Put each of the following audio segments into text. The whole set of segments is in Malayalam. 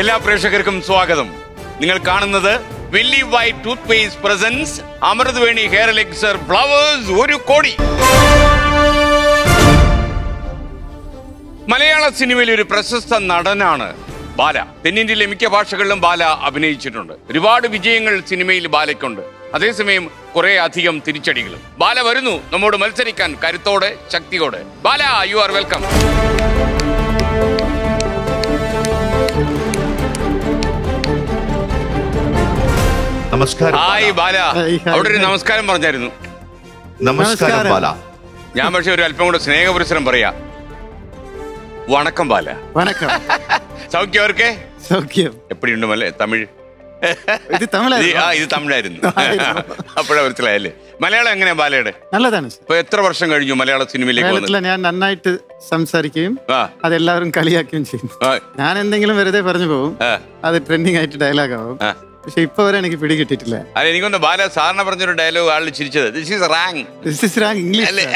എല്ലാ പ്രേക്ഷകർക്കും സ്വാഗതം. നിങ്ങൾ കാണുന്നത് വില്ലി വൈറ്റ് ടൂത്ത് പേസ്റ്റ് പ്രസൻസ് അമൃത് വേണി ഹെയർ എലക്സർ ഫ്ലവേഴ്സ് 1 കോടി. മലയാള സിനിമയിലെ ഒരു പ്രശസ്ത നടനാണ് ബാല. തെന്നിന്ത്യയിലെ മിക്ക ഭാഷകളിലും ബാല അഭിനയിച്ചിട്ടുണ്ട്. ഒരുപാട് വിജയങ്ങൾ സിനിമയിൽ ബാലയ്ക്കുണ്ട്. അതേസമയം കുറെ അധികം തിരിച്ചടികളും. ബാല വരുന്നു നമ്മോട് മത്സരിക്കാൻ കരുത്തോടെ ശക്തിയോടെ. Bala, you are welcome. നമസ്കാരം. ഹായ് ബാല. അവിടെ ഒരു നമസ്കാരം പറഞ്ഞായിരുന്നു. നമസ്കാരം ബാല. ഞാൻ പക്ഷെ ഒരു അല്പം കൂടെ സ്നേഹപുരസരം പറയാ, വണക്കം ബാല. വണക്കം. സൗഖ്യം? അവർക്ക് സൗഖ്യം. എപ്പടിയുണ്ട് മല തമിഴ്? ഇത് തമിഴായിരുന്നു. അപ്പോഴാ മനസ്സിലായല്ലേ മലയാളം എങ്ങനെയാ ബാലയുടെ? നല്ലതാണ്. ഇപ്പൊ എത്ര വർഷം കഴിഞ്ഞു മലയാള സിനിമയിലേക്ക്? ഞാൻ നന്നായിട്ട് സംസാരിക്കുകയും അതെല്ലാവരും കളിയാക്കുകയും ചെയ്യും. ഞാൻ എന്തെങ്കിലും വെറുതെ പറഞ്ഞു പോകും, അത് ട്രെൻഡിങ് ആയിട്ട് ഡയലോഗ് ആവും. പക്ഷെ ഇപ്പൊ വരെ എനിക്ക് പിടികിട്ടിട്ടില്ല. അല്ല, എനിക്കൊന്ന് ബാല സാറിനെ പറഞ്ഞൊരു ഡയലോഗ് ആളിൽ ചിരിച്ചത്, this is wrong, this is wrong English അല്ലേ?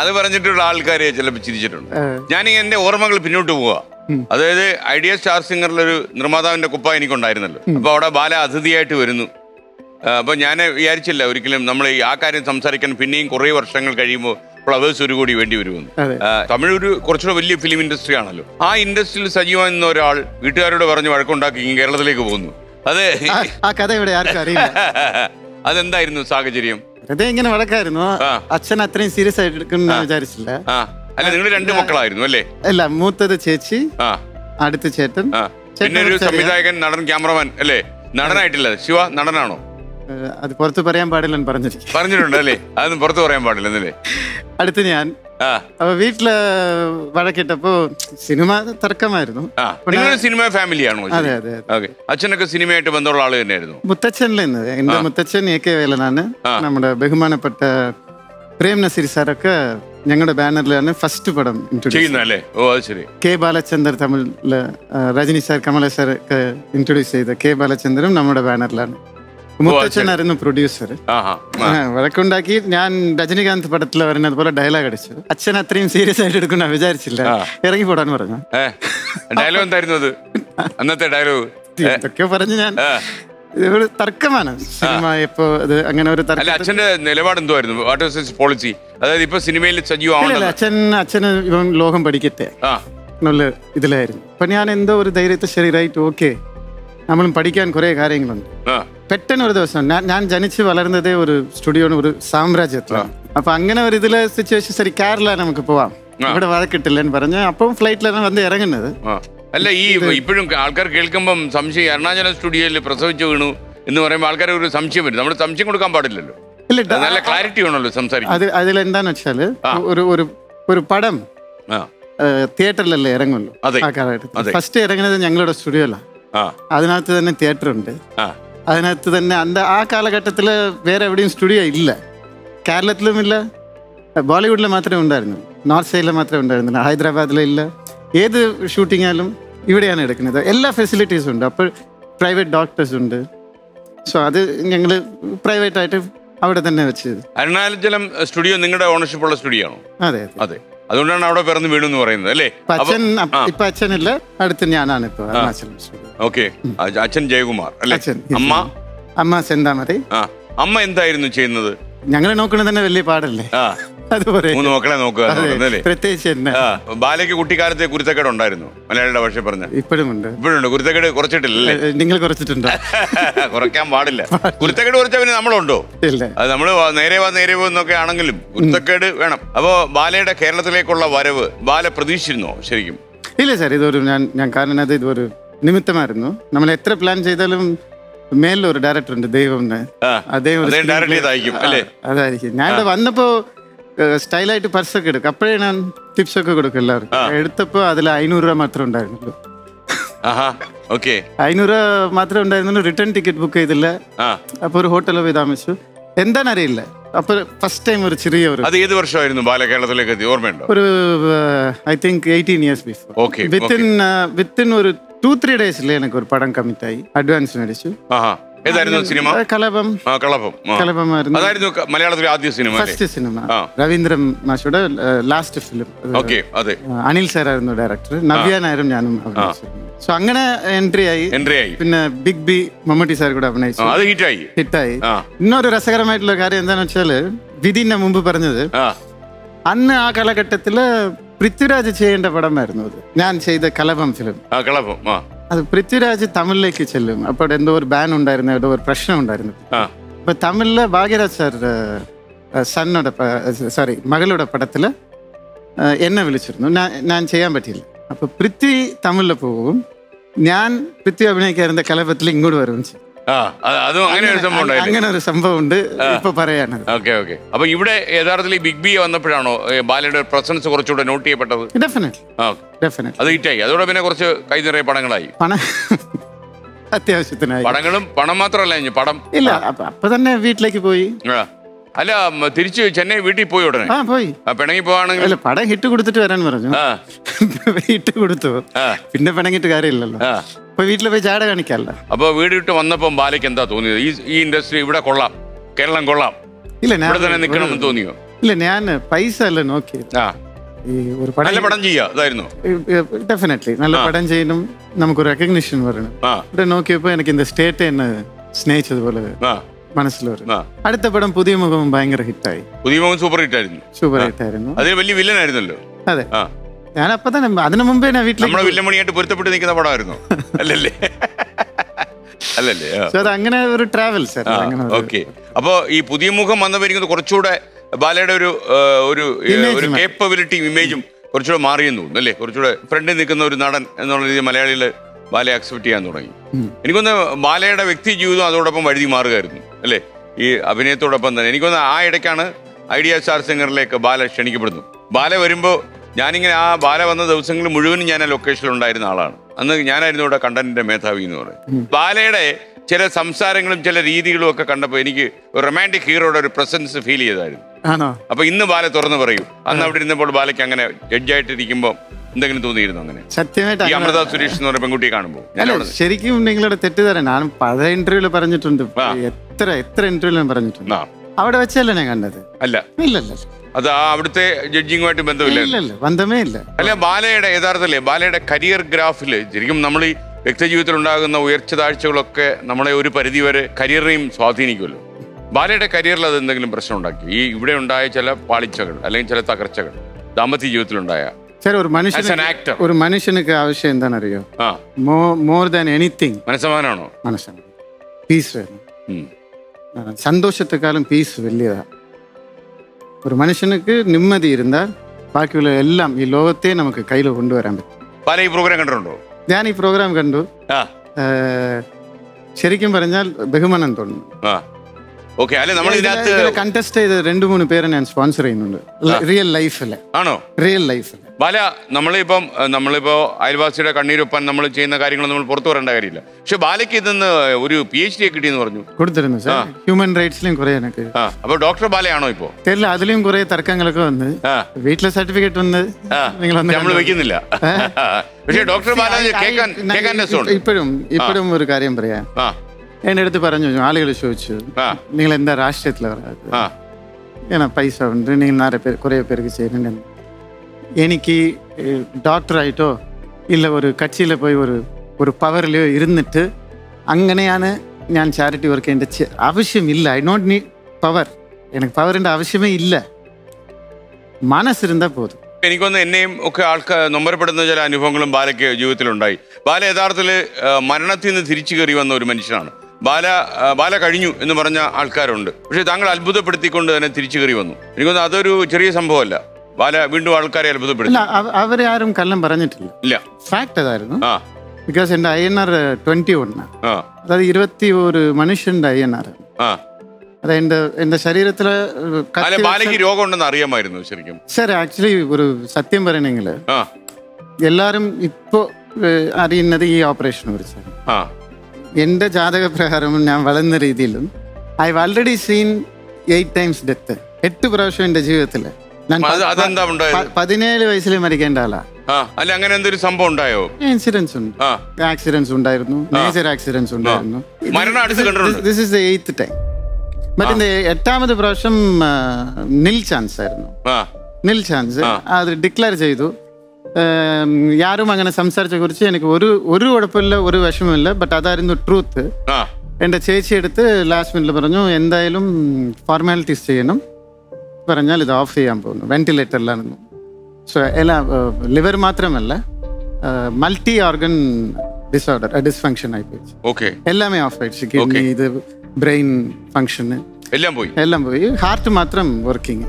അത് പറഞ്ഞിട്ടുള്ള ആൾക്കാരെ ചിലപ്പോൾ ചിരിച്ചിട്ടുണ്ട്. ഞാൻ എന്റെ ഓർമ്മകൾ പിന്നോട്ട് പോവാ. അതായത് ഐഡിയ സ്റ്റാർ സിംഗറിലൊരു നിർമ്മാതാവിന്റെ കുപ്പ എനിക്കുണ്ടായിരുന്നല്ലോ. അപ്പൊ അവിടെ ബാല അതിഥിയായിട്ട് വരുന്നു. അപ്പൊ ഞാൻ വിചാരിച്ചില്ല ഒരിക്കലും നമ്മൾ ആ കാര്യം സംസാരിക്കാൻ പിന്നെയും കുറെ വർഷങ്ങൾ കഴിയുമ്പോൾ ഫ്ലവേഴ്സ് 1 കോടി വേണ്ടി വരുമെന്ന്. തമിഴ് ഒരു കുറച്ചുകൂടെ വലിയ ഫിലിം ഇൻഡസ്ട്രി ആണല്ലോ. ആ ഇൻഡസ്ട്രിയിൽ സജീവമായി നിന്ന ഒരാൾ വീട്ടുകാരോട് പറഞ്ഞ് വഴക്കുണ്ടാക്കി കേരളത്തിലേക്ക് പോകുന്നു. അത് ആ കഥ ഇവിടെ ആർക്കും അറിയില്ല. അതെന്തായിരുന്നു സാഹചര്യം? അതെ, ഇങ്ങനെ വഴക്കായിരുന്നു. അച്ഛൻ അത്രയും സീരിയസ് ആയിട്ട് എടുക്കുന്ന വിചാരിച്ചില്ല. അല്ല, നിങ്ങൾ 2 മക്കളായിരുന്നു അല്ലേ? അല്ല, മൂത്തത് ചേച്ചി, അടുത്ത ചേട്ടൻ, പിന്നെ ഒരു സംവിധായകൻ, നടൻ, ക്യാമറമാൻ അല്ലേ? നടനായിട്ടില്ല, ശിവ നടനാണോ? അത് പുറത്ത് പറയാൻ പാടില്ലെന്ന് പറഞ്ഞിട്ടുണ്ട് അല്ലേ? അത് പുറത്ത് പറയാൻ പാടില്ലെന്നല്ലേ? അടുത്ത് ഞാൻ. അപ്പൊ വീട്ടില് വഴക്കിട്ടപ്പോ സിനിമ തർക്കമായിരുന്നു. സിനിമ ഫാമിലിയാണോ? അതെ അതെ. അച്ഛനൊക്കെ സിനിമയായിട്ട് ബന്ധമുള്ള ആള് തന്നെയായിരുന്നു? മുത്തച്ഛനിൽ നിന്ന് എന്റെ മുത്തച്ഛൻ AK വേലനാണ്. നമ്മുടെ ബഹുമാനപ്പെട്ട പ്രേം നസീർ സാറൊക്കെ ഞങ്ങളുടെ ബാനറിലാണ് ഫസ്റ്റ് പടം ചെയ്യുന്നല്ലേ? ഓ, അത് ശരി. K ബാലചന്ദർ തമിഴില് രജനി സാർ, കമല സാർ ഒക്കെ ഇൻട്രൊഡ്യൂസ് ചെയ്ത K ബാലചന്ദറും നമ്മുടെ ബാനറിലാണ്. മുത്തച്ഛനായിരുന്നു പ്രൊഡ്യൂസർ. വഴക്കുണ്ടാക്കി ഞാൻ രജനികാന്ത് പടത്തിൽ വരുന്നത് പോലെ ഡയലോഗ് അടിച്ചു. അച്ഛൻ അത്രയും സീരിയസ് ആയിട്ട് എടുക്കുന്ന വിചാരിച്ചില്ല, ഇറങ്ങി പോടാൻ പറഞ്ഞു. ഡയലോഗ് എന്തായിരുന്നു അത്? അന്നത്തെ ഡയലോഗ് ഇതൊക്കെ പറഞ്ഞു. ഞാൻ ഒരു തർക്കമാണ് സിനിമ. ഇപ്പോ അത് അങ്ങനെ ഒരു തർക്കം. അച്ഛന്റെ നിലപാട് എന്തുവായിരുന്നു? What was his policy? അതായത് ഇപ്പോ സിനിമയിൽ സജീവമാവണം, അച്ഛന് ഇവൻ ലോകം പഠിക്കട്ടെ എന്നുള്ള ഇതിലായിരുന്നു. അപ്പൊ ഞാൻ എന്തോ ഒരു ധൈര്യത്തെ ശരീരമായിട്ട് ഓക്കെ, നമ്മളും പഠിക്കാൻ കുറെ കാര്യങ്ങളുണ്ട്. പെട്ടെന്ന് ഒരു ദിവസം, ഞാൻ ജനിച്ച് വളർന്നതേ ഒരു സ്റ്റുഡിയോ, ഒരു സാമ്രാജ്യത്തിലാണ്. അപ്പൊ അങ്ങനെ ഒരു ഇതിലെ സിറ്റുവേഷൻ, ശരി കേരള നമുക്ക് പോവാം, ഇവിടെ വഴക്കിട്ടില്ലെന്ന് പറഞ്ഞ് അപ്പം ഫ്ലൈറ്റിലാണ് വന്ന് ഇറങ്ങുന്നത്. അല്ല, ഈ ഇപ്പോഴും ആൾക്കാർ കേൾക്കുമ്പം സംശയം, എറണാകുളം സ്റ്റുഡിയോയിൽ പ്രസവിച്ചു വീണു എന്ന് പറയുമ്പോൾ ആൾക്കാർ ഒരു സംശയം വരും. നമ്മൾ സംശയം കൊടുക്കാൻ പാടില്ലല്ലോ, നല്ല ക്ലാരിറ്റി വേണമല്ലോ സംസാരിക്കാൻ. അത് അതിലെന്താന്ന് വെച്ചാൽ ഒരു പടം തിയേറ്ററിലല്ലേ ഇറങ്ങുമല്ലോ ആ കാലഘട്ടത്തിൽ. ഫസ്റ്റ് ഇറങ്ങുന്നത് ഞങ്ങളുടെ സ്റ്റുഡിയോയിലാണ്. അതിനകത്ത് തന്നെ തിയേറ്റർ ഉണ്ട്, അതിനകത്ത് തന്നെ. ആ കാലഘട്ടത്തിൽ വേറെ എവിടെയും സ്റ്റുഡിയോ ഇല്ല, കേരളത്തിലും ഇല്ല, ബോളിവുഡിൽ മാത്രമേ ഉണ്ടായിരുന്നു, നോർത്ത് സൈഡിൽ മാത്രമേ ഉണ്ടായിരുന്നില്ല, ഹൈദരാബാദിലില്ല. ഏത് ഷൂട്ടിംഗ് ആയാലും ഇവിടെയാണ് എടുക്കുന്നത്. എല്ലാ ഫെസിലിറ്റീസും ഉണ്ട്. അപ്പോൾ പ്രൈവറ്റ് ഡോക്ടേഴ്സ് ഉണ്ട്. സോ അത് ഞങ്ങൾ പ്രൈവറ്റായിട്ട് അവിടെ തന്നെ വെച്ച്. അരുണാചലം സ്റ്റുഡിയോ നിങ്ങളുടെ ഓണർഷിപ്പ് ഉള്ള സ്റ്റുഡിയോ ആണോ? അതെ അതെ. അതുകൊണ്ടാണ് അവിടെ പിറന്ന് വീട് എന്ന് പറയുന്നത് അല്ലേ? അച്ഛൻ ഇപ്പൊ അച്ഛനില്ല, അടുത്ത് ഞാനാണ് ഇപ്പൊ അരുണാചലം സ്റ്റുഡിയോ. ഓക്കെ. അച്ഛൻ ജയകുമാർ അല്ലേ? അമ്മ അമ്മ സെന്താമറി. അമ്മ എന്തായിരുന്നു ചെയ്യുന്നത്? ഞങ്ങളെ നോക്കണ തന്നെ വലിയ പാടല്ലേ, അതുപോലെ മക്കളെ നോക്കുക. പ്രത്യേകിച്ച് ബാലയ്ക്ക് കുട്ടിക്കാലത്തെ കുരുത്തക്കേട് ഉണ്ടായിരുന്നു? മലയാളിയുടെ ഭാഷ പറഞ്ഞ ഇപ്പോഴും ഉണ്ട്. ഇപ്പോഴുണ്ട് കുരുത്തക്കേട്? കുറച്ചിട്ടില്ലേ? നിങ്ങൾ കുറച്ചിട്ടുണ്ടോ? കുറയ്ക്കാൻ പാടില്ല. കുരുത്തക്കേട് കുറച്ചാൽ പിന്നെ നമ്മളുണ്ടോ? ഇല്ല. അത് നമ്മള് നേരെ പോകുന്നൊക്കെ ആണെങ്കിലും കുരുത്തക്കേട് വേണം. അപ്പോ ബാലയുടെ കേരളത്തിലേക്കുള്ള വരവ് ബാല പ്രതീക്ഷിച്ചിരുന്നോ ശരിക്കും? ഇല്ല സാർ, ഇതൊരു ഞാൻ കാരണം അത് ഇതൊരു നിമിത്തമായിരുന്നു. നമ്മൾ എത്ര പ്ലാൻ ചെയ്താലും മേലൊരു ഡയറക്ടർ ഉണ്ട്, ദൈവം. അതായിരിക്കും ഞാൻ ഇവിടെ വന്നപ്പോ സ്റ്റൈലായിട്ട് പർസൊക്കെ എടുക്കും. അപ്പോഴേ ഞാൻ ടിപ്സ് ഒക്കെ കൊടുക്കും എല്ലാവർക്കും. എടുത്തപ്പോൾ അതിൽ 500 രൂപ മാത്രമേ ഉണ്ടായിരുന്നുള്ളൂ. 500 രൂപ മാത്രമേ ഉണ്ടായിരുന്നുള്ളൂ. റിട്ടേൺ ടിക്കറ്റ് ബുക്ക് ചെയ്തില്ല. അപ്പോൾ ഒരു ഹോട്ടലിൽ പോയി താമസിച്ചു. എന്താണെന്നറിയില്ല. അപ്പോൾ ഫസ്റ്റ് ടൈം ഒരു ചെറിയ ഒരു I think 18 years before. Within ഒരു 2-3 days എനിക്ക് ഒരു പടം കമ്മിറ്റായി. അഡ്വാൻസ് മേടിച്ചു. ഏതായിരുന്നു സിനിമ? കലപം. കലപം. കലപമായിരുന്നു. അതായിരുന്നു മലയാളത്തിലെ ആദ്യ സിനിമ. First cinema. രവീന്ദ്രൻ മാഷുടെ ലാസ്റ്റ് ഫിലിം. ഓക്കേ, അതെ. അനിൽ സാറായിരുന്നു ഡയറക്ടർ. നവ്യാനായരും ഞാനും അഭിനയിച്ചിരുന്നു. സോ അങ്ങനെ എൻട്രി ആയി. പിന്നെ ബിഗ് ബി മമ്മൂട്ടി സാർ കൂടെ അഭിനയിച്ചു. അത് ഹിറ്റായി. ഇന്നൊരു രസകരമായിട്ടുള്ള കാര്യം എന്താണെന്ന് വെച്ചാൽ, വിധിന്റെ മുമ്പ് പറഞ്ഞത് അന്ന് ആ കാലഘട്ടത്തില് പൃഥ്വിരാജ് ചെയ്യേണ്ട പടമായിരുന്നു അത്. ഞാൻ ചെയ്ത കലപം ഫിലിം. അത് പൃഥ്വിരാജ് തമിഴിലേക്ക് ചെല്ലും. അപ്പൊ എന്തോ ഒരു ബാൻ ഉണ്ടായിരുന്നു, എന്തോ ഒരു പ്രശ്നം ഉണ്ടായിരുന്നു. അപ്പൊ തമിഴില് ഭാഗ്യരാജ് സാർ മകളുടെ പടത്തില് എന്നെ വിളിച്ചിരുന്നു. ഞാൻ ചെയ്യാൻ പറ്റിയില്ല. അപ്പൊ പൃഥ്വി തമിഴില് പോകും, ഞാൻ പൃഥ്വി അഭിനയിക്കാരുന്ന കലപത്തിൽ ഇങ്ങോട്ട് വരും. അങ്ങനെ ഒരു സംഭവം ഉണ്ട്. ഇപ്പൊ പറയാനത് അപ്പൊ ഇവിടെ യഥാർത്ഥത്തിൽ ബിഗ് ബി വന്നപ്പോഴാണോ ബാലയുടെ പ്രസൻസ് കുറച്ചുകൂടെ നോട്ട് ചെയ്യപ്പെട്ടത്? ഡെഫിനറ്റ്ലി. അത് ഹിറ്റായി. അതോടെ പിന്നെ കുറച്ച് കൈനിറയ പടങ്ങളായി. അത്യാവശ്യത്തിനായി പടങ്ങളും. പണം മാത്രമല്ല, പടം ഇല്ല. അപ്പൊ തന്നെ വീട്ടിലേക്ക് പോയി. അല്ല, തിരിച്ച് ചെന്നൈ വീട്ടിൽ പോയി ഉടനെ പോയി. പിണങ്ങി പോവാണെങ്കിൽ പടം ഹിറ്റ് കൊടുത്തിട്ട് വരാൻ പറഞ്ഞു. ഹിറ്റ് കൊടുത്തു, പിന്നെ പിണങ്ങിട്ട് കാര്യമില്ലല്ലോ. അപ്പൊ വീട്ടിൽ പോയി ചാട കാണിക്കാറില്ല. അപ്പൊ വീട് വിട്ട് വന്നപ്പം ബാലയ്ക്ക് എന്താ തോന്നിയത്? ഈ ഇൻഡസ്ട്രി ഇവിടെ കൊള്ളാം, കേരളം കൊള്ളാം, ഇല്ല ഇവിടെ തന്നെ നിൽക്കണമെന്ന് തോന്നിയോ? ഇല്ല, ഞാൻ പൈസ അല്ല നോക്കിയത്. നല്ല പടം ചെയ്യായിരുന്നു. ഡെഫിനറ്റ്ലി നല്ല പടം ചെയ്യണം, നമുക്ക് റെക്കഗ്നിഷൻ വരണം. ഇവിടെ നോക്കിയപ്പോ എനിക്ക് ഇന്ന സ്റ്റേറ്റ് എന്നെ സ്നേഹിച്ചതുപോലെ മനസ്സിൽ വരും. അടുത്ത പടം പുതിയ മുഖം ഭയങ്കര ഹിറ്റായി. പുതിയ മുഖം സൂപ്പർ ഹിറ്റായിരുന്നു. അതേ വലിയ വില്ലൻ ആയിരുന്നല്ലോ. അതെ, ഞാൻ അപ്പൊ തന്നെ അതിനു മുമ്പേ വീട്ടിൽ വില്ലമണിയായിട്ട് പൊരുത്തപ്പെട്ട് നിൽക്കുന്ന പടമായിരുന്നു. അല്ലല്ലേ? അങ്ങനെ ഒരു ട്രാവൽസ്. ഓക്കെ. അപ്പൊ ഈ പുതിയ മുഖം വന്നപ്പോൾ കുറച്ചുകൂടെ ബാലയുടെ ഒരു കേപ്പബിലിറ്റിയും ഇമേജും കുറച്ചുകൂടെ മാറിയെന്ന് തോന്നുന്നു അല്ലേ? കുറച്ചുകൂടെ ഫ്രണ്ടിൽ നിൽക്കുന്ന ഒരു നടൻ എന്നുള്ള രീതിയിൽ മലയാളികൾ ബാലയെ അക്സെപ്റ്റ് ചെയ്യാൻ തുടങ്ങി. എനിക്കൊന്ന് ബാലയുടെ വ്യക്തി ജീവിതം അതോടൊപ്പം വഴുതി മാറുകയായിരുന്നു അല്ലേ? ഈ അഭിനയത്തോടൊപ്പം തന്നെ എനിക്കൊന്ന് ആ ഇടയ്ക്കാണ് ഐഡിയ സ്റ്റാർ സിംഗറിലേക്ക് ബാല ക്ഷണിക്കപ്പെടുന്നു. ബാല വരുമ്പോൾ ഞാനിങ്ങനെ ആ ബാല വന്ന ദിവസങ്ങൾ മുഴുവനും ഞാൻ ആ ലൊക്കേഷനിൽ ഉണ്ടായിരുന്ന ആളാണ്. അന്ന് ഞാനായിരുന്നു ഇവിടെ കണ്ടന്റിന്റെ മേധാവി എന്ന് പറയും. ബാലയുടെ ചില സംസാരങ്ങളും ചില രീതികളും ഒക്കെ കണ്ടപ്പോൾ എനിക്ക് ഒരു റൊമാൻറ്റിക് ഹീറോയുടെ ഒരു പ്രസൻസ് ഫീൽ ചെയ്തായിരുന്നു. അപ്പൊ ഇന്ന് ബാല തുറന്ന് പറയും, അന്ന് അവിടെ ഇരുന്നപ്പോൾ ബാലയ്ക്ക് അങ്ങനെ ജഡ്ജായിട്ടിരിക്കുമ്പോൾ എന്തെങ്കിലും തോന്നിയിരുന്നു? അങ്ങനെ സത്യമായിട്ട് അമൃത സുരേഷ് എന്ന് പറഞ്ഞ പെൺകുട്ടിയെ കാണുമ്പോൾ ശരിക്കും നിങ്ങളുടെ തെറ്റിദ്ധാരണ. ഞാൻ പല ഇന്റർവ്യൂല് പറഞ്ഞിട്ടുണ്ട്, എത്ര ഇന്റർവ്യൂലും പറഞ്ഞിട്ടുണ്ട്. അവിടെ വെച്ചല്ല ഞാൻ കണ്ടത്. അല്ല, അത് അവിടുത്തെ ജഡ്ജിങ്ങുമായിട്ട് ബന്ധമില്ല, ബന്ധമേ ഇല്ല. അല്ല, ബാലയുടെ യഥാർത്ഥത്തിലെ ബാലയുടെ കരിയർ ഗ്രാഫില് ശരിക്കും നമ്മൾ ഈ വ്യക്തി ജീവിതത്തിൽ ഉണ്ടാകുന്ന ഉയർച്ച താഴ്ചകളൊക്കെ നമ്മളെ ഒരു പരിധി വരെ കരിയറിനെയും സ്വാധീനിക്കുമല്ലോ. ബാലയുടെ കരിയറിൽ അത് എന്തെങ്കിലും പ്രശ്നം ഉണ്ടാക്കി? ഈ ഇവിടെ ഉണ്ടായ ചില പാളിച്ചകൾ അല്ലെങ്കിൽ ചില തകർച്ചകൾ ദാമ്പത്യ ജീവിതത്തിലുണ്ടായ? സാർ, ഒരു മനുഷ്യനുക്ക് ആവശ്യം എന്താണെന്നറിയോ? മോർ ദാൻ എനിത്തിങ് മനസ്സമാനാണോ? മനസ്സാണ്, പീസ് വേണം. സന്തോഷത്തെക്കാളും പീസ് വലിയതാ. ഒരു മനുഷ്യനുക്ക് നിമ്മതി ഇരുന്നാൽ ബാക്കിയുള്ള എല്ലാം ഈ ലോകത്തെ നമുക്ക് കയ്യിൽ കൊണ്ടുവരാൻ പറ്റും. പല ഈ പ്രോഗ്രാം കണ്ടിട്ടുണ്ടോ? ഞാൻ ഈ പ്രോഗ്രാം കണ്ടു. ശരിക്കും പറഞ്ഞാൽ ബഹുമാനം തോന്നുന്നു. കണ്ടസ്റ്റ് ചെയ്ത 2-3 പേരെ ഞാൻ സ്പോൺസർ ചെയ്യുന്നുണ്ട് റിയൽ ലൈഫില്. ബാല, നമ്മളിപ്പോ അയൽവാസിയുടെ കണ്ണീരൊപ്പാൻ നമ്മൾ ചെയ്യുന്ന കാര്യങ്ങൾ നമ്മൾ പുറത്തു വരേണ്ട കാര്യമില്ല. പക്ഷെ ബാലയ്ക്ക് ഇതിന്ന് ഒരു PhD കിട്ടിയെന്ന് പറഞ്ഞു. കൊടുത്തിരുന്നു സാർ, ഹ്യൂമൻ റൈറ്റ്സിലും കുറെ. എനിക്ക് അപ്പൊ ഡോക്ടർ ബാലയാണോ ഇപ്പോ? അല്ല, അതിലും കുറെ തർക്കങ്ങളൊക്കെ വന്ന് വീട്ടിലെ സർട്ടിഫിക്കറ്റ് വന്ന് നമ്മൾ വെക്കുന്നില്ല. പക്ഷെ ഡോക്ടർ ബാല ഇപ്പോഴും ഒരു കാര്യം പറയാം. എന്റെ അടുത്ത് പറഞ്ഞു, ആളുകൾ ചോദിച്ചു, നിങ്ങൾ എന്താ രാഷ്ട്രീയത്തിൽ ഏനാ പൈസ ഉണ്ട്, നിങ്ങൾ കുറേ പേർക്ക് ചെയ്യുന്നുണ്ടെന്ന്. എനിക്ക് ഡോക്ടറായിട്ടോ ഇല്ല ഒരു കക്ഷിയിൽ പോയി ഒരു പവറിലോ ഇരുന്നിട്ട് അങ്ങനെയാണ് ഞാൻ ചാരിറ്റി വർക്ക് ചെയ്യേണ്ട ആവശ്യമില്ല. I don't need power. എനിക്ക് പവറിൻ്റെ ആവശ്യമേ ഇല്ല, മനസ്സിരുന്നാൽ പോതും. എനിക്കൊന്ന് എന്നെയും ഒക്കെ ആൾക്കാർ നൊമ്പരപ്പെടുന്ന ചില അനുഭവങ്ങളും ബാലയ്ക്ക് ജീവിതത്തിലുണ്ടായി. ബാല യഥാർത്ഥത്തിൽ മരണത്തിൽ നിന്ന് തിരിച്ചു കയറി വന്ന ഒരു മനുഷ്യനാണ്. ബാല കഴിഞ്ഞു എന്ന് പറഞ്ഞ ആൾക്കാരുണ്ട്. പക്ഷെ താങ്കൾ അത്ഭുതപ്പെടുത്തിക്കൊണ്ട് തന്നെ തിരിച്ചു കയറി വന്നു. എനിക്കൊന്ന് അതൊരു ചെറിയ സംഭവമല്ല. ബാല വീണ്ടും ആൾക്കാരെ അത്ഭുതപ്പെടുത്തി. അവരെ ആരും കള്ളം പറഞ്ഞിട്ടില്ല. ഇല്ല, ഫാക്ട് അതായിരുന്നു. ബിക്കോസ് എന്റെ INR 21, അതായത് 21 മനുഷ്യന്റെ INR. അതെ, എന്റെ ശരീരത്തില് രോഗം ഉണ്ടെന്ന് അറിയാമായിരുന്നു ശരിക്കും സാർ. ആക്ച്വലി ഒരു സത്യം പറയണെങ്കില് എല്ലാരും ഇപ്പൊ അറിയുന്നത് ഈ ഓപ്പറേഷനെ കുറിച്ചാണ്. എന്റെ ജാതക പ്രകാരവും ഞാൻ വളർന്ന രീതിയിലും I have already seen 8 times death. 8 പ്രാവശ്യം എന്റെ ജീവിതത്തില് ഞാൻ 17 വയസ്സിൽ മരിക്കേണ്ട ആളാണ്. അല്ല അങ്ങനെ എന്തൊരു സംഭവം ഉണ്ടായോ? ഇൻസിഡൻസ് ഉണ്ട്, ആക്സിഡൻസ് ഉണ്ടായിരുന്നു, മേജർ ആക്സിഡൻസ് ഉണ്ടായിരുന്നു. മരണം അടുത്ത് കണ്ടിട്ടുണ്ട്. This is the 8th time. മറ്റേ എട്ടാമത്തെ പ്രാവശ്യം നിൽ ചാൻസ് ആയിരുന്നു, നിൽ ചാൻസ്. അത് ഡിക്ലെയർ ചെയ്തു. യാരും അങ്ങനെ സംസാരിച്ച കുറിച്ച് എനിക്ക് ഒരു കുഴപ്പമില്ല, ഒരു വിഷമമില്ല. ബട്ട് അതായിരുന്നു ട്രൂത്ത്. എൻ്റെ ചേച്ചി എടുത്ത് ലാസ്റ്റ് മിനിറ്റിൽ പറഞ്ഞു എന്തായാലും ഫോർമാലിറ്റീസ് ചെയ്യണം, പറഞ്ഞാൽ ഇത് ഓഫ് ചെയ്യാൻ പോകുന്നു, വെന്റിലേറ്ററിലാണെന്നു. സോ എല്ലാം ലിവർ മാത്രമല്ല, മൾട്ടി ഓർഗൻ ഡിസോർഡർ, ഡിസ്ഫങ്ഷൻ ആയിപ്പോയി. ഓക്കെ, എല്ലാമേ ഓഫ് ആയിടുച്ചു. കിഡ്നി, ഇത് ബ്രെയിൻ ഫങ്ഷന് എല്ലാം പോയി, എല്ലാം പോയി. ഹാർട്ട് മാത്രം വർക്കിങ്,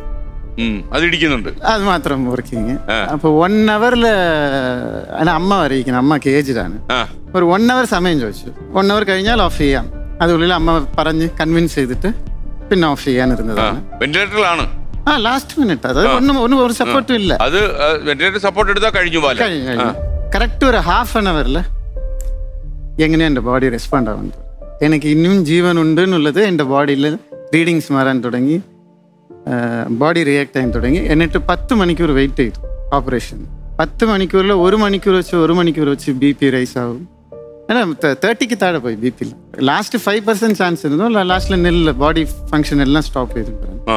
അത് മാത്രം വർക്കിങ്. അപ്പൊ 1 hourല് അമ്മ അറിയിക്കണം, അമ്മക്ക് ഏജിലാണ്. ഒരു 1 hour സമയം ചോദിച്ചു, 1 hour കഴിഞ്ഞാൽ ഓഫ് ചെയ്യാം. അതുള്ളിൽ അമ്മ പറഞ്ഞ് കൺവിൻസ് ചെയ്തിട്ട് പിന്നെ ഓഫ് ചെയ്യാനിരുന്നതാണ്. വെന്റിലേറ്ററിലാണ് ലാസ്റ്റ് മിനിറ്റ്. അത് ഒരു സപ്പോർട്ടും ഇല്ല. അത് വെന്റിലേറ്റർ സപ്പോർട്ട് എടുത്താൽ കഴിഞ്ഞു കഴിഞ്ഞു. കറക്റ്റ് ഒരു ഹാഫ് ആൻ അവറില് എങ്ങനെയാ എൻ്റെ ബോഡി റെസ്പോണ്ട് ആവുന്നത്, എനിക്ക് ഇനിയും ജീവൻ ഉണ്ട് എന്നുള്ളത് എൻ്റെ ബോഡിയിൽ റീഡിങ്സ് മാറാൻ തുടങ്ങി, ബോഡി റിയാക്ട് ചെയ്യാൻ തുടങ്ങി. എന്നിട്ട് 10 മണിക്കൂർ വെയിറ്റ് ചെയ്തു ഓപ്പറേഷൻ. 10 മണിക്കൂറിൽ 1 മണിക്കൂർ വെച്ച് 1 മണിക്കൂർ വെച്ച് ബി പി റൈസ് ആവും. 30ക്ക് താഴെ പോയി ബി പി. ലാസ്റ്റ് 5% ചാൻസ് ഇരുന്നു. ലാസ്റ്റിൽ നെല്ല് ബോഡി ഫങ്ഷൻ എല്ലാം സ്റ്റോപ്പ് ചെയ്തിട്ടുണ്ട്.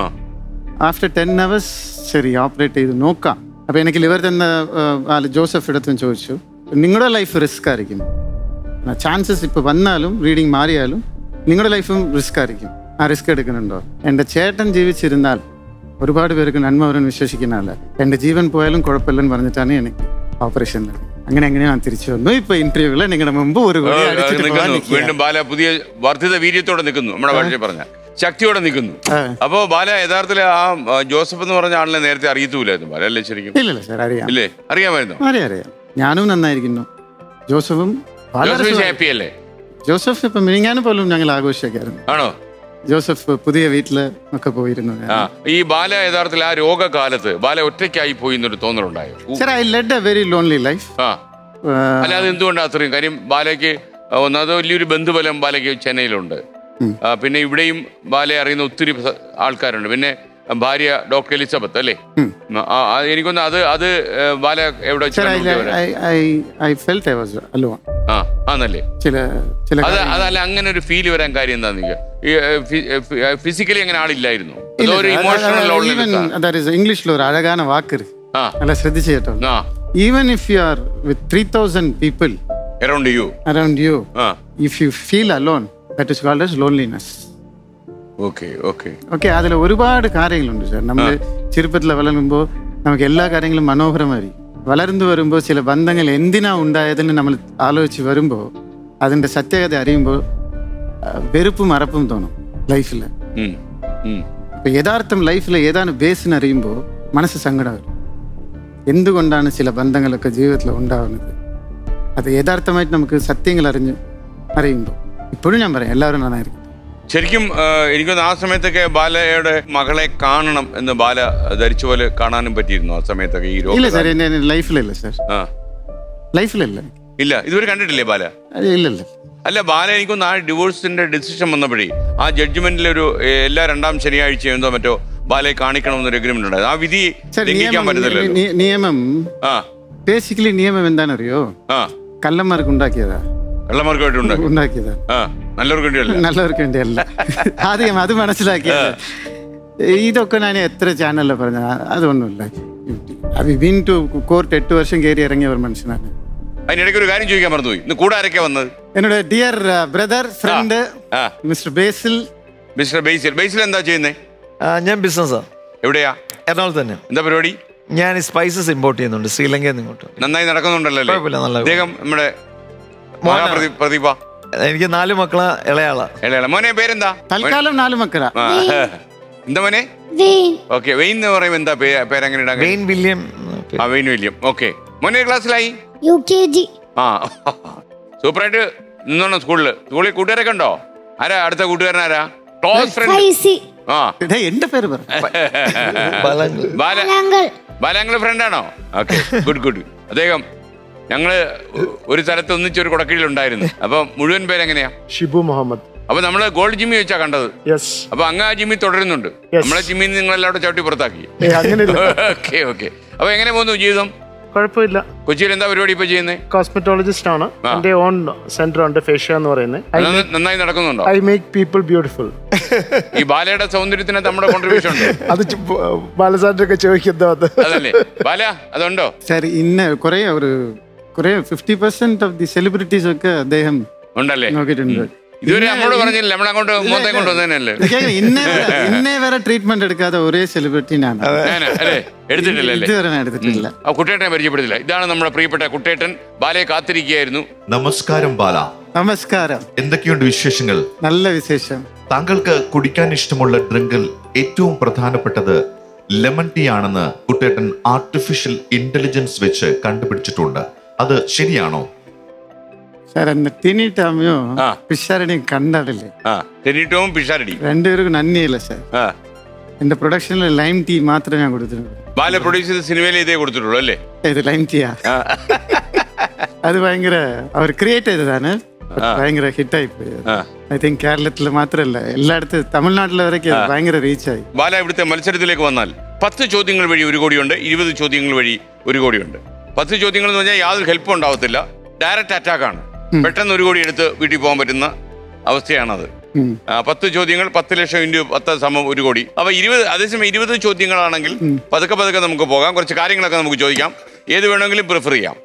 ആഫ്റ്റർ 10 hours ശരി ഓപ്പറേറ്റ് ചെയ്ത് നോക്കാം. അപ്പോൾ എനിക്ക് ലിവർ തന്നെ ജോസഫ് ഇടത്തും ചോദിച്ചു, നിങ്ങളുടെ ലൈഫ് റിസ്ക് ആയിരിക്കും, ചാൻസസ് ഇപ്പോൾ വന്നാലും റീഡിങ് മാറിയാലും നിങ്ങളുടെ ലൈഫും റിസ്ക് ആയിരിക്കും, ആ റിസ്ക് എടുക്കുന്നുണ്ടോ? എൻ്റെ ചേട്ടൻ ജീവിച്ചിരുന്നാൽ ഒരുപാട് പേർക്ക് നന്മ വരും വിശ്വസിക്കുന്ന ആളാണ്, എൻ്റെ ജീവൻ പോയാലും കുഴപ്പമില്ലെന്ന് പറഞ്ഞിട്ടാണ് എനിക്ക് ഓപ്പറേഷൻ. അങ്ങനെ അങ്ങനെ ഞാൻ തിരിച്ചു വന്നു. ഇപ്പൊ ഇന്റർവ്യൂകളെ നിങ്ങളുടെ മുമ്പ് ഒരു വീണ്ടും ബാല പുതിയ വർദ്ധിത വീര്യത്തോടെ നിൽക്കുന്നു, നമ്മുടെ ഭാഷയിൽ പറഞ്ഞ ശക്തിയോടെ നിൽക്കുന്നു. അപ്പോൾ ബാല യഥാർത്ഥത്തിൽ ആ ജോസഫ് എന്ന് പറഞ്ഞ ആളിനെ നേരത്തെ അറിയത്തൂലായിരുന്നു ബാല, അല്ലേ? ശരിക്കും ഇല്ലല്ലോ സാർ, അറിയാം. ഇല്ലേ, അറിയാമായിരുന്നു. അറിയാം. ഞാനും നന്നായിരിക്കുന്നു. ജോസഫും ഹാപ്പി അല്ലേ? ജോസഫ് ഇപ്പൊ മിനിങ്ങാനും പോലും ഞങ്ങൾ ആഘോഷിക്കായിരുന്നു. ആണോ? ജോസഫ് പുതിയ വീട്ടില് ഒക്കെ പോയിരുന്നു. ഈ ബാല യഥാർത്ഥത്തിൽ ആ രോഗകാലത്ത് ബാല ഒറ്റയ്ക്കായി പോയി എന്നൊരു തോന്നലുണ്ടായോ? Sir, I led a very lonely life. അല്ല, അത് എന്തുകൊണ്ടാണ് അത്രയും? കാര്യം ബാലയ്ക്ക് ഒന്നാമത് വലിയൊരു ബന്ധുബലം ബാലയ്ക്ക് ചെന്നൈയിലുണ്ട്. പിന്നെ ഇവിടെയും ബാലയെ അറിയുന്ന ഒത്തിരി ആൾക്കാരുണ്ട്. പിന്നെ ഭാര്യ ഡോക്ടർ എലിസബത്ത് അല്ലേ? എനിക്കൊന്ന് അത് അത് ബാല എവിടെ അതല്ല, അങ്ങനെ ഒരു ഫീൽ വരാൻ കാര്യം എന്താ? ഫിസിക്കലി അങ്ങനെ ആളില്ലായിരുന്നു, ഇംഗ്ലീഷിൽ ഒരു അഴകാന വാക്ക് ശ്രദ്ധിച്ചു കേട്ടോ. Even if you are with 3000 people around you if you feel alone, that is called as loneliness. Okay അതിൽ ഒരുപാട് കാര്യങ്ങളുണ്ട് സാർ. നമ്മൾ ചെറുപ്പത്തിൽ വളരുമ്പോൾ നമുക്ക് എല്ലാ കാര്യങ്ങളും മനോഹരമായിരിക്കും. വളർന്നു വരുമ്പോൾ ചില ബന്ധങ്ങൾ എന്തിനാ ഉണ്ടായതെന്ന് നമ്മൾ ആലോചിച്ച് വരുമ്പോൾ അതിൻ്റെ സത്യകത അറിയുമ്പോൾ വെറുപ്പും അറപ്പും തോന്നും ലൈഫിൽ. ഇപ്പം യഥാർത്ഥം ലൈഫിൽ ഏതാണ് ബേസിന് അറിയുമ്പോൾ മനസ്സ് സങ്കടം വരും. എന്തുകൊണ്ടാണ് ചില ബന്ധങ്ങളൊക്കെ ജീവിതത്തിൽ ഉണ്ടാവുന്നത്? അത് യഥാർത്ഥമായിട്ട് നമുക്ക് സത്യങ്ങൾ അറിയുമ്പോൾ ഇപ്പോഴും ഞാൻ പറയാം, എല്ലാവരും നന്നായിരിക്കും. ശരിക്കും എനിക്കൊന്ന് ആ സമയത്തൊക്കെ ബാലയുടെ മകളെ കാണണം എന്ന് ബാല ധരിച്ചു പോലെ കാണാനും പറ്റിയിരുന്നു ആ സമയത്തൊക്കെ? ഇല്ല സാർ, ലൈഫിലല്ല സാർ, ലൈഫിലല്ല, ഇല്ല. ഇതുവരെ കണ്ടിട്ടില്ലേ ബാല? ഇല്ലല്ല. അല്ല ബാല, എനിക്കൊന്ന് ആ ഡിവോഴ്സിന്റെ ഡിസിഷൻ വന്നപ്പോഴേ ആ ജഡ്ജ്മെന്റിൽ ഒരു എല്ലാ 2ാം ശനിയാഴ്ച എന്തോ മറ്റോ ബാലയെ കാണിക്കണമെന്നൊരു എഗ്രിമെന്റ് ഉണ്ടായിരുന്നു. ആ വിധി ലംഘിക്കാൻ പറ്റത്തില്ല. നിയമം ബേസിക്കലി നിയമം എന്താണെന്നറിയോ? കള്ളന്മാർക്ക് ഉണ്ടാക്കിയതാ, ഉണ്ടാക്കിയത് നല്ലവർക്ക് വേണ്ടിയല്ല. ആദ്യം അത് മനസ്സിലാക്കിയത്. ഇതൊക്കെ ഞാൻ എത്ര ചാനലിൽ പറഞ്ഞ അതൊന്നുമില്ല. വീണ്ടും കോർട്ട് 8 വർഷം കയറി ഇറങ്ങിയ ഒരു മനുഷ്യനാണ്. അതിനിടയ്ക്ക് ഒരു കാര്യം ചോദിക്കാൻ മറന്നുപോയി, ഇന്ന് കൂടെ ആരൊക്കെ വന്നത്? എന്നോട് dear brother friend mister Basil. Mister Basil, Basil എന്താ ചെയ്യുന്നത്? ഞാൻ ബിസിനസ്സാ. എവിടെയാ? എറണാകുളത്ത് തന്നെ. എന്താ പരിപാടി? ഞാൻ സ്പൈസസ് ഇമ്പോർട്ട് ചെയ്യുന്നുണ്ട് ശ്രീലങ്കയിൽ നിന്നിങ്ങോട്ട്. നന്നായി നടക്കുന്നുണ്ടല്ലോ അദ്ദേഹം. നമ്മുടെ എനിക്ക് 4 മക്കളാ, ഇളയാളാ. മോനെ പേരെന്താ? തൽക്കാലം 4 മക്കളാ. എന്താ മോനെ? ഓക്കെ, വെയിൻ എന്ന് പറയും. എന്താ പേരെങ്ങനെ ഇടാൻ? Wayne William. ആ, വെയിൻ വില്യം. ഓക്കെ. മോനെ ക്ലാസ്സിലായി? UKG. ആ, സൂപ്പറായിട്ട് നിന്നോണം സ്കൂളില്. സ്കൂളിൽ കൂട്ടുകാരൊക്കെ ഉണ്ടോ? ആരാ അടുത്ത കൂട്ടുകാരനാരാ? Close friend. ആ, എന്റെ പേര് പറ. ബാലാംഗൾ ഫ്രണ്ടാണോ? Okay, good good. അദ്ദേഹം ഞങ്ങള് ഒരു സ്ഥലത്ത് ഒന്നിച്ചൊരു കുടക്കീഴിലുണ്ടായിരുന്നു. അപ്പൊ മുഴുവൻ പേരെങ്ങനെയാ? ഷിബു മുഹമ്മദ്. അപ്പൊ നമ്മള് ഗോൾഡ് ജിമ്മി വെച്ചാ കണ്ടത്. അപ്പൊ അങ്ങ് ആ ജിമ്മി തുടരുന്നുണ്ട്. നമ്മളെ ജിമ്മിന്ന് നിങ്ങളെല്ലാവരും ചവിട്ടി പുറത്താക്കി. ഓക്കെ. അപ്പൊ എങ്ങനെ പോകുന്നു ജീവിതം? കുഴപ്പമില്ല. കൊച്ചിയിൽ എന്താ പരിപാടി ഇപ്പൊ ചെയ്യുന്നത്? കോസ്മെറ്റോളജിസ്റ്റ് ആണ്. എന്റെ ഓൺ സെന്റർ ഉണ്ട്, ഫേഷ്യ എന്ന് പറയുന്നത്. നന്നായി നടക്കുന്നുണ്ടോ? I make people beautiful. ഈ ബാലയുടെ സൗന്ദര്യത്തിന് നമ്മുടെ കോൺട്രിബ്യൂഷൻ ഉണ്ട്. അത് ബാലസാറിനൊക്കെ ചോദിക്കുന്നോ അത് അതല്ലേ ബാല, അതുണ്ടോ സാർ? ഇന്ന കുറെ ഒരു കുറെ 50% ഓഫ് ദി സെലിബ്രിറ്റീസ് ഒക്കെ അദ്ദേഹം ഉണ്ടല്ലേ നോക്കിയിട്ടുണ്ട്. ഇതുവരെ നമ്മളോട് പറഞ്ഞില്ല, നമ്മളങ്ങോട്ട് മൊത്തം കൊണ്ടുവന്നതന്നെയല്ലേ. ഇന്നേ വരെ ട്രീറ്റ്മെന്റ് എടുക്കാതെ ഒരേ സെലിബ്രിറ്റിനാണ് അല്ലേ എടുത്തിട്ടില്ല. കുട്ടേട്ടനെ പരിചയപ്പെടുത്തില്ല. ഇതാണ് നമ്മുടെ പ്രിയപ്പെട്ട കുട്ടേട്ടൻ. ബാലയെ കാത്തിരിക്കുകയായിരുന്നു. നമസ്കാരം ബാല. നമസ്കാരം. എന്തൊക്കെയുണ്ട് വിശേഷങ്ങൾ? നല്ല വിശേഷം. താങ്കൾക്ക് കുടിക്കാൻ ഇഷ്ടമുള്ള ഡ്രിങ്കിൽ ഏറ്റവും പ്രധാനപ്പെട്ടത് ലെമൺ ടീ ആണെന്ന് കുട്ടേട്ടൻ ആർട്ടിഫിഷ്യൽ ഇന്റലിജൻസ് വെച്ച് കണ്ടുപിടിച്ചിട്ടുണ്ട്. അത് ശരിയാണോ? പിഷാരടിയും കണ്ടാടില്ലേ? തിന്നിട്ടവും പിഷാരടി രണ്ടുപേർക്കും നന്ദിയില്ല സാർ. എന്റെ പ്രൊഡക്ഷനിൽ ലൈം ടീ മാത്രമേ ഞാൻ കൊടുത്തിട്ടുള്ളൂ. ബാല പ്രൊഡ്യൂസ് ചെയ്ത സിനിമയിൽ ഇതേ കൊടുത്തിട്ടുള്ളൂ അല്ലേ? ഇത് ലൈം ടീയാ. അത് ഭയങ്കര അവർ ക്രിയേറ്റ് ചെയ്തതാണ്. ഭയങ്കര ഹിറ്റായി പോയി. ഐ തിങ്ക് കേരളത്തിൽ മാത്രമല്ല എല്ലായിടത്തും, തമിഴ്നാട്ടിലെ വരെ ഭയങ്കര റീച്ചായി. ബാല ഇവിടുത്തെ മത്സരത്തിലേക്ക് വന്നാൽ 10 ചോദ്യങ്ങൾ വഴി 1 കോടിയുണ്ട്, 20 ചോദ്യങ്ങൾ വഴി 1 കോടിയുണ്ട്. 10 ചോദ്യങ്ങൾ എന്ന് പറഞ്ഞാൽ യാതൊരു ഹെൽപ്പും ഉണ്ടാവത്തില്ല, ഡയറക്റ്റ് അറ്റാക്കാണ്. പെട്ടെന്ന് 1 കോടി എടുത്ത് വീട്ടിൽ പോകാൻ പറ്റുന്ന അവസ്ഥയാണത്. 10 ചോദ്യങ്ങൾ 10 ലക്ഷം ഇൻറ്റു 10 = 1 കോടി. അപ്പൊ 20, അതേസമയം 20 ചോദ്യങ്ങളാണെങ്കിൽ പതുക്കെ പതുക്കെ നമുക്ക് പോകാം. കുറച്ച് കാര്യങ്ങളൊക്കെ നമുക്ക് ചോദിക്കാം. ഏത് വേണമെങ്കിലും പ്രിഫർ ചെയ്യാം.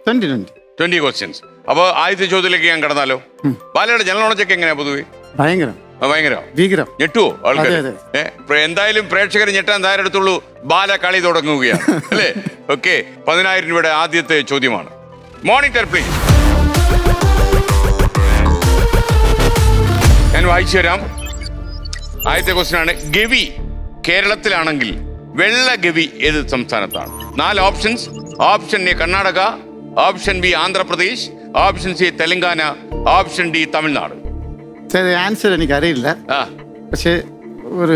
20 questions. അപ്പൊ ആദ്യത്തെ ചോദ്യത്തിലേക്ക് ഞാൻ കടന്നാലോ? ബാലയുടെ ജനറൽ നോളജ് ഒക്കെ എങ്ങനെയാ പൊതുവെ? ഞെട്ടുവോ ആൾക്കാർ? എന്തായാലും പ്രേക്ഷകർ ഞെട്ടാൻ നേരെ എടുത്തുള്ളൂ. ബാല കളി തുടങ്ങുകയാണ് അല്ലേ? ഓക്കെ. 10,000 രൂപയുടെ ആദ്യത്തെ ചോദ്യമാണ്. Monitor please. ഞാൻ വായിച്ചു തരാം. ആദ്യത്തെ ക്വസ്റ്റ്യൻ ആണ്, ഗവി കേരളത്തിലാണെങ്കിൽ വെള്ള ഗവി ഏത് സംസ്ഥാനത്താണ്? 4 options. Option A Karnataka, option B Andhra Pradesh, option C Telangana, option D Tamil Nadu. Answer എനിക്കറിയില്ല, പക്ഷേ ഒരു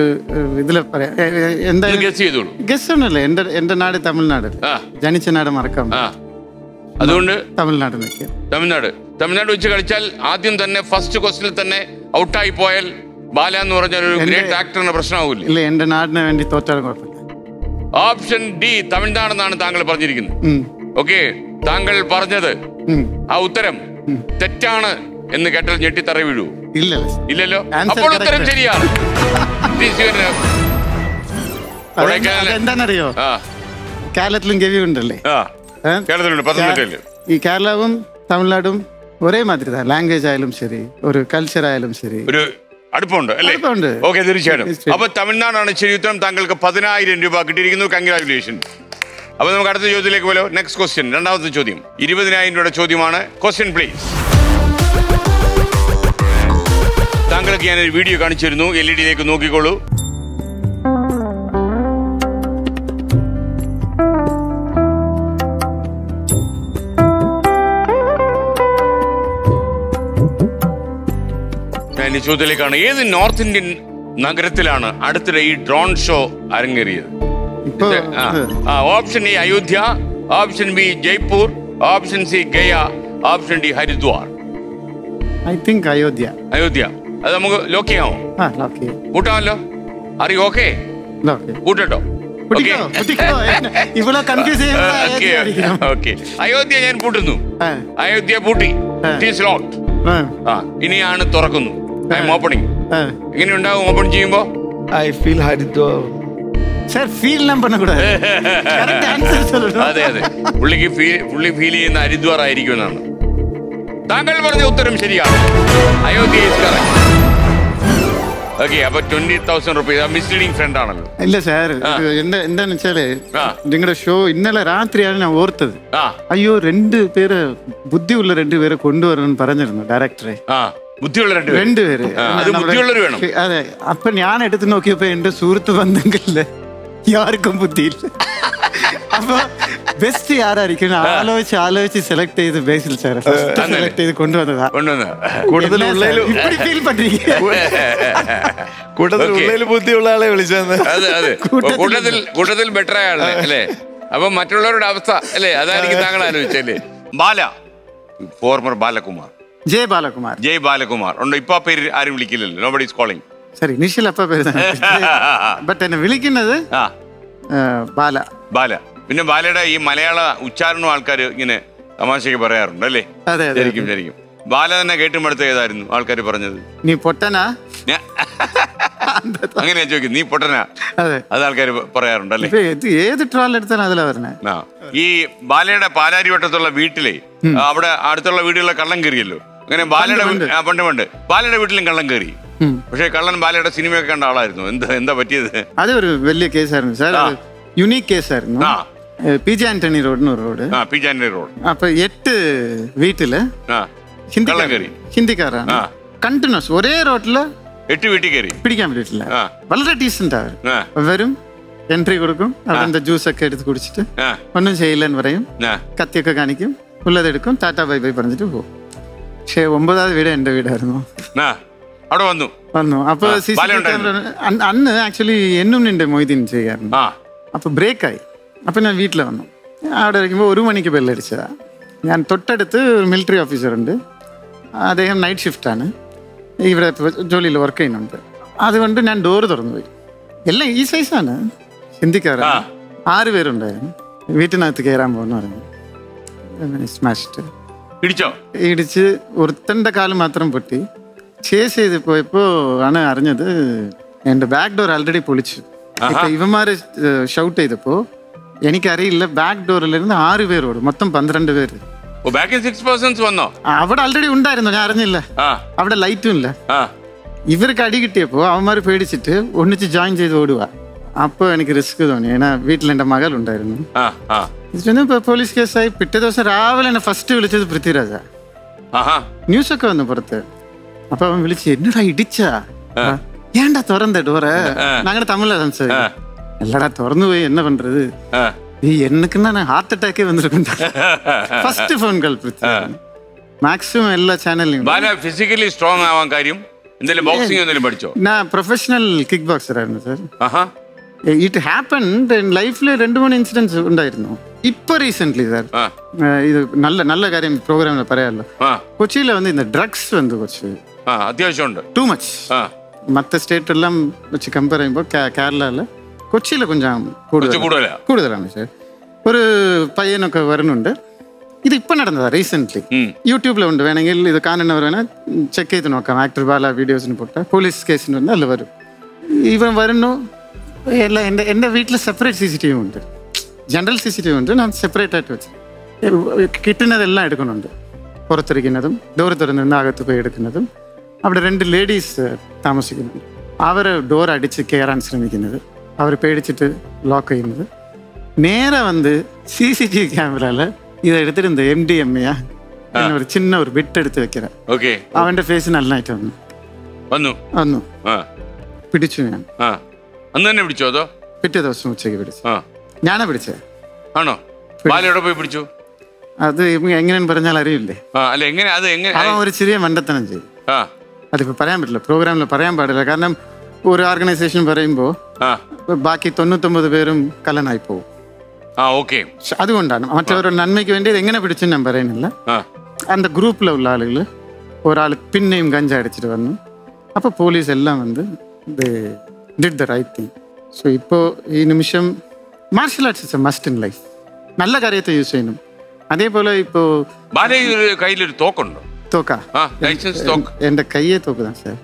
ഇതിൽ പറയാം. എന്തായാലും ഗസ് ചെയ്തോളൂ. ഗസ് ഒന്നുമില്ല. എന്റെ നാട് തമിഴ്നാട്, ജനിച്ച നാട് മറക്കാം. അതുകൊണ്ട് തമിഴ്നാട് നിൽക്കുക. തമിഴ്നാട് വെച്ച് കളിച്ചാൽ ആദ്യം തന്നെ ഫസ്റ്റ് ക്വസ്റ്റനിൽ തന്നെ ഔട്ടായി പോയാൽ ബാല എന്ന് പറഞ്ഞാൽ ഒരു ഗ്രേറ്റ് ആക്ടറിന്റെ പ്രശ്നമാവില്ല. ഇല്ല, എന്റെ നാടിന് വേണ്ടി തോറ്റാലും കുഴപ്പമില്ല. ഓപ്ഷൻ ഡി തമിഴ്നാടെന്നാണ് താങ്കൾ പറഞ്ഞിരിക്കുന്നത്. ഓക്കെ, താങ്കൾ പറഞ്ഞത് ആ ഉത്തരം തെറ്റാണ് എന്ന് കേട്ടാൽ ഞെട്ടിത്തറി വീഴൂ. ഇല്ലല്ലോ. അപ്പോൾ ഉത്തരം ശരിയാണ്. എന്താണെന്നറിയോ, കേരളത്തിലും ഗവി ഉണ്ടല്ലേ? ഈ കേരളവും തമിഴ്നാടും ഒരേ മാതിരി തന്നെ, ലാംഗ്വേജ് ആയാലും ശരി, ഒരു കൾച്ചർ ആയാലും ശരി, ഒരു അടുപ്പമുണ്ട് അല്ലേ? ഓക്കെ, തീർച്ചയായിട്ടും. അപ്പൊ തമിഴ്നാടാണ് ശരി ഉത്തരം. താങ്കൾക്ക് 10,000 രൂപ കിട്ടിയിരിക്കുന്നു. കൺഗ്രാജുലേഷൻ. അപ്പൊ നമുക്ക് അടുത്ത ചോദ്യത്തിലേക്ക് പോലോ. നെക്സ്റ്റ് ക്വസ്റ്റ്യൻ, രണ്ടാമത്തെ ചോദ്യം, 20,000 രൂപയുടെ ചോദ്യമാണ്. Question please. താങ്കൾക്ക് ഞാനൊരു വീഡിയോ കാണിച്ചിരുന്നു, LED യിലേക്ക് നോക്കിക്കോളൂ. ചോദ്യത്തിലേക്കാണ്, ഏത് നോർത്ത് ഇന്ത്യൻ നഗരത്തിലാണ് അടുത്തിടെ ഈ ഡ്രോൺ ഷോ അരങ്ങേറിയത്? Option A Ayodhya, option B Jaipur, option C Gaya, option D Haridwar. I think Ayodhya. അത് നമുക്ക് ലോക്ക് ചെയ്യാമോ? കൂട്ടാമല്ലോ. Are you okay? കൂട്ടോ. അയോധ്യ ഞാൻ പൂട്ടുന്നു. അയോധ്യ പൂട്ടി. ഇനിയാണ് തുറക്കുന്നു. എങ്ങനെയുണ്ടാവും ഓപ്പൺ ചെയ്യുമ്പോ? I feel Haridwar. അതെ, പുള്ളിക്ക് പുള്ളി ഫീൽ ചെയ്യുന്ന ഹരിദ്വാർ ആയിരിക്കും എന്നാണ്. താങ്കൾ പറഞ്ഞ ഉത്തരം ശരിയാണ്. അയോധ്യ. ഓക്കെ, അപ്പൊ 20,000 രൂപ മിസ്ലീഡിംഗ് ഫ്രണ്ട് ആണല്ലോ? ഇല്ല സാർ, എന്താന്ന് വെച്ചാല് നിങ്ങളുടെ ഷോ ഇന്നലെ രാത്രിയാണ് ഞാൻ ഓർത്തത്. അയ്യോ, 2 പേരെ ബുദ്ധിയുള്ള 2 പേരെ കൊണ്ടുവരണം പറഞ്ഞിരുന്നു ഡയറക്ടറെ. ബുദ്ധിയുള്ള 2 പേര്. അതെ, അപ്പൊ ഞാൻ എടുത്തു നോക്കിയപ്പോ എന്റെ സുഹൃത്ത് ബന്ധങ്ങളില് ആർക്കും ബുദ്ധിയില്ല. അപ്പൊ ബെസ്റ്റ് ആരായിരിക്കും ആലോചിച്ച് സെലക്ട് ചെയ്ത് ബേസിൽ സെലക്ട് ചെയ്ത് കൊണ്ടുവന്നതാ. കൂടുതൽ ബുദ്ധിയുള്ള ആളെ വിളിച്ചത്. കൂടുതൽ ബെറ്റർ ആളെ അല്ലേ? അപ്പൊ മറ്റുള്ളവരുടെ അവസ്ഥ അല്ലേ? അതായിരിക്കും താങ്കൾ ആലോചിച്ചല്ലേ? ബാല, ഫോർമർ ബാലകുമാർ, ജയ് ബാലകുമാർ ഉണ്ടോ? ഇപ്പൊ പേര് ആരും വിളിക്കില്ലല്ലോ. Nobody is calling. Sorry, initial അപ്പ പേര്. ബട്ട് എന്നെ വിളിക്കുന്നത് ബാല. പിന്നെ ബാലയുടെ ഈ മലയാള ഉച്ചാരണം ആൾക്കാർ ഇങ്ങനെ തമാശക്ക് പറയാറുണ്ട് അല്ലേ? അതെ ശരിക്കും ശരിക്കും ബാല തന്നെ കേട്ടും അടുത്ത് ഏതായിരുന്നു ആൾക്കാർ പറഞ്ഞത്? നീ പൊട്ടനാ, അങ്ങനെയാ ചോദിക്കും, നീ പൊട്ടനാ, അത് ആൾക്കാർ പറയാറുണ്ട് അല്ലേ? ഏത് ട്രോൾ എടുത്താണ് അതിലാ പറഞ്ഞത്? ഈ ബാലയുടെ പാലാരിവട്ടത്തുള്ള വീട്ടിലെ അവിടെ അടുത്തുള്ള വീടുകളിലെ കള്ളം കയറിയല്ലോ, അങ്ങനെ ബാലയുടെ പണ്ട് ബാലയുടെ വീട്ടിലും കള്ളം കയറി. പക്ഷെ കള്ളൻ ബാലയുടെ സിനിമയൊക്കെ കണ്ട ആളായിരുന്നു. എന്താ എന്താ പറ്റിയത്? അതൊരു വലിയ കേസായിരുന്നു സാർ, യുണീക് കേസായിരുന്നു. പി ജെ ആന്റണി റോഡിന് ഒരു road, P J Antony road. അപ്പൊ 8 വീട്ടില് ഹിന്ദിക്കാരാണ്, കണ്ടിന്യൂസ് ഒരേ റോഡില് 8 വീട്ടിൽ കയറി. പിടിക്കാൻ പറ്റിയിട്ടില്ല, വളരെ ഡീസന്റ് ആയിരുന്നു. വരും, എൻട്രി കൊടുക്കും, അവിടെ ജ്യൂസ് ഒക്കെ എടുത്ത് കുടിച്ചിട്ട് ഒന്നും ചെയ്യില്ലെന്ന് പറയും, കത്തിയൊക്കെ കാണിക്കും, ഉള്ളതെടുക്കും, ടാറ്റ ബൈ ബൈ പറഞ്ഞിട്ട് പോകും. പക്ഷെ 9ാമത് വീട് എന്റെ വീടായിരുന്നു. അവിടെ വന്നു വന്നു അപ്പൊ അന്ന് ആക്ച്വലി എന്നും നിന്റെ മൊയ്തീൻ ചെയ്യാറുണ്ട്. അപ്പൊ ബ്രേക്കായി, അപ്പൊ ഞാൻ വീട്ടിൽ വന്നു. അവിടെ ഇരിക്കുമ്പോൾ 1 മണിക്ക് ബെല്ലടിച്ചതാ. ഞാൻ തൊട്ടടുത്ത് ഒരു മിലിറ്ററി ഓഫീസറുണ്ട്, അദ്ദേഹം നൈറ്റ് ഷിഫ്റ്റാണ്, ഇവിടെ ജോലിയിൽ വർക്ക് ചെയ്യുന്നുണ്ട്. അതുകൊണ്ട് ഞാൻ ഡോറ് തുറന്നു പോയി. എല്ലാം ഈ സൈസാണ്, ഹിന്ദിക്കാരാ, 6 പേരുണ്ടായിരുന്നു. വീട്ടിനകത്ത് കയറാൻ പോകുന്നു പറഞ്ഞു, സ്മാഷ്ഡ് ഇടിച്ച് ഒരുത്തൻ്റെ കാല് മാത്രം പൊട്ടി. ചേസ് ചെയ്ത് പോയപ്പോൾ ആണ് അറിഞ്ഞത് എൻ്റെ ബാക്ക് ഡോർ ആൾറെഡി പൊളിച്ചു. ഇവന്മാര് ഷൗട്ട് ചെയ്തപ്പോൾ എനിക്കറിയില്ല, ബാക്ക് ഡോറിലിരുന്ന് 6 പേരോട് മൊത്തം 12 പേര്. അവിടെ ആൾറെഡി ഉണ്ടായിരുന്നു, ഞാൻ അറിഞ്ഞില്ല. അവിടെ ലൈറ്റും ഇല്ല. ഇവർക്ക് അടി കിട്ടിയപ്പോ അവന്മാർ പേടിച്ചിട്ട് ഒന്നിച്ച് ജോയിൻ ചെയ്ത് ഓടുക. അപ്പൊ എനിക്ക് റിസ്ക് തോന്നി, ഏനാ വീട്ടിൽ എന്റെ മകളുണ്ടായിരുന്നു. പോലീസ് കേസായി. പിറ്റേ ദിവസം രാവിലെ എന്നെ ഫസ്റ്റ് വിളിച്ചത് പൃഥ്വിരാജ. ന്യൂസൊക്കെ വന്നു പുറത്ത്. അപ്പൊ അവൻ വിളിച്ച്, എന്നടാ ഇടിച്ചാ? ഏണ്ടാ തുറന്നേ ഡോറ്? ഞങ്ങളുടെ തമിഴിലാ സംസാരിക്കും. എല്ലാടാ തുറന്നു പോയി, എന്നാ പണ്ടത്? എനിക്കെന്നാണ് ഹാർട്ട് അറ്റാക്കേ വന്നിട്ടുണ്ട്. First phone call Prithviraj. Maximum എല്ലാ ചാനലിലും. ഫിസിക്കലി സ്ട്രോങ് ആവാൻ കാര്യം പഠിച്ചോ? ഞാൻ പ്രൊഫഷണൽ കിക്ക് ബോക്സർ ആയിരുന്നു സാർ. ഇറ്റ് ഹാപ്പൻഡ് ഇൻ ലൈഫിൽ 2-3 ഇൻസിഡൻസ് ഉണ്ടായിരുന്നു. ഇപ്പൊ റീസെന്റ്ലി സാർ, ഇത് നല്ല നല്ല കാര്യം പ്രോഗ്രാമിൽ പറയാമല്ലോ. കൊച്ചിയിൽ വന്ന് ഇന്ന് ഡ്രഗ്സ് വന്ന് കുറച്ച് അത്യാവശ്യമുണ്ട്, ടു മച്ച്. മറ്റേ സ്റ്റേറ്റ് എല്ലാം വെച്ച് കമ്പയർ ചെയ്യുമ്പോൾ കേരളയില് കൊച്ചിയിലെ കൊഞ്ചം കൂടുതലാണ് സാർ. ഒരു പയ്യനൊക്കെ വരുന്നുണ്ട്. ഇത് ഇപ്പം നടന്നതാണ് റീസെൻ്റ്ലി. യൂട്യൂബിലുണ്ട്, വേണമെങ്കിൽ ഇത് കാണുന്നവർ വേണേൽ ചെക്ക് ചെയ്ത് നോക്കാം. ആക്ടർ ബാല വീഡിയോസിന് പോട്ടെ, പോലീസ് കേസിന് വന്ന് അല്ല വരും. ഇവൻ വരുന്നു. എല്ലാം എൻ്റെ വീട്ടിൽ സെപ്പറേറ്റ് CCTV ഉണ്ട്, ജനറൽ CCTV ഉണ്ട്. ഞാൻ സെപ്പറേറ്റ് ആയിട്ട് വെച്ച് കിട്ടുന്നതെല്ലാം എടുക്കുന്നുണ്ട്. പുറത്തിരിക്കുന്നതും ഡോറ് തുറന്നിരുന്ന അകത്ത് പോയി എടുക്കുന്നതും. അവിടെ 2 ലേഡീസ് താമസിക്കുന്നുണ്ട്. അവർ ഡോർ അടിച്ച് കയറാൻ ശ്രമിക്കുന്നത്, അവർ പേടിച്ചിട്ട് ലോക്ക് ചെയ്യുന്നത്. നേരെ വന്ന് CCTV ക്യാമറയില് ഇത് എടുത്തിരുന്നത് MDMA ഒരു ചിന്ന ഒരു വിട്ടെടുത്ത് വെക്കറ. അവന്റെ ഫേസ് നല്ലതായിട്ട് വന്നു വന്നു പിടിച്ചു. ഞാൻ അന്ന് തന്നെ പിടിച്ചു, അതോ പിറ്റേ ദിവസം ഉച്ചയ്ക്ക് പിടിച്ചു? ഞാനാ പിടിച്ചേ. ആണോ? പോയി പിടിച്ചു. അത് എങ്ങനെയാന്ന് പറഞ്ഞാൽ അറിയില്ലേ? അവൻ ഒരു ചെറിയ മണ്ടത്തനം ചെയ്തു. അതിപ്പോ പറയാൻ പറ്റില്ല, പ്രോഗ്രാമിൽ പറയാൻ പാടില്ല. കാരണം ഒരു ഓർഗനൈസേഷൻ പറയുമ്പോ ബാക്കി 99 പേരും കലനായി പോകും. അതുകൊണ്ടാണ് മറ്റവരുടെ നന്മയ്ക്ക് വേണ്ടി എങ്ങനെ പിടിച്ചു ഞാൻ പറയുന്നില്ല. അന്റെ ഗ്രൂപ്പിലുള്ള ആളുകള് ഒരാൾ പിന്നെയും ഗഞ്ച അടിച്ചിട്ട് വന്നു. അപ്പൊ പോലീസ് എല്ലാം വന്ന് did the right thing. So ഇപ്പോ ഈ നിമിഷം martial arts is a must in life. നല്ല കാര്യത്തെ യൂസ് ചെയ്യണം. അതേപോലെ ഇപ്പോ കയ്യിലൊരു തോക്കുണ്ടോ? തോക്കാ, എന്റെ കയ്യെ തോക്ക് തന്നെ സാർ.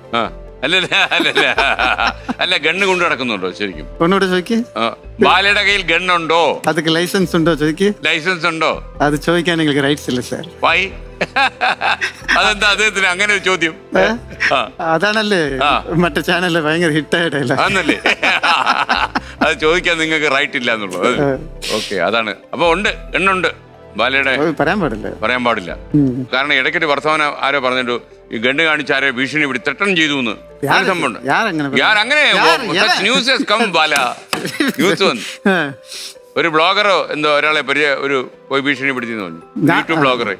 അല്ല, ഗണ്ണ് കൊണ്ട് നടക്കുന്നുണ്ടോ? ശരിക്കും ഒന്നുകൂടെ ചോദിക്കേ, ബാലയുടെ കയ്യിൽ ഗണ്ണുണ്ടോ? അതൊക്കെ ലൈസൻസ് ഉണ്ടോ ചോദിക്കേ. ലൈസൻസ് ഉണ്ടോ? അത് ചോദിക്കാൻ എനിക്ക് റൈറ്റ്സ് ഇല്ല സാർ. അതെന്താ അദ്ദേഹത്തിന് അങ്ങനെ ഒരു ചോദ്യം? അതാണല്ലേ മറ്റേ ചാനലിലെ ഭയങ്കര ഹിറ്റായിട്ടല്ലേ ആണല്ലേ, അത് ചോദിക്കാൻ നിങ്ങൾക്ക് റൈറ്റ് ഇല്ല എന്നുള്ളത്. ഓക്കെ, അതാണ്. അപ്പൊ ഉണ്ട്, ഗണ്ണുണ്ട് ബാലയുടെ. പറയാൻ പാടില്ല, പറയാൻ പാടില്ല. കാരണം ഇടയ്ക്കൊരു വർത്തമാനം ആരോ പറഞ്ഞിട്ടു, ഈ ഗണ്ണ് കാണിച്ച് ആരോ ഭീഷണി പിടി തെറ്റം ചെയ്തു എന്ന്. ഒരു ബ്ലോഗറോ എന്തോ ഒരാളെ ഒരു പോയി ഭീഷണി പിടിച്ചെന്ന് പറഞ്ഞു, യൂട്യൂബ് ബ്ലോഗറെ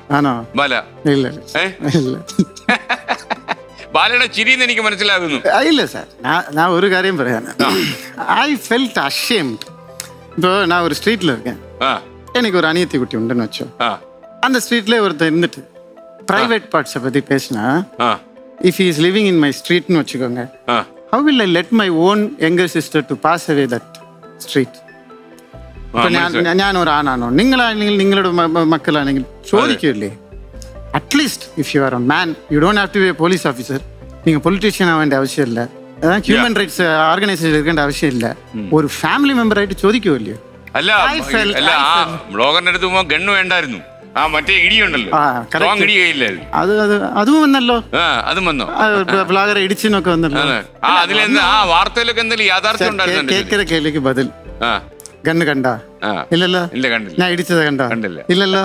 ബാല. ബാലയുടെ ചിരിയെന്ന് എനിക്ക് മനസ്സിലാകുന്നു. ഇല്ല സാർ, ഞാൻ ഒരു കാര്യം പറയാനാ. I felt ashamed. ഇപ്പൊ ഞാൻ ഒരു സ്ട്രീറ്റിൽ ഇരിക്കാൻ, എനിക്കൊരു അനിയത്തി കുട്ടി ഉണ്ടെന്ന് വെച്ചോ. അന്ത സ്ട്രീറ്റിലെ ഒരുത്ത ഇരുന്നിട്ട് പ്രൈവറ്റ് പാർട്ട്സെ പറ്റി പേശിനാ, if he is living in my സ്ട്രീറ്റ്ന്ന് വെച്ചോക്കോങ്ക, how will I let my own younger sister to pass away that street? ഞാൻ ഒരാണാണോ? നിങ്ങളാണെങ്കിൽ നിങ്ങളുടെ മക്കളാണെങ്കിൽ ചോദിക്കില്ലേ? At least if you are a man you don't have to be a police officer. നിങ്ങൾ പൊളിറ്റീഷ്യൻ ആവേണ്ട ആവശ്യമില്ല, ഹ്യൂമൻ റൈറ്റ്സ് ഓർഗനൈസേഷൻ എടുക്കേണ്ട ആവശ്യമില്ല. ഒരു ഫാമിലി മെമ്പർ ആയിട്ട് ചോദിക്കുമല്ലോ. അല്ല അല്ല, ബ്ലോഗറിന്റെ അടുത്ത് പോകുമ്പോൾ ഗണ്ണ് വേണ്ടായിരുന്നു, ആ മറ്റേ ഇടിയുണ്ടല്ലോ അത് അതും വന്നല്ലോ, അതും വന്നോ, ബ്ലോഗറെ ഇടിച്ചെന്നൊക്കെ വന്നല്ലോ. ആ വാർത്തയിലൊക്കെ എന്തെങ്കിലും യാഥാർത്ഥ്യം ഉണ്ടായിരുന്നു. കേക്കര കേലേക്ക് ബദൽ ഗണ്ണ് കണ്ട ഇല്ലല്ലോ, ഞാൻ ഇടിച്ചത് കണ്ടോ ഇല്ലല്ലോ.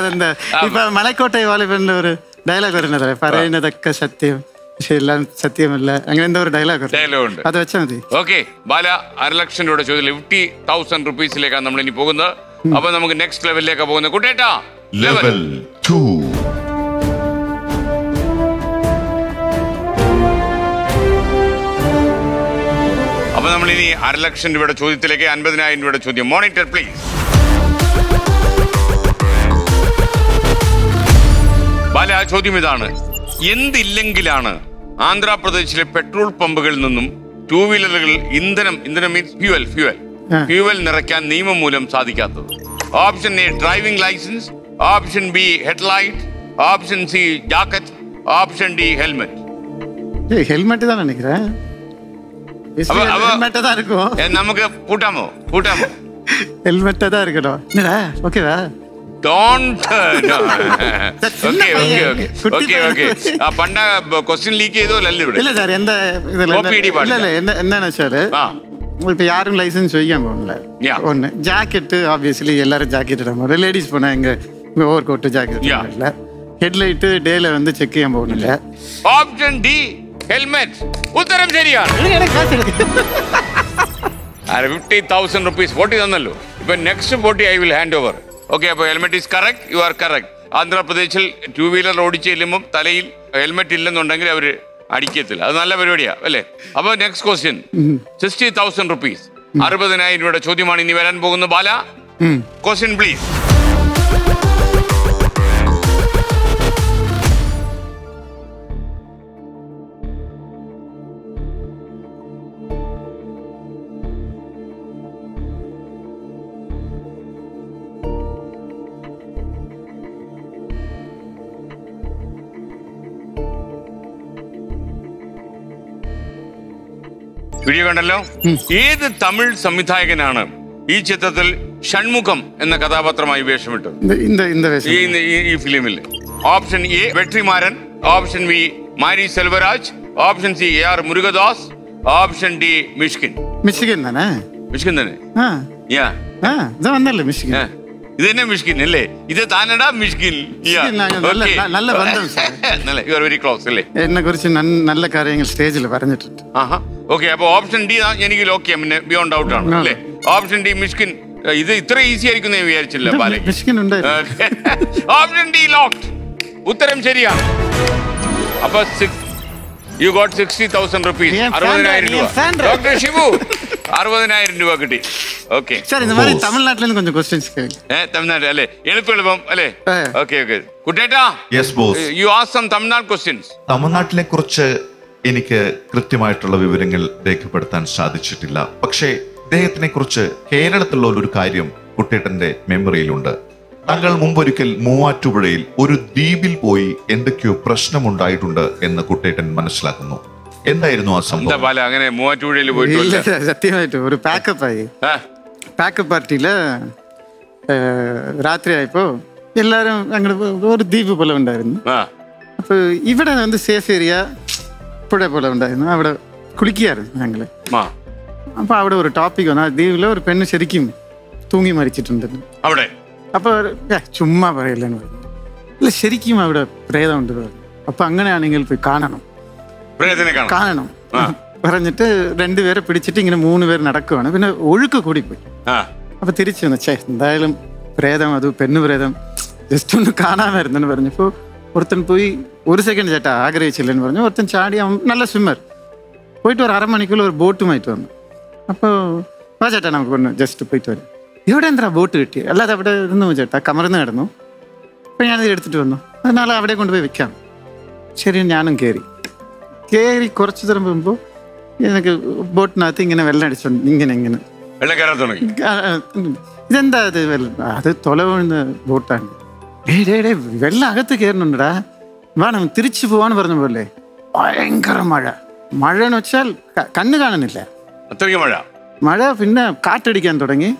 അതെന്താ ഇപ്പൊ മലക്കോട്ടെ വാലിബന്റെ ഒരു ഡയലോഗ് വരുന്നത്, പറയുന്നതൊക്കെ സത്യം പക്ഷെ എല്ലാം സത്യമല്ല, അങ്ങനെ എന്താ ഒരു ഡയലോഗ് ഉണ്ട്, അത് വെച്ചാൽ മതി. ഓക്കെ ബാല, 1,00,000 രൂപയുടെ ചോദ്യം 50,000 rupeesലേക്കാണ് നമ്മൾ ഇനി പോകുന്നത്. അപ്പൊ നമുക്ക് നെക്സ്റ്റ് ലെവലിലേക്ക് പോകുന്നത് കൂട്ടേട്ടാ. ലെവൽ 2 അപ്പൊ നമ്മൾ ഇനി 1,00,000 രൂപയുടെ ചോദ്യത്തിലേക്ക് 50,000 രൂപയുടെ ചോദ്യം. Monitor please. ബാല, ആ ചോദ്യം ഇതാണ്, എന്തില്ലെങ്കിലാണ് ആന്ധ്രാപ്രദേശിലെ പെട്രോൾ പമ്പുകളിൽ നിന്നും ടൂ വീലറുകൾ ഇന്ധനം മീൻസ് ഫ്യൂവൽ നിറയ്ക്കാൻ നിയമം മൂലം സാധിക്കാത്തത്? Option A driving licence, option B headlight, option C jacket, option D helmet. ஏய் ஹெல்மெட் தான் நினைக்கிறேன். ஹெல்மெட் தான் இருக்கோ? நமக்கு கூட்டாமோ? ஹெல்மெட் தான் இருக்கடா. என்னடா ஓகேவா? പണ്ട ക്വസ്റ്റ്യൻ ലീക്ക് ചെയ്തോ? ഇല്ല സാർ, എന്താ എന്താണ് വെച്ചാല് ഇപ്പൊ ആരും ലൈസൻസ് ചോദിക്കാൻ പോകുന്നില്ല. ഒന്ന് ജാക്കറ്റ്, ഓബിയസ്ലി എല്ലാരും ജാക്കറ്റ് ഇടാൻ പോകും, ലേഡീസ് പോണ എങ്ക ഓവർ കോട്ട് ജാക്കറ്റ് ഇല്ല. ഹെഡ്ലൈറ്റ് ഡേയിലെ വന്ന് ചെക്ക് ചെയ്യാൻ പോകുന്നില്ല. ഓപ്ഷൻ ഡി ഹെൽമെറ്റ് ഉത്തരം ശരിയാണ്. 50,000 rupees പോട്ടി തന്നല്ലോ. ഇപ്പൊ നെക്സ്റ്റ് പോട്ടി I will hand over. Okay, അപ്പോൾ helmet is correct, you are correct. ആന്ധ്രാപ്രദേശിൽ ടൂ വീലർ ഓടിച്ച് ചെല്ലുമ്പോൾ തലയിൽ ഹെൽമെറ്റ് ഇല്ലെന്നുണ്ടെങ്കിൽ അവർ അടിക്കത്തില്ല, അത് നല്ല പരിപാടിയാണ് അല്ലേ? അപ്പോൾ നെക്സ്റ്റ് ക്വസ്റ്റ്യൻ 60,000 rupees 60,000 രൂപയുടെ ചോദ്യമാണ് ഇനി വരാൻ പോകുന്നത്. ബാല, ക്വസ്റ്റ്യൻ പ്ലീസ്. വീഡിയോ കണ്ടല്ലോ. ഏത് തമിഴ് സംവിധായകനാണ് ഈ ചിത്രത്തിൽ ഷൺമുഖം എന്ന കഥാപാത്രമായി വേഷമിട്ടത് ഈ ഫിലിമിൽ? Option A Vetri Maran, option B Mari Selvaraj, option C A R Murugadoss, option D Mysskin. Mysskin തന്നെ ഇത് തന്നെ മിസ്കിൻ അല്ലേ? ഇത് താനടാ Mysskin. You are very close അല്ലേ? എന്നെ കുറിച്ച് നല്ല കാര്യങ്ങൾ സ്റ്റേജിൽ പറഞ്ഞിട്ടുണ്ട്. ഓക്കെ, അപ്പോൾ ഓപ്ഷൻ ഡി എനിക്ക് ലോക്ക് ചെയ്യാം, പിന്നെ ബിയോണ്ട് ഔട്ട് ആണ് അല്ലേ? Option D Mysskin. ഇത് ഇത്ര ഈസി ആയിരിക്കും ഞാൻ വിചാരിച്ചില്ല. ഓപ്ഷൻ ഡി ലോക്ക്, ഉത്തരം ശരിയാണ്. അപ്പൊ യു ഗോട്ട് 60,000 rupees 60,000 രൂപ. ഡോക്ടർ ഷിബു 60,000 രൂപ കിട്ടി. ഓക്കെ, തമിഴ്നാട്ടിൽ നിന്ന് ക്വസ്റ്റ്യൻസ് തമിഴ്നാട്ടിൽ അല്ലേ? എളുപ്പം അല്ലേ? ഓക്കെ ഓക്കെ കുട്ടേട്ടാ, you asked some Tamil Nadu questions. തമിഴ്നാട്ടിലെ കുറിച്ച് എനിക്ക് കൃത്യമായിട്ടുള്ള വിവരങ്ങൾ രേഖപ്പെടുത്താൻ സാധിച്ചിട്ടില്ല, പക്ഷേ ഇദ്ദേഹത്തിനെ കുറിച്ച് കേരളത്തിലുള്ള ഒരു കാര്യം കുട്ടേട്ടന്റെ മെമ്മറിയിലുണ്ട്. താങ്കൾ മുമ്പൊരിക്കൽ മൂവാറ്റുപുഴയിൽ ഒരു ദ്വീപിൽ പോയി എന്തൊക്കെയോ പ്രശ്നമുണ്ടായിട്ടുണ്ട് എന്ന് കുട്ടേട്ടൻ മനസ്സിലാക്കുന്നു. എന്തായിരുന്നു ആ സംഭവം? അങ്ങനെ മൂവാറ്റുപുഴയിൽ പോയിട്ടില്ല, സത്യമായിട്ട് ഒരു പാക്കപ്പ് പാർട്ടിയില് രാത്രി ആയപ്പോ എല്ലാരും അങ്ങനെ ഒരു ദ്വീപ് പോലെ ഉണ്ടായിരുന്നു. അപ്പൊ ഇവിടെ വന്ന് സേഫ് ഏരിയ പുഴ പോലെ ഉണ്ടായിരുന്നു, അവിടെ കുളിക്കുകയായിരുന്നു ഞങ്ങള്. അപ്പൊ അവിടെ ഒരു ടോപ്പിക് വന്നു, ആ ദ്വീപില് ഒരു പെണ്ണ് ശരിക്കും തൂങ്ങി മരിച്ചിട്ടുണ്ടെന്ന് അവിടെ. അപ്പൊ ചുമ്മാ പറയില്ലെന്ന് പറഞ്ഞു, അല്ല ശരിക്കും അവിടെ പ്രേതം ഉണ്ട് പറഞ്ഞു. അപ്പൊ അങ്ങനെയാണെങ്കിൽ പോയി കാണണം പറഞ്ഞിട്ട് രണ്ടുപേരെ പിടിച്ചിട്ട് ഇങ്ങനെ 3 പേര് നടക്കുവാണ്. പിന്നെ ഒഴുക്ക് കൂടിപ്പോയി. അപ്പൊ തിരിച്ചു വന്നു, ചേ എന്തായാലും പ്രേതം, അത് പെണ്ണു പ്രേതം, ജസ്റ്റ് ഒന്ന് കാണാമായിരുന്നെന്ന് പറഞ്ഞപ്പോ ഒരുത്തൻ പോയി. 1 സെക്കൻഡ് ചേട്ടാ ആഗ്രഹിച്ചില്ലെന്ന് പറഞ്ഞു. ഒരുത്തൻ ചാടി, നല്ല സ്വിമ്മർ, പോയിട്ട് ഒരു അരമണിക്കൂർ ഒരു ബോട്ടുമായിട്ട് വന്നു. അപ്പോൾ ആ ചേട്ടാ നമുക്ക് ഒന്ന് ജസ്റ്റ് പോയിട്ട് വരാം. ഇവിടെ എന്താ ബോട്ട് കിട്ടി, അല്ലാതെ അവിടെ ഇരുന്നു ചേട്ടാ, കമർന്ന് കിടന്നു. അപ്പം ഞാനത് എടുത്തിട്ട് വന്നു, അതിനാൽ അവിടെ കൊണ്ടുപോയി വെക്കാം. ശരി, ഞാനും കയറി കുറച്ച് തരം പോകുമ്പോൾ എനിക്ക് ബോട്ടിനകത്ത് ഇങ്ങനെ വെള്ളം അടിച്ചോണ്ട് ഇങ്ങനെ വെള്ളം കയറാൻ തുടങ്ങി. ഇതെന്താ അത്? അത് തൊല വീഴുന്ന ബോട്ടാണ്. ഏടേ വെള്ളം അകത്ത് കയറുന്നുണ്ടാ, വേണം തിരിച്ചു പോവാന്ന് പറഞ്ഞ പോലെ ഭയങ്കര മഴ. മഴ എന്ന് വെച്ചാൽ കണ്ണ് കാണുന്നില്ല അത്രയ്ക്ക് മഴ. മഴ പിന്നെ കാറ്റടിക്കാൻ തുടങ്ങി.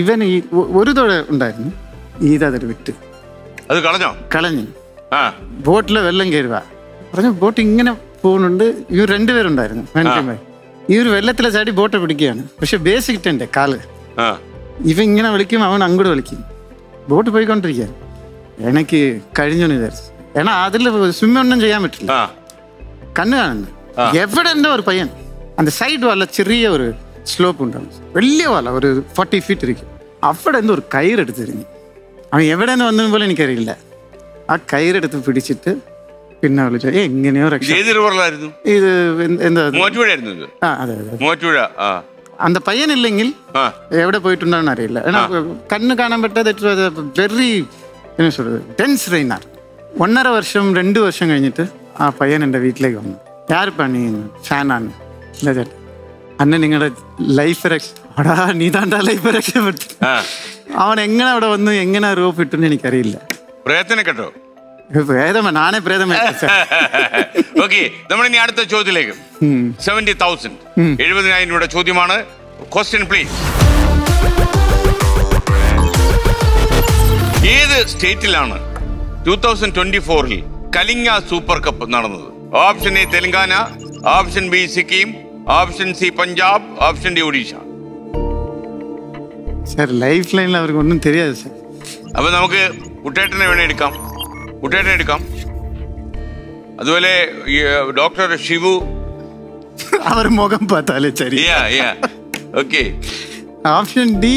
ഇവൻ ഈ ഒരു തൊഴ ഉണ്ടായിരുന്നു, ഈതതൊരു വിട്ട് അത് കളഞ്ഞോ? കളഞ്ഞു. ബോട്ടിൽ വെള്ളം കയറുക പറഞ്ഞു. ബോട്ട് ഇങ്ങനെ പോകുന്നുണ്ട്. ഇവർ രണ്ടുപേരുണ്ടായിരുന്നു മനുഷ്യന്മാർ. ഈ ഒരു വെള്ളത്തിലെ ചാടി ബോട്ട് പിടിക്കുകയാണ്. പക്ഷെ ബേസ് കിട്ടണ്ടേ കാല്. ഇവ ഇങ്ങനെ വിളിക്കും, അവൻ അങ്ങോട്ട് വിളിക്കും. ബോട്ട് പോയിക്കൊണ്ടിരിക്കുകയാണ്. എനിക്ക് കഴിഞ്ഞു വിചാരിച്ചു. ഏണ അതിൽ സ്വിമ്മൊന്നും ചെയ്യാൻ പറ്റില്ല. കണ്ണ് കാണുന്നു എവിടെ എന്തോ ഒരു പയ്യൻ അന്റെ സൈഡ് വല്ല ചെറിയ ഒരു സ്ലോപ്പ് ഉണ്ടാകും, വലിയ വല ഒരു 40 feet ഇരിക്കും. അവിടെ എന്തോ ഒരു കയറെടുത്ത് തിരിഞ്ഞു. അവൻ എവിടെ നിന്ന് വന്നതും പോലെ എനിക്കറിയില്ല. ആ കയറെടുത്ത് പിടിച്ചിട്ട് പിന്നെ വിളിച്ചു എങ്ങനെയോ രക്ഷ. ഇത് എന്താ അന്ത പയ്യനില്ലെങ്കിൽ എവിടെ പോയിട്ടുണ്ടെന്ന് അറിയില്ല. കണ്ണ് കാണാൻ പറ്റാതെ വെറി ഡെൻസ് റെയിനാർ. 1.5 വർഷം 2 വർഷം കഴിഞ്ഞിട്ട് ആ പയ്യൻ എൻ്റെ വീട്ടിലേക്ക് വന്നു. യാർ പണി ഫാനാണ് എന്താ ചേട്ടാ, അന്നെ നിങ്ങളുടെ ലൈഫ് രക്ഷ അടാ നീതാണ്ടാ ലൈഫ് രക്ഷപ്പെട്ടു. അവൻ എങ്ങനെ അവിടെ വന്നു, എങ്ങനെ റോപ്പ് ഇട്ടെന്ന് എനിക്കറിയില്ല. പ്രേതനെ കേട്ടോ? പ്രേതമ നാണേ പ്രേതമേ. ഓക്കെ, നമ്മളിനി അടുത്ത ചോദ്യത്തിലേക്ക്. 70,000 ചോദ്യമാണ്. Question please. ഏത് സ്റ്റേറ്റിലാണ് 2024-ൽ കലിംഗ സൂപ്പർ കപ്പ് നടന്നത്? Option A Telangana, option B Sikkim, option C Punjab, option D Odisha. Sir life ലൈനിൽ അവർക്ക് ഒന്നും തെരിയാതെ സാർ. അപ്പോൾ നമുക്ക് കുട്ടേട്ടനെ വേണേ എടുക്കാം, കുട്ടേട്ടനെ എടുക്കാം. അതുപോലെ ഡോക്ടർ ഷിവു. അവർ മുഖം പാത്താലേ ശരി. ഓക്കെ, ഓപ്ഷൻ ഡി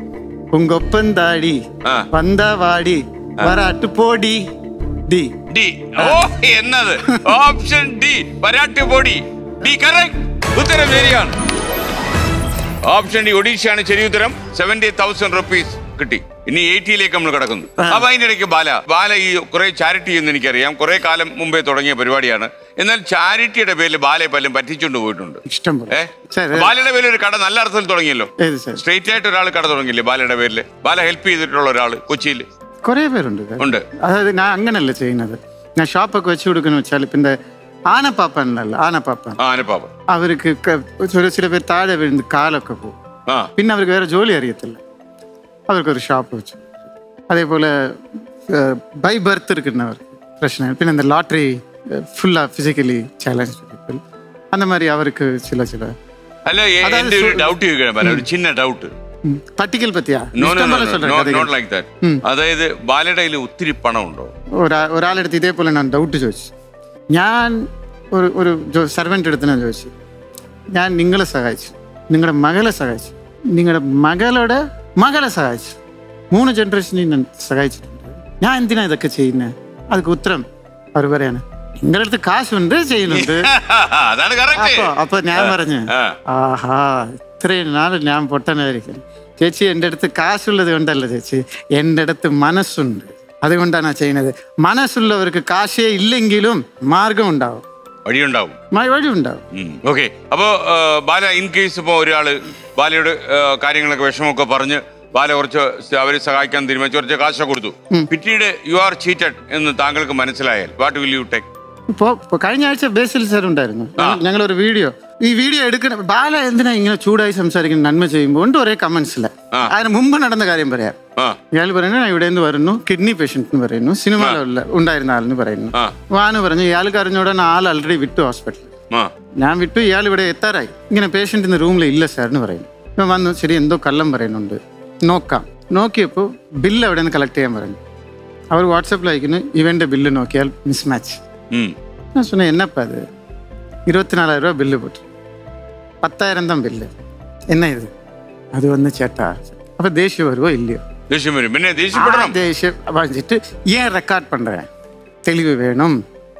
കുങ്കപ്പൻ താടി പന്തവാടി വരാട്ട് പോടി. D D. ഓ എന്നത് ഓപ്ഷൻ ഡി വരാട്ട് പോടി. ഡി കറക്റ്റ് ഉത്തരം ശരിയാണ്. ഓപ്ഷൻ ഡി ഒഡീഷയാണ് ശരി ഉത്തരം. 70,000 rupees കിട്ടി. ഇനി 80 നമ്മൾ കിടക്കുന്നു. അപ്പൊ അതിനിടയ്ക്ക് ബാല ഈ കുറെ ചാരിറ്റി എന്ന് എനിക്കറിയാം, കുറെ കാലം മുമ്പേ തുടങ്ങിയ പരിപാടിയാണ്. എന്നാൽ ചാരിറ്റിയുടെ പേരിൽ ബാലയെ പലരും പറ്റിച്ചുകൊണ്ട് പോയിട്ടുണ്ട്. ബാലയുടെ പേരിൽ ഒരു കട നല്ല അർത്ഥത്തിൽ തുടങ്ങിയല്ലോ. സ്ട്രേറ്റ് ആയിട്ട് ഒരാൾ കട തുടങ്ങിയില്ലേ ബാലയുടെ പേരിൽ? ബാല ഹെൽപ്പ് ചെയ്തിട്ടുള്ള ഒരാൾ കൊച്ചിയിൽ കുറെ പേരുണ്ട്. അതായത് ഞാൻ അങ്ങനല്ല ചെയ്യുന്നത്. ഞാൻ ഷോപ്പൊക്കെ വെച്ചു കൊടുക്കുന്ന വെച്ചാൽ പിന്നെ ആനപ്പാപ്പൻ ഉണ്ടല്ലോ, ആനപ്പാപ്പൻ, അവർക്ക് ചില പേര് താഴെ വീഴുന്ന കാലൊക്കെ പോകും. പിന്നെ അവർക്ക് വേറെ ജോലി അറിയത്തില്ല, അവർക്കൊരു ഷോപ്പ് വെച്ചു. അതേപോലെ ബൈ ബർത്ത് എടുക്കുന്നവർക്ക് പ്രശ്നങ്ങൾ. പിന്നെ എന്താ lottery full physically challenge people അന്ന മാതിരി അവർക്ക് ചില ചില പട്ടിക്കൽ പറ്റിയാ. അതായത് ബാലയുടെ കയ്യിൽ ഒത്തിരി പണമുണ്ടോ? ഒരാളെടുത്ത് ഇതേപോലെ ഞാൻ ഡൗട്ട് ചോദിച്ചു. ഞാൻ ഒരു സെർവൻ്റ് എടുത്ത് ഞാൻ ചോദിച്ചു, ഞാൻ നിങ്ങളെ സഹായിച്ചു, നിങ്ങളുടെ മകളെ സഹായിച്ചു, നിങ്ങളുടെ മകളുടെ മകളെ സഹായിച്ചു, 3 ജനറേഷനെ ഞാൻ സഹായിച്ചിട്ടുണ്ട്, ഞാൻ എന്തിനാ ഇതൊക്കെ ചെയ്യുന്നത്? അതൊക്കെ ഉത്തരം അവർ പറയാണ്, നിങ്ങളുടെ അടുത്ത് കാശുണ്ട്, ചെയ്യുന്നുണ്ട്. അപ്പൊ ഞാൻ പറഞ്ഞു, ആഹാ ഇത്രയും നാൾ ഞാൻ പൊട്ടനായിരിക്കുന്നു ചേച്ചി, എൻ്റെ അടുത്ത് കാശുള്ളത് കൊണ്ടല്ല ചേച്ചി, എൻ്റെ അടുത്ത് മനസ്സുണ്ട്, അതുകൊണ്ടാണ് ചെയ്യുന്നത്. മനസ്സുള്ളവർക്ക് കാശേ ഇല്ലെങ്കിലും മാർഗം ഉണ്ടാവും, വഴിയുണ്ടാവും, വഴിയുണ്ടാവും. ഓക്കെ, അപ്പോൾ ബാല ഇൻ കേസ് ഇപ്പോൾ ഒരാള് ബാലയുടെ കാര്യങ്ങളൊക്കെ വിഷമമൊക്കെ പറഞ്ഞ് ബാല കുറച്ച് അവരെ സഹായിക്കാൻ തീരുമാനിച്ചു, കുറച്ച് കാശ കൊടുത്തു, പിന്നീട് യു ആർ ചീറ്റഡ് എന്ന് താങ്കൾക്ക് മനസ്സിലായാൽ വാട്ട് വിൽ യു ടേക്ക്? ഇപ്പോൾ കഴിഞ്ഞ ആഴ്ച ബേസിൽ സാർ ഉണ്ടായിരുന്നു, ഞങ്ങളൊരു വീഡിയോ എടുക്കണം. ബാല എന്തിനാ ഇങ്ങനെ ചൂടായി സംസാരിക്കുന്ന, നന്മ ചെയ്യുമ്പോൾ ഉണ്ട് ഒരേ കമന്റ്സില്ല. അതിന് മുമ്പ് നടന്ന കാര്യം പറയാം. ഇയാൾ പറയുന്നു ഞാൻ ഇവിടെ നിന്ന് വരുന്നു, കിഡ്നി പേഷ്യൻ്റ് എന്ന് പറയുന്നു, സിനിമയിലുള്ള ഉണ്ടായിരുന്ന ആളെന്ന് പറയുന്നു. വാന് പറഞ്ഞു ഇയാൾക്ക് അറിഞ്ഞുടനെ ആൾ ആൾറെഡി വിട്ടു ഹോസ്പിറ്റലിൽ, ഞാൻ വിട്ടു, ഇയാൾ ഇവിടെ എത്താറായി. ഇങ്ങനെ പേഷ്യൻ്റ് ഇന്ന് റൂമിൽ ഇല്ല സാർ എന്ന് പറയുന്നു. ഇപ്പം വന്നു, ശരി എന്തോ കള്ളം പറയുന്നുണ്ട്, നോക്കാം. നോക്കിയപ്പോൾ ബില്ല് അവിടെ നിന്ന് കളക്ട് ചെയ്യാൻ പറഞ്ഞു. അവർ വാട്സാപ്പിൽ അയക്കുന്നു, ഇവൻ്റെ ബില്ല് നോക്കിയാൽ മിസ്മാച്ച്. ഞാൻ പറഞ്ഞു എന്നപ്പാ അത്? 24,000 രൂപ ബില്ല് പോട്ടു, 10,000 தான் பில்லு, என்ன இது? அது வந்து சேட்டா. அப்போ தேசியம் வருவோ இல்லையோ தேசியம் வரும் என்ன தேசியம் தேசியம் வந்துட்டு ஏன் ரெக்கார்ட் பண்ணுறேன் தெளிவு வேணும்.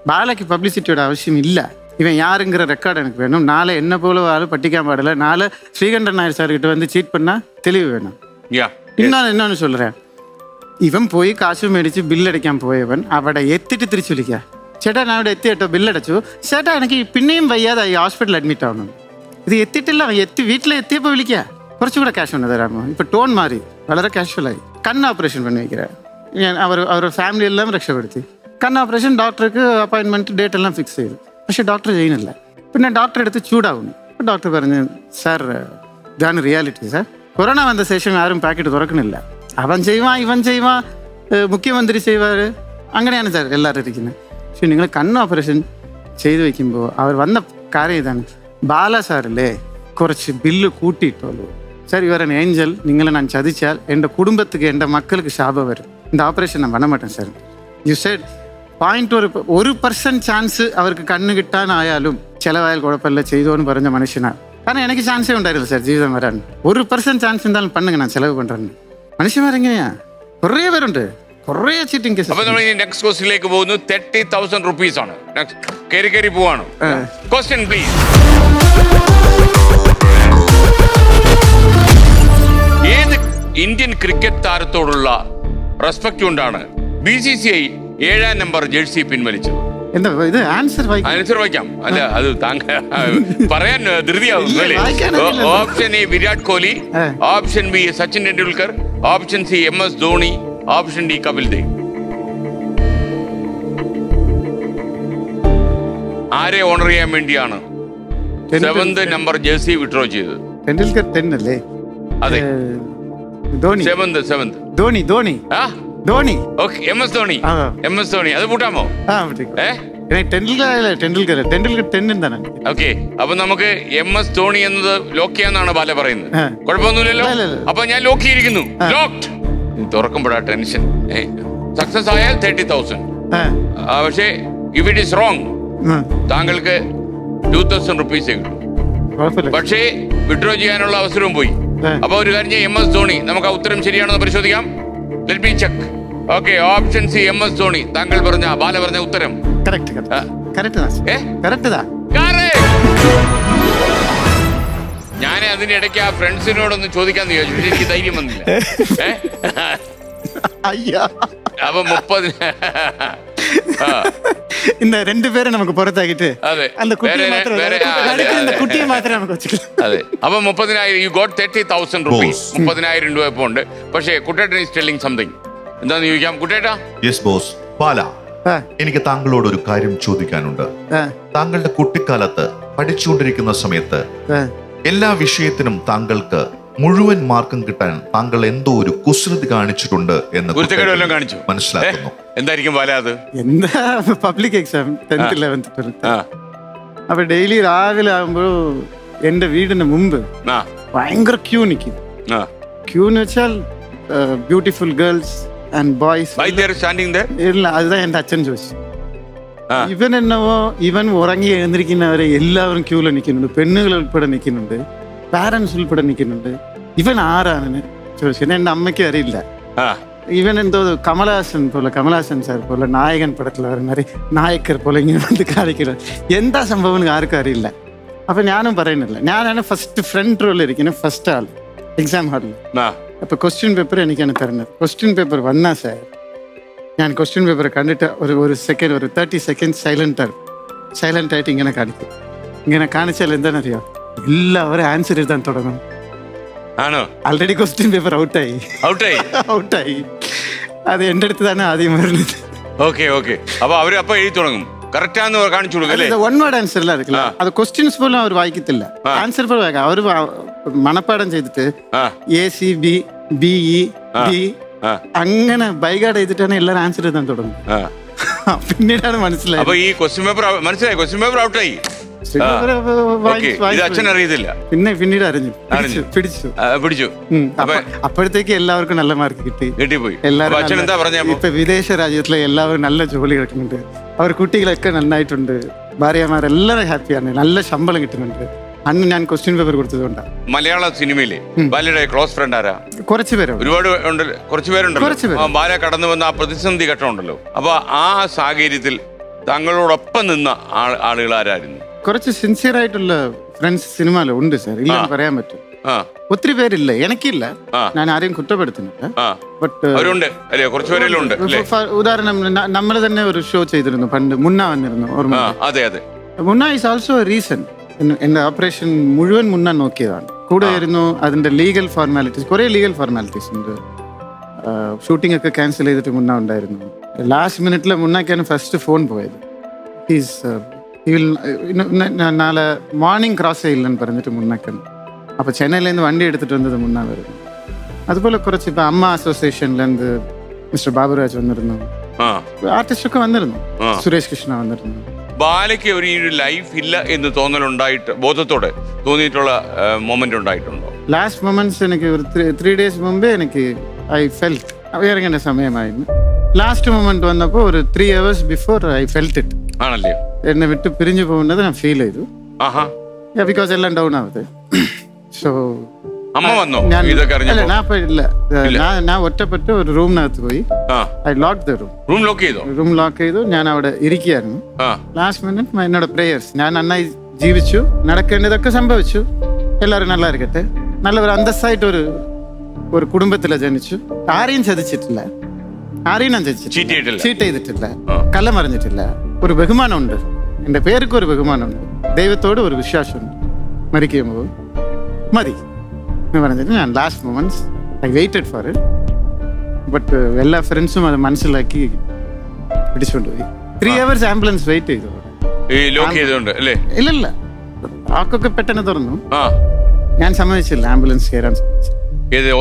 பாலாக்கு பப்ளிசிட்டியோட அவசியம் இல்லை. இவன் யாருங்கிற ரெக்கார்டு எனக்கு வேணும். நாளை என்ன போல ஆள் பட்டிக்காம பாடலை நாளை ஸ்ரீகண்டன் நாயர் சார்கிட்ட வந்து சீட் பண்ணால் தெளிவு வேணும். இன்னொன்று இன்னொன்று சொல்கிறேன், இவன் போய் காசு மேடிச்சு பில் அடைக்காமல் போயவன் அவடை எத்திட்டு திருச்சொலிக்க சேட்டா நான் அவட எத்தி எட்டோ பில் அடைச்சோ சேட்டா எனக்கு பின்னையும் வையாது ஹாஸ்பிட்டல் அட்மிட் ஆகணும். இது எத்திட்டு இல்லை அவன் எத்தி வீட்டில் எத்தியப்போ விழிக்க குறைச்சி கூட கேஷ் ஒன்று தராம இப்போ டோன் மாறி வளர கேஷுவலாகி கண் ஆப்ரேஷன் பண்ணி வைக்கிறேன். அவர் அவரோட ஃபேமிலி எல்லாம் ரக்ஷப்படுத்தி கண் ஆப்ரேஷன் டாக்டருக்கு அப்பாயின்மெண்ட் டேட் எல்லாம் ஃபிக்ஸ் செய்யுது. പക്ഷേ ഡോക്ടർ ചെയ്യുന്നില്ല. പിന്നെ ഡോക്ടർ എടുത്ത് ചൂടാവുന്നു. അപ്പോൾ ഡോക്ടർ പറഞ്ഞു, സാർ ഇതാണ് റിയാലിറ്റി സാർ, കൊറോണ വന്ന ശേഷം ആരും പാക്കറ്റ് തുറക്കണില്ല. അവൻ ചെയ്യുവാ ഇവൻ ചെയ്യുവാ മുഖ്യമന്ത്രി ചെയ്യുവാർ അങ്ങനെയാണ് സാർ എല്ലാവരും ഇരിക്കുന്നത്. പക്ഷേ നിങ്ങൾ കണ്ണ് ഓപ്പറേഷൻ ചെയ്തു വയ്ക്കുമ്പോൾ അവർ വന്ന കാര്യം ഇതാണ്, ബാല സാറില്ലേ കുറച്ച് ബില്ല് കൂട്ടിയിട്ടുള്ളൂ സാർ, ഇവർ എൻ ഏഞ്ചൽ, നിങ്ങളെ ഞാൻ ചതിച്ചാൽ എൻ്റെ കുടുംബത്തിക്ക് എൻ്റെ മക്കൾക്ക് ശാപം വരും, എൻ്റെ ഓപ്പറേഷൻ ഞാൻ പണമാട്ടേൻ സാർ. യു സെഡ് 0.1% ചാൻസ് അവർക്ക് കണ്ണ് കിട്ടാനായാലും ചിലവായാൽ കുഴപ്പമില്ല ചെയ്തോന്ന് പറഞ്ഞ മനുഷ്യനാണ്. കാരണം എനിക്ക് ചാൻസേ ഉണ്ടായിരുന്നു സാർ ജീവിതം വരാൻ. 1% ചാൻസ് എന്തായാലും പണ്ണുങ്ങ ഞാൻ ചിലവ് കൊണ്ടുവരണം. മനുഷ്യന്മാരെങ്ങനെയാ കുറേ പേരുണ്ട്, കുറേ ചീറ്റിംഗ് കേസ്. അപ്പോൾ നമ്മൾ ഈ നെക്സ്റ്റ് ക്വസ്റ്റ്യനിലേക്ക് പോകുന്നു. 30000 രൂപീസ് ആണ് കേറി കേറി പോവാണ്. Question please. ഏത് ഇന്ത്യൻ ക്രിക്കറ്റ് താരത്തോടുള്ള റെസ്പെക്റ്റ് കൊണ്ടാണ് BCCI 7-ാം നമ്പർ ജേഴ്സി പിൻവലിച്ചത്? എന്താ ഇത് ആൻസർ വായിക്കാം? അല്ല അത് താങ്കൾ പറയാൻ ധൃതിയാവും. Option A Virat Kohli, option B Sachin Tendulkar, option C MS Dhoni, option D Kapil Dev. ആരെ ഓണർ ചെയ്യാൻ വേണ്ടിയാണ് 7th നമ്പർ ജേഴ്സി വിഡ്രോ ചെയ്തത്? ടെണ്ടുൽക്കർ 10 അല്ലേ? അതെ, ധോണി 7th. ധോണി ധോണി ആ ധോണി. ഓക്കെ, MS ധോണി അത് കൂട്ടാമോ? ഓക്കെ, അപ്പൊ നമുക്ക് MS ധോണി എന്നത് ലോക്ക് ചെയ്യാന്നാണ് ബാല പറയുന്നത്. കുഴപ്പമൊന്നുമില്ലല്ലോ? അപ്പൊ ഞാൻ ലോക്ക് ചെയ്തിരിക്കുന്നു. തുറക്കുമ്പോഴാ ടെൻഷൻ. സക്സസ് ആയാൽ 30,000. പക്ഷേ ഇഫ് ഇറ്റ് ഈസ് റോങ് താങ്കൾക്ക് 2000 റുപ്പീസേ കിട്ടും. പക്ഷേ വിഡ്രോ ചെയ്യാനുള്ള അവസരവും പോയി. അപ്പൊ ഒരു കാര്യം ചെയ്യാം, MS ധോണി നമുക്ക് ആ ഉത്തരം ശരിയാണെന്ന് പരിശോധിക്കാം. Let me check. Okay, option C, MS Dhoni. Tangal paranja, Bala paranja uttaram. Correct. Correct da. Correct da. Correct. ഞാൻ അതിന്റെ ഇടയ്ക്ക് ആ ഫ്രണ്ട്സിനോടൊന്ന് ചോദിക്കാന്ന് ചോദിച്ചു, പക്ഷെ എനിക്ക് ധൈര്യം വന്നില്ല. അപ്പൊ 30 இந்த ரெண்டு பேரை நமக்கு பொறுத்தாக்கிட்டு அந்த குட்டியை மட்டும் எடுத்து அந்த குட்டியை மட்டும் நமக்கு வச்சுக்கலாம். அது அப்ப 30000 you got 30000 rupees. 30000 രൂപ പോണ്ട്. പക്ഷേ കുട്ടേട്ടൻ is telling something. എന്താണ് യൂക്കാം കുട്ടേട്ടാ? Yes boss. പാല, എനിക്ക് താങ്കളോട് ഒരു കാര്യം ചോദിക്കാനുണ്ട്. താങ്കളുടെ കുട്ടിക്കാലത്ത് പഠിച്ചുകൊണ്ടിരിക്കുന്ന സമയത്ത് എല്ലാ വിഷയത്തിനും താങ്കൾക്ക് മുഴുവൻ മാർക്കും കിട്ടാൻ താങ്കൾ എന്തോ ഒരു കുസൃതി കാണിച്ചിട്ടുണ്ട് എന്ന് മനസ്സിലാക്കുന്നു. എന്തായിരിക്കും ബാല അത്? എന്താ public exam 10th 11th 12th. അപ്പൊ ഡെയിലി രാവിലെ ആകുമ്പോ എന്റെ വീടിന് മുമ്പ് ഭയങ്കര ക്യൂ നിൽക്കും. ക്യൂ എന്ന് വെച്ചാൽ ബ്യൂട്ടിഫുൾ ഗേൾസ് ആൻഡ് ബോയ്സ് ഇല്ല, അതുതാണ് എന്റെ അച്ഛൻ ചോദിച്ചു. ഇവൻ എന്നവോ ഇവൻ ഉറങ്ങി എഴുന്നിരിക്കുന്നവരെ എല്ലാവരും ക്യൂവിൽ നിൽക്കുന്നുണ്ട്, പെണ്ണുകൾ ഉൾപ്പെടെ നിൽക്കുന്നുണ്ട്, പാരൻസ് ഉൾപ്പെടെ നിൽക്കുന്നുണ്ട്. ഇവൻ ആരാണെന്ന് ചോദിച്ചു. എന്റെ അമ്മയ്ക്ക് അറിയില്ല. இவன் எந்த கமலஹாசன் போல, கமலஹாசன் சார் போல நாயகன் படத்தில் வர மாதிரி நாயக்கர் போல இங்கே வந்து காரிக்கிறார். எந்த சம்பவம்னு யாருக்கும் அறியில்ல. அப்போ ஞானும் பரையனில்ல. ஞான ஃபஸ்ட்டு ஃப்ரண்ட் ரோவில் இருக்கேன், ஃபஸ்ட் ஹால் எக்ஸாம் ஹாலில். அப்போ கொஸ்டின் பேப்பர் எனக்கு எனக்கு தரணும். கொஸ்டின் பேப்பர் வந்தா சார் ஞான் கொஸ்டின் பேப்பரை கண்டுட்டு ஒரு 30 செகண்ட்ஸ் சைலண்ட் ஆகிட்டு இங்கே காணிக்கும். இங்கே காணிச்சால் எந்த நிறையா எல்லாரும் ஆன்சர் தான் தொடங்கணும். ஆல்ரெடி கொஸ்டின் பேப்பர் அவுட் ஆகி அது எந்த இடத்து தானே அதிகமா இருந்தது. ஓகே ஓகே அப்ப அவரு அப்ப எழுதி தொடங்கும் கரெக்டான ஒரு காணிச்சு கொடுக்கல. இது ஒன் வேர்ட் ஆன்சர்லாம் இருக்குல்ல, அது क्वेश्चंस போல அவர் வாய்க்கத் இல்ல, ஆன்சர் போல வாய்க்க. அவர் மனப்பாடம் செய்துட்டு ACB BE D അങ്ങനെ ബൈഗാർഡ് ചെയ്തിട്ടാണ് எல்லாரும் ആൻസർ എഴുതാൻ തുടങ്ങുന്നത്. പിന്നീടാണ് മനസ്സിലായത്. അപ്പൊ ഈ क्वेश्चन പേപ്പർ മനസ്സിലായി, क्वेश्चन പേപ്പർ ഔട്ട് ആയി. അപ്പോഴത്തേക്ക് എല്ലാവർക്കും നല്ല മാർക്ക് കിട്ടിപ്പോയി. ഇപ്പൊ വിദേശ രാജ്യത്തിലെ എല്ലാവരും നല്ല ജോലി കിടക്കുന്നുണ്ട്, അവർ കുട്ടികളൊക്കെ നന്നായിട്ടുണ്ട്, ഭാര്യമാരെല്ലാവരും ഹാപ്പിയാണ്, നല്ല ശമ്പളം കിട്ടുന്നുണ്ട്. അന്ന് ഞാൻ ക്വസ്റ്റ്യൻ പേപ്പർ കൊടുത്തതുകൊണ്ടാണ്. മലയാള സിനിമയിലെ ബാലയുടെ ക്ലോസ് ഫ്രണ്ട് ആരാ? കുറച്ച് പേരുണ്ട്, ഒരുപാട് ഉണ്ട്, കുറച്ച് പേരുണ്ടല്ലോ. ബാല കടന്നു വന്ന ആ പ്രതിസന്ധി ഘട്ടമുണ്ടല്ലോ, അപ്പൊ ആ സാഹചര്യത്തിൽ താങ്കളോടൊപ്പം നിന്ന ആളുകൾ ആരായിരുന്നു? കുറച്ച് സിൻസിയർ ആയിട്ടുള്ള ഫ്രണ്ട്സ് സിനിമയിലോ ഉണ്ട് സാർ, ഇല്ല പറയാൻ പറ്റും. ഒത്തിരി പേരില്ല, എനിക്കില്ല, ഞാൻ ആരെയും കുറ്റപ്പെടുത്തുന്നില്ല. ബട്ട് ഉദാഹരണം, നമ്മൾ തന്നെ ഒരു ഷോ ചെയ്തിരുന്നു പണ്ട്, മുന്ന വന്നിരുന്നു ഓർമ്മ. Munna is also a reason. എൻ്റെ ഓപ്പറേഷൻ മുഴുവൻ മുന്ന നോക്കിയതാണ്, കൂടെ ആയിരുന്നു. അതിൻ്റെ ലീഗൽ ഫോർമാലിറ്റീസ്, കുറേ ലീഗൽ ഫോർമാലിറ്റീസ് ഉണ്ട്. ഷൂട്ടിംഗ് ഒക്കെ ക്യാൻസൽ ചെയ്തിട്ട് മുന്ന ഉണ്ടായിരുന്നു. ലാസ്റ്റ് മിനിറ്റിൽ മുന്നക്കാണ് ഫസ്റ്റ് ഫോൺ പോയത്. നാളെ മോർണിംഗ് ക്രോസ് ചെയ്യില്ലെന്ന് പറഞ്ഞിട്ട് മുന്നക്കൻ. അപ്പോൾ ചെന്നൈയിലേന്ന് വണ്ടി എടുത്തിട്ട് വന്നത് മുന്ന വരുന്നു. അതുപോലെ കുറച്ച് ഇപ്പം അമ്മ അസോസിയേഷനിലെന്ത് മിസ്റ്റർ ബാബുരാജ് വന്നിരുന്നു, ആർട്ടിസ്റ്റൊക്കെ വന്നിരുന്നു, സുരേഷ് കൃഷ്ണ വന്നിരുന്നു. ബാലയ്ക്ക് ഒരു ലൈഫ് ഇല്ല എന്ന് തോന്നലുണ്ടായിട്ട് ബോധത്തോടെ തോന്നിയിട്ടുള്ള മൊമെന്റ് ഉണ്ടായിട്ടുണ്ടോ? ലാസ്റ്റ് മൊമെന്റ്സ് എനിക്ക് ഒരു 3 days മുമ്പേ എനിക്ക് ഐ ഫെൽറ്റ് ഇറങ്ങേണ്ട സമയമായിരുന്നു. ലാസ്റ്റ് മൊമെന്റ് വന്നപ്പോൾ ഒരു 3 hours before I felt it. ആണല്ലേ? എന്നെ വിട്ട് പിരിഞ്ഞു പോകുന്നത് ഞാൻ ഫീൽ ചെയ്തു. ബിക്കോസ് എല്ലാം ഡൗൺ ആവത്. സോ അമ്മ വന്നോ? ഞാൻ ഒറ്റപ്പെട്ട് ഒരു റൂമിനകത്ത് പോയി. I lock the room lock ചെയ്തു. ഞാൻ അവിടെ ഇരിക്കുകയായിരുന്നു. ലാസ്റ്റ് മിനിറ്റ് എന്നോട് പ്രേയേഴ്സ്. ഞാൻ നന്നായി ജീവിച്ചു, നടക്കേണ്ടതൊക്കെ സംഭവിച്ചു, എല്ലാവരും നല്ല ഇരിക്കട്ടെ. നല്ല ഒരു അന്തസ്സായിട്ട് ഒരു കുടുംബത്തിലെ ജനിച്ചു. ആരെയും ചതിച്ചിട്ടില്ല, ആരെയും ഞാൻ ചതിച്ചിട്ടില്ല, ചീറ്റ് ചെയ്തിട്ടില്ല, കല്ലമറിഞ്ഞിട്ടില്ല. ഒരു ബഹുമാനമുണ്ട്, എൻ്റെ പേർക്ക് ഒരു ബഹുമാനമുണ്ട്, ദൈവത്തോട് ഒരു വിശ്വാസമുണ്ട്. മരിക്കുമ്പോൾ മതി എന്ന് പറഞ്ഞിട്ട് ഞാൻ last moments I waited for it. But എല്ലാ ഫ്രണ്ട്സും അത് മനസ്സിലാക്കി പിടിച്ചുകൊണ്ടുപോയി. 3 hours ആംബുലൻസ് വെയിറ്റ് ചെയ്തു. ഇല്ലല്ല, ആൾക്കൊക്കെ പെട്ടെന്ന് തുറന്നു. ഞാൻ സമ്മതിച്ചില്ല, ആംബുലൻസ് കയറാൻ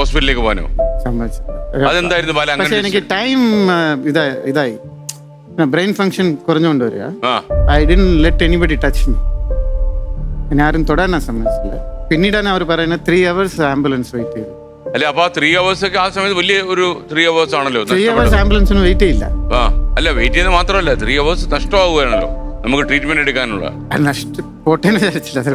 ഹോസ്പിറ്റലിലേക്ക് പോകാനോ സമ്മതിച്ചില്ല. പക്ഷെ എനിക്ക് ടൈം ഇതായി, ബ്രെയിൻ ഫംഗ്ഷൻ കുറഞ്ഞുകൊണ്ട് വരിക. I didn't let anybody touch me. ഞാൻ ആരും തൊടാൻ സമ്മതിച്ചില്ല. പിന്നീടാണ് അവർ പറയുന്നത് 3 hours ആംബുലൻസ് വെയിറ്റ് ചെയ്തു. അല്ല, അപ്പൊ 3 hours ഒക്കെ ആ സമയത്ത് വലിയ ഒരു 3 hours ആണല്ലോ. 3 hours ആംബുലൻസിന് വെയിറ്റ് ചെയ്യില്ല. അല്ല, വെയിറ്റ് ചെയ്യുന്നത് മാത്രമല്ല, 3 hours നഷ്ടമാവുകയാണല്ലോ നമുക്ക് ട്രീറ്റ്മെന്റ് എടുക്കാനുള്ള. പോട്ടേന്ന് വിചാരിച്ചില്ല സാർ,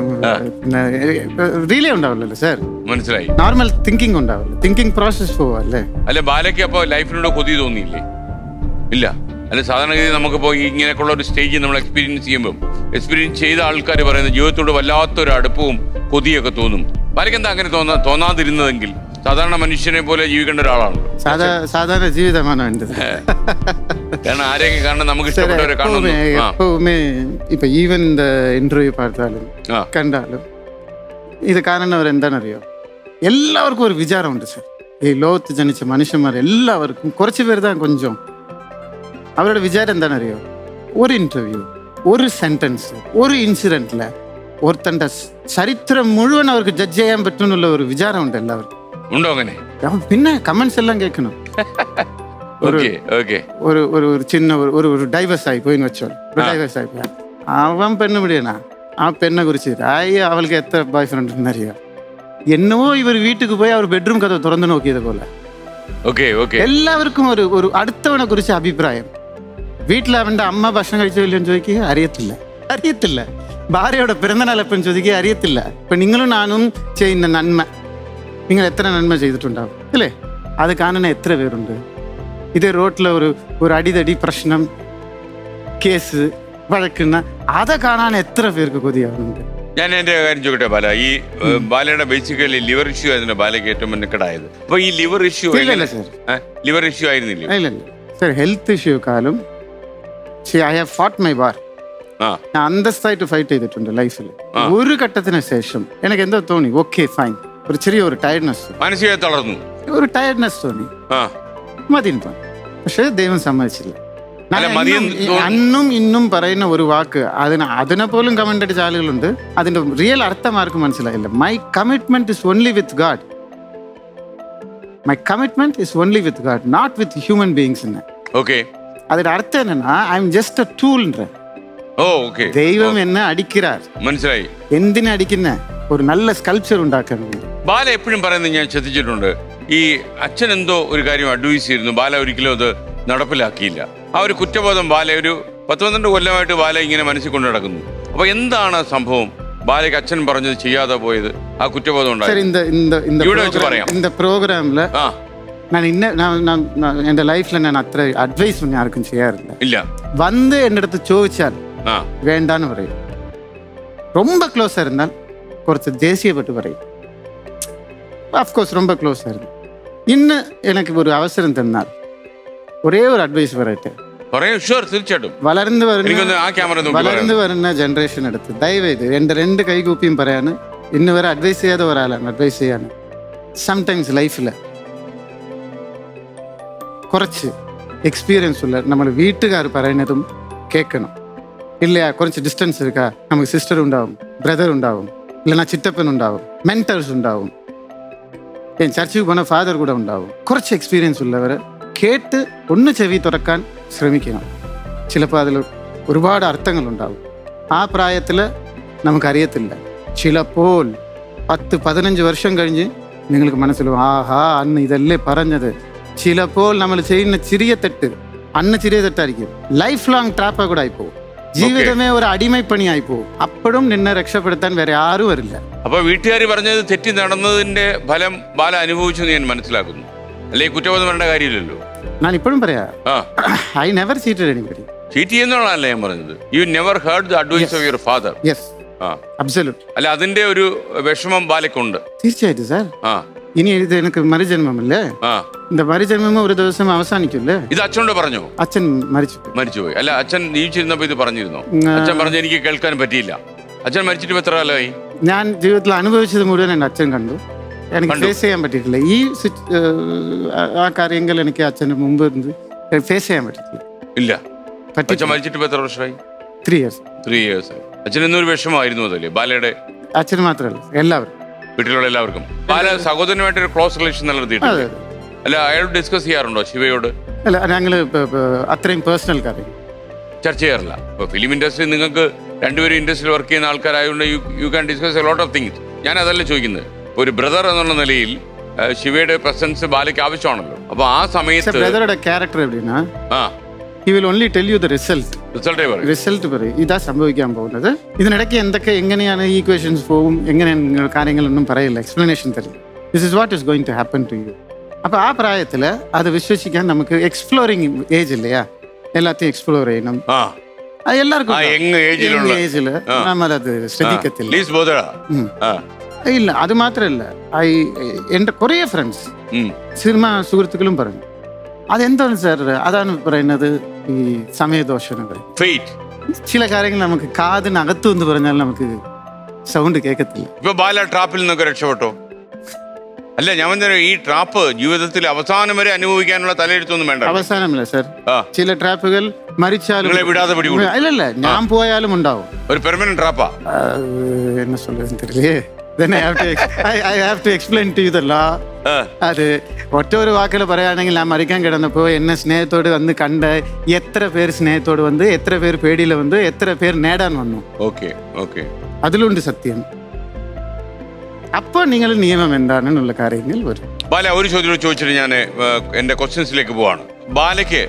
റീലേ ഉണ്ടാവില്ലല്ലോ സാർ. മനസ്സിലായി, നോർമൽ തിങ്കിങ് ഉണ്ടാവില്ല, തിങ്കിങ് പ്രോസസ് പോവല്ലേ. അല്ലെ, ബാലയ്ക്ക് അപ്പൊ ലൈഫിനോട് കൊതി തോന്നിയില്ലേ? ഇല്ല. അല്ല, സാധാരണഗതി നമുക്കിപ്പോൾ ഇങ്ങനെയൊക്കെയുള്ള ഒരു സ്റ്റേജ് നമ്മൾ എക്സ്പീരിയൻസ് ചെയ്ത ആൾക്കാർ പറയുന്നത് ജീവിതത്തോട് വല്ലാത്തൊരു അടുപ്പവും കൊതിയൊക്കെ തോന്നും. ബാലയ്ക്കെന്താ അങ്ങനെ തോന്നാതിരുന്നതെങ്കിൽ? സാധാരണ മനുഷ്യനെ പോലെ ജീവിക്കേണ്ട ഒരാളാണ്. സാധാരണ ജീവിതമാണ് വേണ്ടത്. കാരണം ആരെയൊക്കെ കാണണം, നമുക്ക് ഇഷ്ടപ്പെട്ടവരെ കാണണം. എപ്പോഴുമേ ഇപ്പൊ ഈവൻ ഇന്റർവ്യൂ പാർത്താലും കണ്ടാലും ഇത് കാണുന്നവർ എന്താണെന്നറിയോ, എല്ലാവർക്കും ഒരു വിചാരമുണ്ട് സാർ. ഈ ലോകത്ത് ജനിച്ച മനുഷ്യന്മാർ എല്ലാവർക്കും, കുറച്ച് പേര് താൻ കൊഞ്ചം, അവരുടെ വിചാരം എന്താണെന്നറിയോ, ഒരു ഇന്റർവ്യൂ, ഒരു സെന്റൻസ്, ഒരു ഇൻസിഡൻറ്റില് ഒരുത്തൻ്റെ ചരിത്രം മുഴുവൻ അവർക്ക് ജഡ്ജ് ചെയ്യാൻ പറ്റും എന്നുള്ള ഒരു വിചാരമുണ്ട് എല്ലാവർക്കും. ഉണ്ടോ അങ്ങനെ? പിന്നെ കമന്റ്സ് എല്ലാം കേൾക്കണം. ഒരു ഒരു ചിന്ന ഒരു ഒരു ഡൈവേഴ്സ് ആയി പോയിന്ന് വെച്ചോ, ഡൈവേഴ്സ് ആയി പോയാ അവൻ പെണ്ണ് പിടിയണ, ആ പെണ്ണെ കുറിച്ച് ആയി അവൾക്ക് എത്ര ബോയ് ഫ്രണ്ട് എന്നറിയാം. എന്നോ ഇവർ വീട്ടിക്ക് പോയി അവർ ബെഡ്റൂം കഥ തുറന്നു നോക്കിയത് പോലെ എല്ലാവർക്കും ഒരു ഒരു അടുത്തവനെ കുറിച്ച് അഭിപ്രായം. വീട്ടിൽ അവൻ്റെ അമ്മ ഭക്ഷണം കഴിച്ചില്ലെന്ന് ചോദിക്കുക, അറിയത്തില്ല, അറിയത്തില്ല. ഭാര്യയുടെ പിറന്നാളെപ്പം ചോദിക്കുക, അറിയത്തില്ല. ഇപ്പം നിങ്ങളും നാനും ചെയ്യുന്ന നന്മ, നിങ്ങൾ എത്ര നന്മ ചെയ്തിട്ടുണ്ടാവും അല്ലേ? അത് കാണുന്ന എത്ര പേരുണ്ട്? ഇതേ റോട്ടിലെ ഒരു അടിതടി പ്രശ്നം, കേസ്, വഴക്കുന്ന അത് കാണാൻ എത്ര പേർക്ക് കൊതിയാവുന്നുണ്ട്. ഞാൻ എൻ്റെ കാര്യം ചോദിക്കട്ടെ ബാല, ഈ ബാലയുടെ ബേസിക്കലി ലിവർ ഇഷ്യൂ ആയിരുന്നു ബാലയ്ക്ക് ഏറ്റവും മുന്നേക്കടായത്. അപ്പോൾ ഈ ലിവർ ഇഷ്യൂ ആയിരുന്നില്ല സാർ, ഹെൽത്ത് ഇഷ്യൂ കാലം. I have fight my bar. ഞാൻ അന്തസ്സായിട്ട് ഫൈറ്റ് ചെയ്തിട്ടുണ്ട് ലൈഫിൽ. ഒരു ഘട്ടത്തിന് ശേഷം എനിക്ക് എന്തോ തോന്നി, ഓക്കെ ഫൈൻ, ഒരു ചെറിയൊരു ടയർഡ്നെസ്, മനസ്സിലായി തളർന്നു, ഒരു ടയർഡ്നെസ് തോന്നി, മതിയെന്ന് തോന്നി. പക്ഷെ ദൈവം സമ്മതിച്ചില്ല. അന്നും ഇന്നും പറയുന്ന ഒരു വാക്ക്, അതിനെ പോലും കമന്റ് അടിച്ച ആളുകളുണ്ട്. അതിന്റെ റിയൽ അർത്ഥം ആർക്കും മനസ്സിലായില്ല. My commitment is only with God. My commitment is only with God, not with human beings. Okay, അതിന്റെ അർത്ഥം എന്നാ, I M just a tool. ദൈവം എന്നെ അടിക്കാർ, മനസ്സിലായി, എന്തിനെ അടിക്കുന്ന ഒരു നല്ല സ്കൾപ്ചർ ഉണ്ടാക്കുന്നത്. ബാല എപ്പോഴും പറയുന്നത് ഞാൻ ശ്രദ്ധിച്ചിട്ടുണ്ട്, ഈ അച്ഛൻ എന്തോ ഒരു കാര്യം അഡ്വൈസ് ചെയ്തിരുന്നു, ബാല ഒരിക്കലും അത് നടപ്പിലാക്കിയില്ല. ആ ഒരു കുറ്റബോധം ബാല ഒരു 10-12 കൊല്ലമായിട്ട് ബാല ഇങ്ങനെ മനസ്സിൽ കൊണ്ടു നടക്കുന്നു. അപ്പൊ എന്താണ് സംഭവം? ഭാര്യക്ക് അച്ഛൻ പറഞ്ഞത് ചെയ്യാതെ പോയത് ആ കുറ്റബോധം ഉണ്ടായിരുന്നു. நான் இன்னும் நான் என் லைஃப்ல நான் அத்த அட்வைஸ் பண்ணி யாருக்கும் செய்யாருல்ல இல்ல வந்து என்னிடத்து சோதிச்சார் வேண்டான்னு வரையும் ரொம்ப க்ளோஸாக இருந்தால் குறைச்சி தேசியப்பட்டு வரையும் அஃப்கோர்ஸ் ரொம்ப க்ளோஸாக இருக்கு. இன்னும் எனக்கு ஒரு அவசரம் தந்தார் ஒரே ஒரு அட்வைஸ் வரையிட்டு വളർന്നു വരുന്ന ജനറേഷൻ എടുത്ത് ദയവേത് എൻ്റെ രണ്ട് കൈകൂപ്പിയും പറയാണ് ഇന്ന് വരെ അഡ്വൈസ് ചെയ്യാതെ ഒരാളാണ് അഡ്വൈസ് ചെയ്യാണ്. സംടൈംസ് ലൈഫിൽ കുറച്ച് എക്സ്പീരിയൻസ് ഉള്ള നമ്മൾ വീട്ടുകാർ പറയുന്നതും കേൾക്കണം ഇല്ല കുറച്ച് ഡിസ്റ്റൻസ് എടുക്കുക. നമുക്ക് സിസ്റ്റർ ഉണ്ടാവും, ബ്രദർ ഉണ്ടാവും, ഇല്ലെന്നാ ചിറ്റപ്പൻ ഉണ്ടാവും, മെൻറ്റേഴ്സ് ഉണ്ടാവും, ചർച്ചയ്ക്ക് പോകുന്ന ഫാദർ കൂടെ ഉണ്ടാവും. കുറച്ച് എക്സ്പീരിയൻസ് ഉള്ളവർ കേട്ട് ഒന്ന് ചെവി തുറക്കാൻ ശ്രമിക്കണം. ചിലപ്പോൾ അതിൽ ഒരുപാട് അർത്ഥങ്ങളുണ്ടാവും. ആ പ്രായത്തിൽ നമുക്കറിയത്തില്ല. ചിലപ്പോൾ 10-15 വർഷം കഴിഞ്ഞ് നിങ്ങൾക്ക് മനസ്സിലാവും ആഹാ അന്ന് ഇതല്ലേ പറഞ്ഞത്. ചിലപ്പോൾ നമ്മൾ ചെയ്യുന്ന ചെറിയ തെറ്റ് അന്ന് ചെറിയ തെറ്റായിരിക്കും, ലൈഫ് ലോങ് ട്രാപ്പാ കൂടെ ആയിപ്പോവും. ജീവിതമേ ഒരു അടിമപ്പണി ആയിപ്പോവും. അപ്പോഴും നിന്നെ രക്ഷപ്പെടുത്താൻ വേറെ ആരും വരില്ല. അപ്പൊ വീട്ടുകാർ പറഞ്ഞത് തെറ്റി നടന്നതിന്റെ ഫലം ബാല അനുഭവിച്ചു ഞാൻ മനസ്സിലാക്കുന്നു. അല്ലെ കുറ്റബോധം വരേണ്ട കാര്യമില്ലല്ലോ. ഞാൻ ഇപ്പോഴും പറയാം I never cheated anybody. Cheat ചെയ്യുന്നതാണല്ലേ ഞാൻ പറഞ്ഞത്. You never heard the advice of your father. Yes absolute. അല്ല അതിന്റെ ഒരു വിഷമം ബാലക്കുണ്ട് തീർച്ചയായിട്ടും സാർ. ഇനി ഇത് എനിക്ക് മരുജന്മമല്ലേ, இந்த മരുജന്മം ഒരു ദിവസം അവസാനിക്കില്ലേ. ഇത് അച്ഛനോട് പറഞ്ഞു. അച്ഛൻ മരിച്ചുപോയി. അല്ല അച്ഛൻ ജീവിച്ചിരുന്നപ്പോ ഇത് പറഞ്ഞിരുന്നു. അച്ഛൻ പറഞ്ഞു എനിക്ക് കേൾക്കാൻ പറ്റിയില്ല. അച്ഛൻ മരിച്ചിട്ട് എത്ര കാലമായി? ഞാൻ ജീവിതത്തിൽ അനുഭവിച്ചത് മുഴുവൻ എൻ്റെ അച്ഛൻ കണ്ടു. എനിക്ക് ഫേസ് ചെയ്യാൻ പറ്റിയിട്ടില്ല ഈ ആ കാര്യങ്ങൾ. എനിക്ക് അച്ഛൻ്റെ മുമ്പ് ഫേസ് ചെയ്യാൻ പറ്റിയിട്ടില്ല. ഇല്ല അച്ഛൻ മരിച്ചിട്ട് എത്ര വർഷമായി? 3 years. 3 years ആയി. അച്ഛനൊരു വിഷമമായിരുന്നു അതല്ലേ ബാലയുടെ? അച്ഛന് മാത്രമല്ല എല്ലാവരും വീട്ടിലുള്ള എല്ലാവർക്കും. ബാല സഹോദരനുമായിട്ടൊരു ക്ലോസ് റിലേഷൻ നിലനിർത്തിയിട്ടുണ്ട് അല്ല? അയാളോട് ഡിസ്കസ് ചെയ്യാറുണ്ടോ ശിവയോട്? അല്ല ഞങ്ങൾ അത്രയും പേഴ്സണൽ കാര്യം ചർച്ച ചെയ്യാറില്ല. ഇപ്പോൾ ഫിലിം ഇൻഡസ്ട്രി നിങ്ങൾക്ക് രണ്ടുപേരും ഇൻഡസ്ട്രിയിൽ വർക്ക് ചെയ്യുന്ന ആൾക്കാരായതുകൊണ്ട് you can discuss a lot of things. ഞാൻ അതല്ല ചോദിക്കുന്നത്. ഒരു ബ്രദർ എന്നുള്ള നിലയിൽ ശിവയുടെ പ്രസൻസ് ബാലയ്ക്ക് ആവശ്യമാണല്ലോ. അപ്പൊ ആ സമയത്ത് ബ്രദറുടെ ക്യാരക്ടർ എവിടെയാണ്? He will only tell you the result പറയും ഇതാ സംഭവിക്കാൻ പോകുന്നത്. ഇതിനിടയ്ക്ക് എന്തൊക്കെ എങ്ങനെയാണ് ഈ ഇക്വേഷൻസ് പോകും എങ്ങനെയാണ് കാര്യങ്ങളൊന്നും പറയില്ല, എക്സ്പ്ലനേഷൻ തരും. This is what is going to happen to you. അപ്പോൾ ആ പ്രായത്തിൽ അത് വിശ്വസിക്കാൻ നമുക്ക് എക്സ്പ്ലോറിങ് ഏജ് ഇല്ലയാ, എല്ലാത്തെയും എക്സ്പ്ലോർ ചെയ്യണം. എല്ലാവർക്കും ഏജിൽ നമ്മളത് ശ്രദ്ധിക്കത്തില്ല. ഇല്ല അത് മാത്രമല്ല എൻ്റെ കുറേ ഫ്രണ്ട്സ് സിനിമ സുഹൃത്തുക്കളും പറഞ്ഞു അതെന്താണ് സാർ അതാണ് പറയുന്നത് ഈ സമയദോഷം. ചില കാര്യങ്ങൾ നമുക്ക് കാതിനകത്തു എന്ന് പറഞ്ഞാൽ നമുക്ക് സൗണ്ട് കേൾക്കത്തില്ല. ഇപ്പൊ ബാല ട്രാപ്പിൽ നിന്നൊക്കെ രക്ഷപ്പെട്ടോ? അല്ല ഞാൻ ഈ ട്രാപ്പ് ജീവിതത്തിൽ അവസാനം വരെ അനുഭവിക്കാനുള്ള തലയെടുത്തൊന്നും വേണ്ട. അവസാനമില്ല സാർ. ചില ട്രാപ്പുകൾ മരിച്ചാലും അല്ലല്ല ഞാൻ പോയാലും ഉണ്ടാവും. ഒരു പെർമനന്റ് ട്രാപ്പാ എന്നെ സൊല്ലുന്നില്ലേ. Then I have to explain to you the law. അത് ഒറ്റൊരു വാക്കിൽ പറയുകയാണെങ്കിൽ ഞാൻ മരിക്കാൻ കിടന്നപ്പോൾ എന്നെ സ്നേഹത്തോട് വന്ന് കണ്ട് എത്ര പേര് സ്നേഹത്തോട് വന്ന് എത്ര പേര് പേടിയിൽ വന്ന് എത്ര പേര് നേടാൻ വന്നു. ഓക്കെ ഓക്കെ അതിലുണ്ട് സത്യം. അപ്പോൾ നിങ്ങൾ നിയമം എന്താണെന്നുള്ള കാര്യങ്ങൾ വരും. ബാല ഒരു ചോദ്യം ചോദിച്ചിട്ട് ഞാൻ എൻ്റെ ക്വസ്റ്റ്യൻസിലേക്ക് പോവാണ്. ബാലയ്ക്ക്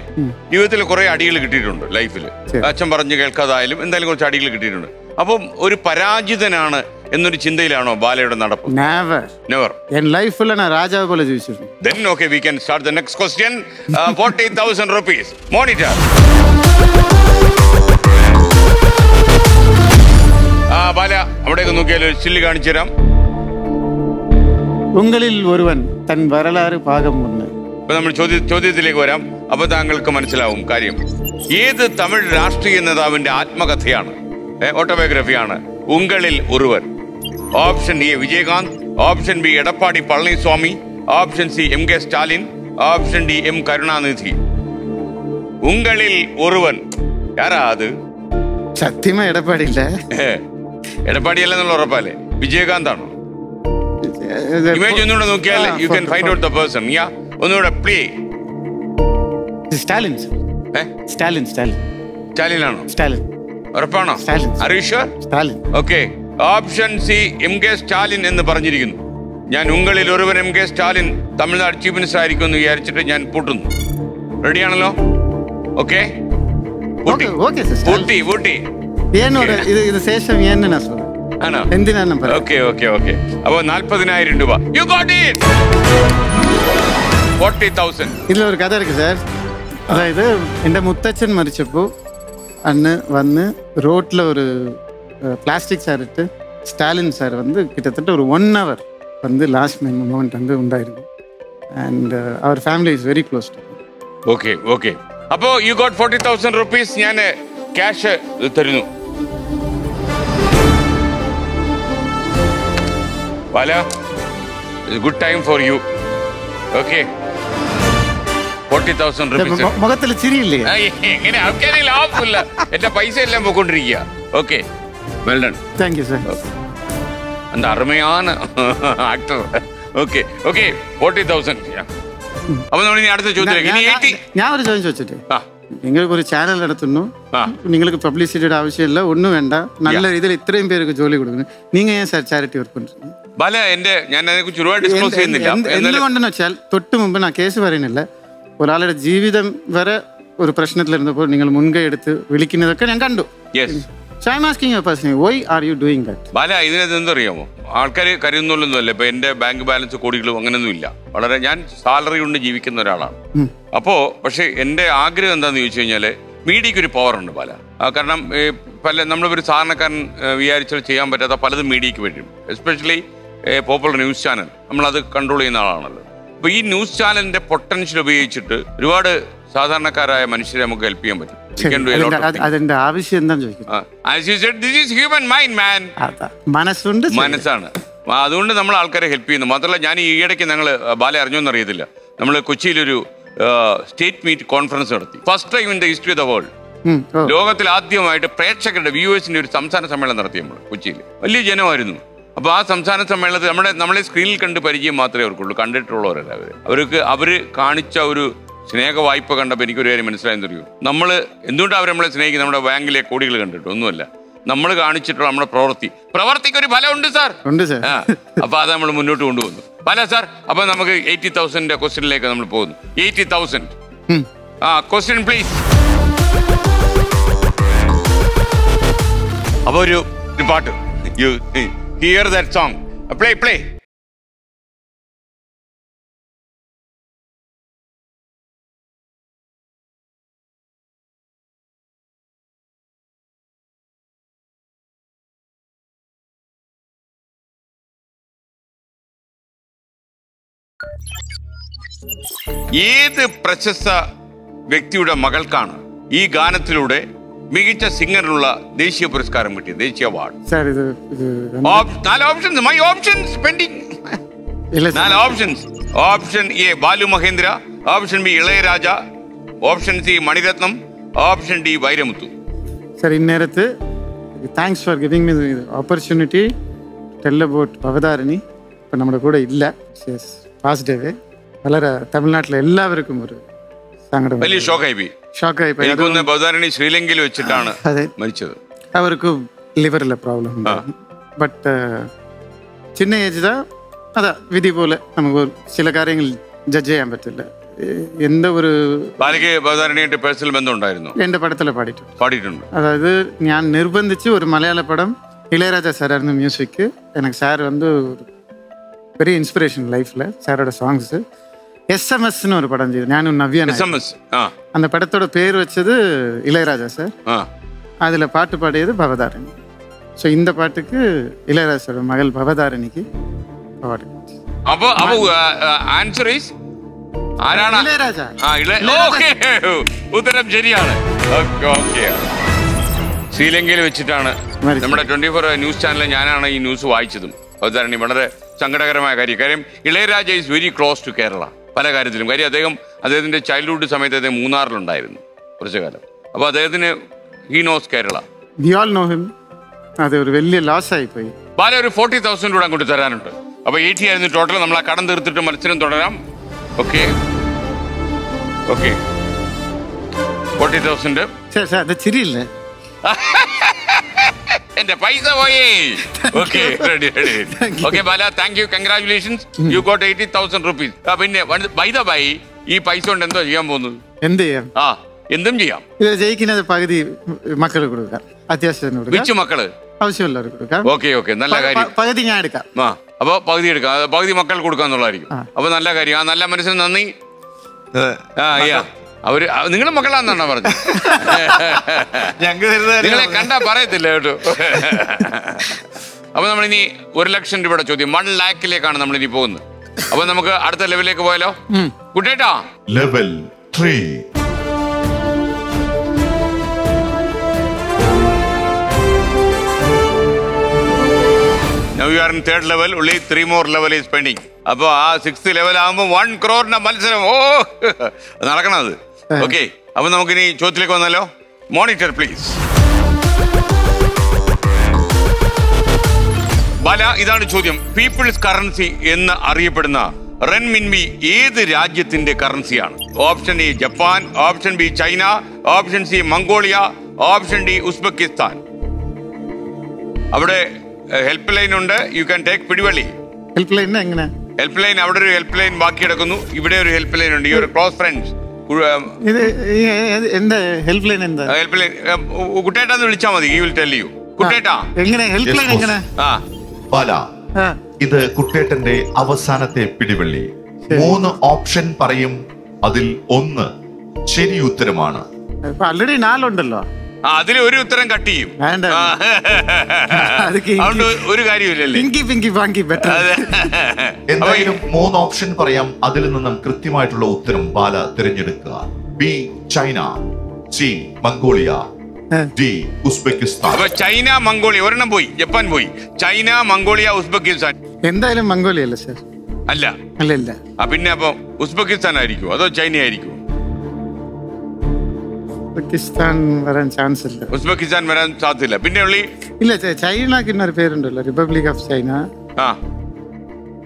ജീവിതത്തിൽ കുറേ അടികൾ കിട്ടിയിട്ടുണ്ട് ലൈഫിൽ. അച്ഛൻ പറഞ്ഞ് കേൾക്കാതായാലും എന്തായാലും കുറച്ച് അടികൾ കിട്ടിയിട്ടുണ്ട്. അപ്പം ഒരു പരാജിതനാണ് എന്നൊരു ചിന്തയിലാണോ ബാലയുടെ നടപ്പ്? നെവർ. എൻ ലൈഫിൽ ഞാൻ രാജാവ് പോലെ ജീവിച്ചിരുന്നു. Then okay we can start the next question. 40,000 rupees monitor. ബാല അവിടേക്ക് നോക്കിയാൽ ഒരു ചില്ല് കാണിച്ചു തരാം. ഉങ്ങളിൽ ഒരുവൻ തൻ വരലാറ് ഭാഗം മുന്ന്. ഇപ്പൊ നമ്മൾ ചോദ്യത്തിലേക്ക് വരാം. അപ്പൊ താങ്കൾക്ക് മനസ്സിലാവും കാര്യം. ഏത് തമിഴ് രാഷ്ട്രീയ നേതാവിന്റെ ആത്മകഥയാണ് ഓട്ടോബയോഗ്രഫിയാണ് Ungalil Oruvan? Option A Vijayakanth, option B Edappadi Palaniswami, option C M K Stalin, option D M Karunanidhi. Ungalil Oruvan യാരാ അത്? സത്യമ എടപ്പാടി ഇല്ല. എടപ്പാടി അല്ലെന്നുള്ള ഉറപ്പല്ലേ? വിജയകാന്ത് ആണോ? ഇമേജ് ഒന്നുകൂടെ നോക്കിയാൽ you can find out the person. Yeah ഒന്നുകൂടെ പ്ലേ. സ്റ്റാലിൻ സ്റ്റാലിൻ സ്റ്റാലിൻ സ്റ്റാലിൻ ആണോ? സ്റ്റാലിൻ ഉറപ്പാണോ? Okay option C M K Stalin എന്ന് പറഞ്ഞിരിക്കുന്നു. ഞാൻ ഉങ്ങളിൽ ഒരുവൻ M K Stalin Tamil Nadu chief minister ആയിരിക്കും എന്ന് വിചാരിച്ചിട്ട് ഞാൻ പൂട്ടുന്നു. റെഡിയാണല്ലോ? ഓക്കെ പൂട്ടി പൂട്ടി പൂട്ടി. ആണോ? എന്തിനാണ് നമ്പർ? Okay okay okay. അപ്പോൾ 40,000 രൂപ. You got it. 40,000. ഇതിലൊരു കഥ ഇരിക്കും സാർ. അതായത് എൻ്റെ മുത്തച്ഛൻ മരിച്ചപ്പോൾ അന്ന് വന്ന് റോട്ടിൽ ഒരു பிளாஸ்டிக் சார் எடுத்து ஸ்டாலின் சார் வந்து கிட்டத்தட்ட ஒரு 1 hour வந்து லாஸ்ட் மூமெண்ட் வந்து உண்டாயிருக்கும் அண்ட் அவர் family is very close to okay okay அப்போ யூ காட் 40,000 ரூபீஸ் ഞാൻ ക്യാഷ് തരുന്നു വാല good time for you okay 40,000 rupees മുഖത്തിൽ ചിരിയില്ലേ എങ്ങനെ ആർക്കേ ലാഭം ഇല്ല എൻ്റെ പൈസ എല്ലാം പോക്കൊണ്ടിരിക്കുക okay well done thank you sir and armayana actor okay okay 40,000 yeah appo nammal ini adutha chodhilekku ini 80 naan oru chodham chochittu ningalku oru channel eduthunnu ningalku publicity ede avashyam illa onnu venda nalla reethil ithrayum perukku joli kodukunu neenga yen sir charity work pandrunnu bala ende naan adukku churuva disclose cheyyunnilla enna kondannu vachal tottu munbu naan case parayunnilla oralude jeevitham vare oru prashnathil irundappo ningal mungai eduthu vilikkunnathokke naan kandu yes So I'm asking you personally, why are you doing that? Bala, I don't know anything. Alkari kariyunnollu illa. But ende bank balance kodiklu anganennu illa. Valare njan salary undu jeevikkunna oralanu. Appo pakshe ende aagraham endha nu cheyyanale media ku oru power undu bala. Karanam pala nammal oru saarnakkaran viyarichal cheyan pattatha paladum media ku verum. Especially popular news channel. Nammal adu control cheyyana aalanallo. Appo ee news channel inde potential upayogichittu ഒരുപാട് സാധാരണക്കാരായ മനുഷ്യരെ നമുക്ക് ഹെൽപ്പ് ചെയ്യാൻ പറ്റും. അതിന്റെ ആവശ്യം എന്താ ചോദിക്കുന്നത്? മനസ്സാണ്. അതുകൊണ്ട് നമ്മൾ ആൾക്കാരെ ഹെൽപ്പ് ചെയ്യുന്നു. മാത്രമല്ല ഞാൻ ഈ ഇടയ്ക്ക് ഞങ്ങൾ ബാല അറിഞ്ഞോന്ന് അറിയത്തില്ല, നമ്മൾ കൊച്ചിയിലൊരു സ്റ്റേറ്റ് മീറ്റ് കോൺഫറൻസ് നടത്തി. First time in the history of the world, ലോകത്തിൽ ആദ്യമായിട്ട് പ്രേക്ഷകരുടെ വ്യൂവേഴ്സിന്റെ ഒരു സംസ്ഥാന സമ്മേളനം നടത്തി നമ്മൾ കൊച്ചിയിൽ. വലിയ ജനമായിരുന്നു. അപ്പോൾ ആ സംസ്ഥാന സമ്മേളനത്തിൽ നമ്മളെ സ്ക്രീനിൽ കണ്ട് പരിചയം മാത്രമേ അവർക്കുള്ളൂ, കണ്ടിട്ടുള്ളവരല്ല അവർ. അവര് കാണിച്ച ഒരു സ്നേഹ വായ്പ കണ്ടപ്പോൾ എനിക്കൊരു കാര്യം മനസ്സിലായെന്ന് അറിയൂ, നമ്മൾ എന്തുകൊണ്ടാണ് അവർ നമ്മളെ സ്നേഹിക്കും? നമ്മുടെ ബാങ്കിലെ കോടികൾ കണ്ടിട്ട് ഒന്നുമല്ല, നമ്മൾ കാണിച്ചിട്ടുള്ള നമ്മുടെ പ്രവർത്തിക്കൊരു ഫലമുണ്ട് സാർ. അപ്പോൾ അത് നമ്മൾ മുന്നോട്ട് കൊണ്ടുപോകുന്നു. പല സാർ, അപ്പോൾ നമുക്ക് 80,000 ക്വസ്റ്റ്യനിലേക്ക് നമ്മൾ പോകുന്നു. 80,000 ആ ക്വസ്റ്റ്യൻ പ്ലീസ്. അപ്പോൾ ഒരു പാട്ട്, you hear that song, play play. ഏത് പ്രശസ്ത വ്യക്തിയുടെ മകൾക്കാണ് ഈ ഗാനത്തിലൂടെ മികച്ച സിംഗറിനുള്ള ദേശീയ പുരസ്കാരം കിട്ടിയത്, ദേശീയ award? Option A Balu Mahendra, option B Ilaiyaraaja, option C Mani Ratnam, option D Vairamuthu. Sir, ഇന്നേരത്ത് thanks for giving me the opportunity to tell about Bhavatharini. ഇപ്പം നമ്മുടെ കൂടെ ഇല്ല, പാസ്ഡ് അവേ. വളരെ തമിഴ്നാട്ടിലെ എല്ലാവർക്കും ഒരു സങ്കടം, വലിയ ഷോക്കായി പോയി. ഭവതാരിണി ശ്രീലങ്കയിൽ വെച്ചിട്ടാണ് മരിച്ചത്. അവർക്കും ലിവറിലെ പ്രോബ്ലം ഉണ്ടായിരുന്നു. ബട്ട് ചിന്ന ഏജിതാ അതാ വിധി പോലെ, നമുക്ക് ചില കാര്യങ്ങൾ ജഡ്ജ് ചെയ്യാൻ പറ്റില്ല. എന്തോ ഒരു എൻ്റെ പടത്തിലെ പാടിയിട്ടുണ്ട്. അതായത് ഞാൻ നിർബന്ധിച്ച് ഒരു മലയാള പടം, ഇളയരാജ സാറായിരുന്നു മ്യൂസിക്. എനിക്ക് സാർ വന്ന് very inspiration life la saroda songs sms nu oru padam cheythu nanu navyan sms andha padathoda peru vechadu Ilaiyaraja sir adile paattu paadiyadu Bavadarini. So indha paatukku Ilaiyaraja sir magal Bavadarini ki award. Appo answer is arana Ilaiyaraja. Okay, uttaram seriyana. Okay, Srilankail vechittana nammada 24 news channel njanana ee news vaichadum. Bavadarini valare സങ്കടകരമായ കാര്യം. Ilaiyaraaja is very close to Kerala പല കാര്യത്തിലും. കാര്യം അദ്ദേഹത്തിൻ്റെ ചൈൽഡ്ഹുഡ് സമയത്ത് അദ്ദേഹം മൂന്നാറിലുണ്ടായിരുന്നു കുറച്ചു കാലം. അപ്പോൾ അദ്ദേഹത്തിന് ഹി നോസ് കേരള. അതൊരു വലിയ ലോസായി പോയി. ബാല, ഒരു 40,000 കൂടെ അങ്ങോട്ട് തരാനുണ്ട്. അപ്പോൾ 80 ആയിരുന്നു ടോട്ടൽ. നമ്മൾ ആ കടം തീർത്തിട്ട് മത്സരം തുടരാം. Okay okay 40,000. ശരിയല്ലേ? എന്റെ പൈസ പോയി. Okay okay Bala, thank you, congratulations, you got 80,000 rupees. പിന്നെ ബൈ ദ ബൈ, ഈ പൈസ കൊണ്ട് എന്തോ ചെയ്യാൻ പോകുന്നത്? എന്ത് ചെയ്യാം? എന്തും ചെയ്യാം. ജയിക്കുന്നത് പകുതി മക്കൾ കൊടുക്കാം, അത്യാവശ്യം. മക്കള് ആവശ്യമില്ല. ഓക്കെ ഓക്കെ, നല്ല കാര്യം. പകുതി ഞാൻ എടുക്കാം. ആ, അപ്പോൾ പകുതി എടുക്കാം, പകുതി മക്കൾ കൊടുക്കാന്നുള്ളതായിരിക്കും. അപ്പോൾ നല്ല കാര്യം. ആ നല്ല മനസ്സിന് നന്ദി. ആ അയ്യാ, അവര് നിങ്ങളുടെ മക്കളാന്നാണോ പറഞ്ഞത്? നിങ്ങളെ കണ്ടാ പറയത്തില്ല കേട്ടോ. അപ്പൊ നമ്മളിനി 1,00,000 രൂപയുടെ ചോദ്യം 1,00,000ലേക്കാണ് നമ്മളിനി പോകുന്നത്. അപ്പൊ നമുക്ക് അടുത്ത ലെവലിലേക്ക് പോയാലോ കുട്ടേട്ടാ? Level 3. Now you are in third level. Only 3 more level is pending. അപ്പോൾ ആ 6th ലെവൽ ആകുമ്പോൾ 1 crore മത്സരം. ഓ നടക്കണത്. ഓക്കെ, അപ്പൊ നമുക്കിനി ചോദ്യത്തിലേക്ക് വന്നാലോ? Monitor please. ബാല, ഇതാണ് ചോദ്യം. പീപ്പിൾസ് കറൻസി എന്ന് അറിയപ്പെടുന്ന റെൻമിൻമി ഏത് രാജ്യത്തിന്റെ കറൻസിയാണ്? Option A Japan, option B China, option C Mongolia, option D Uzbekistan. അവിടെ ഹെൽപ്പ് ലൈൻ ഉണ്ട്. യു ക്യാൻ ടേക്ക് പിടിവള്ളി. ഹെൽപ്പ് ലൈൻ എങ്ങനെ? ഹെൽപ്പ് ലൈൻ, അവിടെ ഒരു ഹെൽപ്പ് ലൈൻ ബാക്കി കിടക്കുന്നു. ഇവിടെ ഒരു ഹെൽപ്പ് ലൈൻ ഉണ്ട്. Your close friends. Help line കുട്ടേട്ടാന്ന് വിളിച്ചാൽ മതി. You will tell you. കുട്ടേട്ടാ, എങ്ങനെ ഹെൽപ്പ് ലൈൻ എങ്ങനെ? ആ ബാല, ഇത് കുട്ടേട്ടന്റെ അവസാനത്തെ പിടിവള്ളി. 3 ഓപ്ഷൻ പറയും, അതിൽ 1 ശരി ഉത്തരമാണ്. ഓൾറെഡി 4 ഉണ്ടല്ലോ, അതിൽ ഒരു ഉത്തരം കട്ട് ചെയ്യും. ഒരു കാര്യമില്ലല്ലേ. എന്തായാലും 3 ഓപ്ഷൻ പറയാം, അതിൽ നിന്നും കൃത്യമായിട്ടുള്ള ഉത്തരം ബാല തിരഞ്ഞെടുക്കുക. B China, C Mongolia, D Uzbekistan. അപ്പൊ ചൈന മംഗോളിയ, ഒരെണ്ണം പോയി, ജപ്പാൻ പോയി. China Mongolia Uzbekistan. എന്തായാലും മംഗോളിയ അല്ലേ സർ? അല്ല അല്ല അല്ല. പിന്നെ അപ്പൊ ഉസ്ബെക്കിസ്ഥാൻ ആയിരിക്കും അതോ ചൈന ആയിരിക്കും? ഉസ്ബെക്കിസ്ഥാൻ വരാൻ ചാൻസ് ഇല്ല. ഉസ്ബെക്കിസ്ഥാൻ വരാൻ സാധ്യതയില്ല. പിന്നെ ഇല്ല, ചൈനക്ക് ഇന്നൊരു പേരുണ്ടല്ലോ, റിപ്പബ്ലിക് ഓഫ് ചൈന. ആ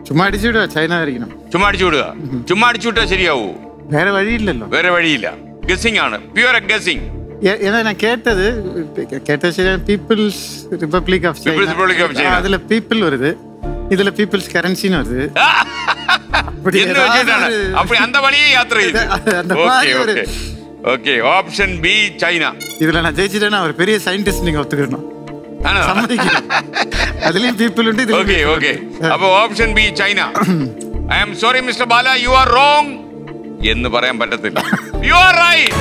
ചുമ്മാ അടിച്ചു വിടുക, ചൈന ആയിരിക്കണം. ചുമ്മാ അടിച്ചു വിടുക. ചുമ്മാ അടിച്ചു വിട്ടാ ശരിയാവൂ? വേറെ വഴിയില്ലല്ലോ. വേറെ വഴിയില്ല. ഗസിംഗ് ആണ്, പ്യുവർ ഗസിംഗ്. ഞാൻ കേട്ടത് കേട്ടത് ശരിയാണ്. പീപ്പിൾസ് റിപ്പബ്ലിക് ഓഫ് ചൈന, അതിലെ പീപ്പിൾ വരുത്, ഇതിലെ പീപ്പിൾസ് കറൻസിന് വരുത്. യാത്ര ചെയ്തു. Okay, option B China. இதுல நான் ஜெயிச்சிட்டேனா ஒரு பெரிய சயின்டிஸ்ட் நீங்க ஒத்துக்கறணும். ஆனா சம்மதிக்கிறேன். அதுலயும் people உண்டு. இது ஓகே ஓகே. அப்ப option B China. I am sorry Mr. Bala, you are wrong. എന്ന് പറയാൻ പറ്റത്തില്ല. You are right.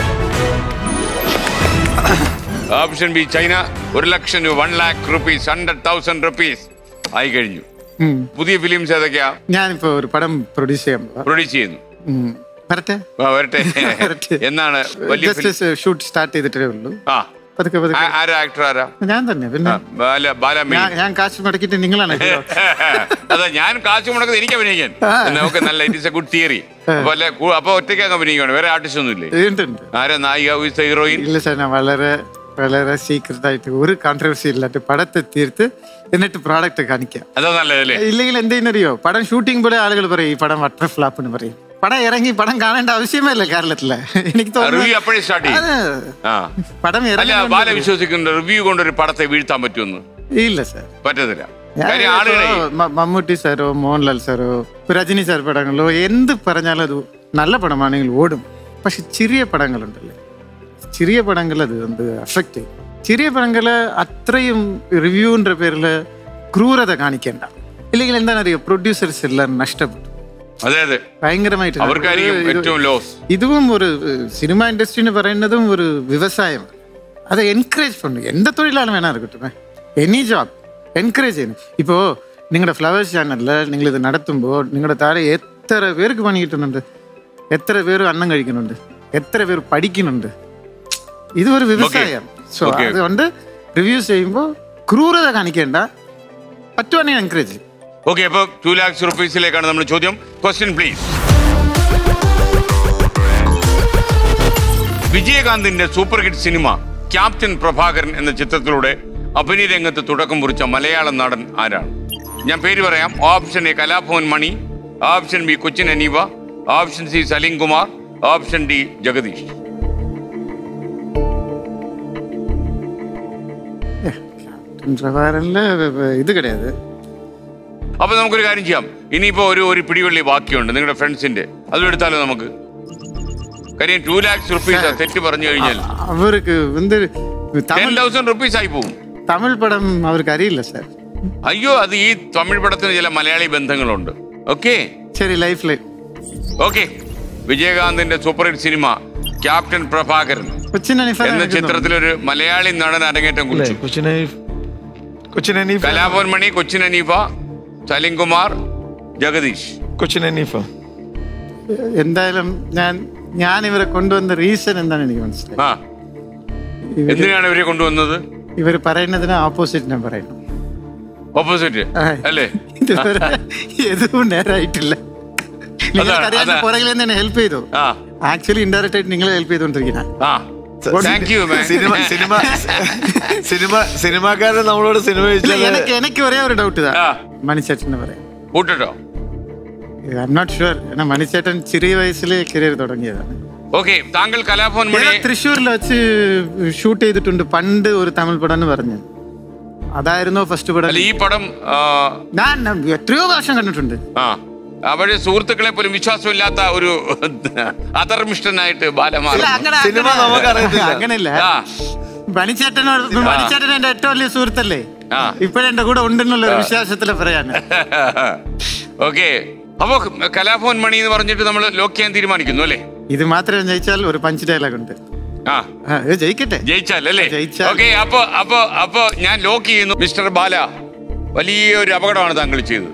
Option B China. 1 lakh rupees, 100,000 rupees. ஐ കഴിഞ്ഞു. പുതിയ ഫിലിംസ് ഏതൊക്കെയാ? ഞാനിപ്പോ ഒരു പടം പ്രൊഡ്യൂസ് ചെയ്യുന്നു. വരട്ടെ വരട്ടെ എന്നാണ്. ഷൂട്ട് സ്റ്റാർട്ട് ചെയ്തിട്ടേ ഉള്ളൂ. ഞാൻ തന്നെ. പിന്നെ ഞാൻ കാശ് മുടക്കിട്ട് നിങ്ങളാണ്. അതെ, ഞാൻ കാശ് മുടക്കുന്നത് എനിക്ക് അഭിനയിക്കാൻ. നമുക്ക് നല്ല ഇറ്റ്സ് എ ഗുഡ് തിയറി. അപ്പൊ ഒറ്റയ്ക്ക് അഭിനയിക്കുകയാണ്, വേറെ ആർട്ടിസ്റ്റ് ഒന്നും ഇല്ലേ? ആരാ നായിക ഹീറോയിൻ? ഇല്ല സാർ, ഞാൻ വളരെ വളരെ സീക്രട്ട് ആയിട്ട് ഒരു കോൺട്രവേഴ്സി ഇല്ലാത്ത പടത്തെ തീർത്ത് എന്നിട്ട് പ്രോഡക്റ്റ് കാണിക്കാം. അതാ നല്ലതല്ലേ? ഇല്ലെങ്കിൽ എന്തെയ്യോ, പടം ഷൂട്ടിംഗ് പോലെ ആളുകൾ പറയും ഈ പടം വട്ടർ ഫ്ലാപ്പ് എന്ന് പറയും. പടം ഇറങ്ങി പടം കാണേണ്ട ആവശ്യമേ അല്ല കേരളത്തില്. എനിക്ക് തോന്നുന്നു ഇല്ല സാർ, പറ്റത്തില്ല. മമ്മൂട്ടി സാറോ മോഹൻലാൽ സാറോ രജനി സാർ പടങ്ങളോ എന്ത് പറഞ്ഞാലും അത് നല്ല പടമാണെങ്കിൽ ഓടും. പക്ഷെ ചെറിയ പടങ്ങളുണ്ടല്ലേ, ചെറിയ പടങ്ങൾ അത് എന്ത് അഫക്ട് ചെയ്യും. ചെറിയ പടങ്ങള് അത്രയും റിവ്യൂവിന്റെ പേരില് ക്രൂരത കാണിക്കേണ്ട. ഇല്ലെങ്കിൽ എന്താണെന്നറിയോ, പ്രൊഡ്യൂസേഴ്സ് എല്ലാം നഷ്ടപ്പെട്ടു. അതെ അതെ, ഭയങ്കരമായിട്ട് അവർക്കായിരിക്കും ഏറ്റവും ലോസ്. ഇതും ഒരു സിനിമ ഇൻഡസ്ട്രി എന്ന് പറയുന്നതും ഒരു വ്യവസായം. അത് എൻകറേജ് പണു. എന്ത് തൊഴിലാണ് വേണം ഇരിക്കട്ടെ, എനി ജോബ് എൻകറേജ് ചെയ്യുന്നു. ഇപ്പോൾ നിങ്ങളുടെ ഫ്ലവേഴ്സ് ചാനലിൽ നിങ്ങളിത് നടത്തുമ്പോൾ നിങ്ങളുടെ താഴെ എത്ര പേർക്ക് പണി കിട്ടുന്നുണ്ട്, എത്ര പേര് അന്നം കഴിക്കുന്നുണ്ട്, എത്ര പേര് പഠിക്കുന്നുണ്ട്. ഇതൊരു വ്യവസായം. സോ അതുകൊണ്ട് റിവ്യൂസ് ചെയ്യുമ്പോൾ ക്രൂരത കാണിക്കേണ്ട, പറ്റുവാണെങ്കിൽ എൻകറേജ് ചെയ്യും. ഓക്കെ, അപ്പോൾ 2 lakhs rupeesലേക്കാണ് നമ്മൾ ചോദ്യം. Question please. വിജയകാന്തിന്റെ സൂപ്പർ ഹിറ്റ് സിനിമ ക്യാപ്റ്റൻ പ്രഭാകരൻ എന്ന ചിത്രത്തിലൂടെ അഭിനയ രംഗത്ത് തുടക്കം കുറിച്ച മലയാളം നടൻ ആരാണ്? ഞാൻ പേര് പറയാം. Option A Kalabhavan Mani, option B Cochin Haneefa, option C Salim Kumar, option D Jagadish. ഇത് കിടയാതെ അപ്പൊ നമുക്കൊരു കാര്യം ചെയ്യാം. ഇനിയിപ്പോ ഒരു പിടിവള്ളി ബാക്കിയുണ്ട് നിങ്ങളുടെ ഫ്രണ്ട്സിന്റെ, അതും എടുത്താലോ നമുക്ക്? കാര്യം 2 lakhs rupees തെറ്റ് പറഞ്ഞു കഴിഞ്ഞാൽ അവർക്ക് 10,000 rupees ആയി പോകും. Tamil padam avarku ariyilla sir. Ayyo adu ee Tamil padathinu chila Malayali bandhangalundu. Okay. Seri life life. Okay. Vijayakantinte super hit cinema Captain Prabhakaran. എന്ത ചിത്രത്തിൽ ഒരു മലയാളി നടൻ അരങ്ങേറ്റം കുറിച്ചു. കലാഭവൻ മണി, കൊച്ചിൻ ഹനീഫ, സലിം കുമാർ, ജഗദീഷ്. കൊച്ചിൻ ഹനീഫ. എന്തായാലും ഞാൻ ഇവരെ കൊണ്ടുവന്ന റീസൺ എന്താണ് എനിക്ക് മനസ്സിലായി. എന്തിനാണ് ഇവരെ കൊണ്ടുവന്നത്? ഇവർ പറയുന്നതിന് ഓപ്പോസിറ്റ് ഞാൻ പറയുന്നു. ഓപ്പോസിറ്റ് അല്ലേ? എതും നേരായിട്ടില്ല. പുറകിൽ തന്നെ ഹെൽപ്പ് ചെയ്തു. ആക്ച്വലി ഇൻഡയറക്റ്റ് ആയിട്ട് നിങ്ങളെ ഹെൽപ്പ് ചെയ്തുകൊണ്ടിരിക്കുന്ന സിനിമാക്കാരൻ നമ്മളോട് സിനിമ എനിക്ക് ഒരേ ഒരു ഡൗട്ട് ഇതാ. മണിച്ചേട്ടൻ പറയാം കൂട്ടോ. I am not sure. മണിച്ചേട്ടൻ ചെറിയ വയസ്സിൽ കരിയർ തുടങ്ങിയതാണ്. തൃശ്ശൂരിൽ വെച്ച് ഷൂട്ട് ചെയ്തിട്ടുണ്ട് പണ്ട് ഒരു തമിഴ് പടം എന്ന് പറഞ്ഞു. അതായിരുന്നു ഫസ്റ്റ് പടം. ഈ പടം ഞാൻ എത്രയോ വർഷം കണ്ടിട്ടുണ്ട്. അവര് സുഹൃത്തുക്കളെ പോലും വിശ്വാസമില്ലാത്ത ഒരു അധർമ്മിഷ്ടനായിട്ട് അങ്ങനെയല്ല. മണിച്ചേട്ടനോട് മണിച്ചേട്ടൻ എന്റെ ഏറ്റവും വലിയ സുഹൃത്തല്ലേ, ഇപ്പഴെന്റെ കൂടെ ഉണ്ടെന്നുള്ള ഒരു വിശ്വാസത്തില് പറയാണ്. ഓക്കെ, അപ്പൊ കലാഭവൻ മണി എന്ന് പറഞ്ഞിട്ട് നമ്മള് ലോക്ക് ചെയ്യാൻ തീരുമാനിക്കുന്നു അല്ലേ? ഇത് മാത്രം ജയിച്ചാൽ ഒരു പഞ്ച് ഡയലോഗ് ഉണ്ട്. ജയിക്കട്ടെ, ജയിച്ചാൽ അല്ലേ? ഓക്കെ, അപ്പൊ അപ്പൊ അപ്പൊ ഞാൻ ലോക്ക് ചെയ്യുന്നു. മിസ്റ്റർ ബാല, വലിയൊരു അപകടമാണ് താങ്കൾ ചെയ്തത്.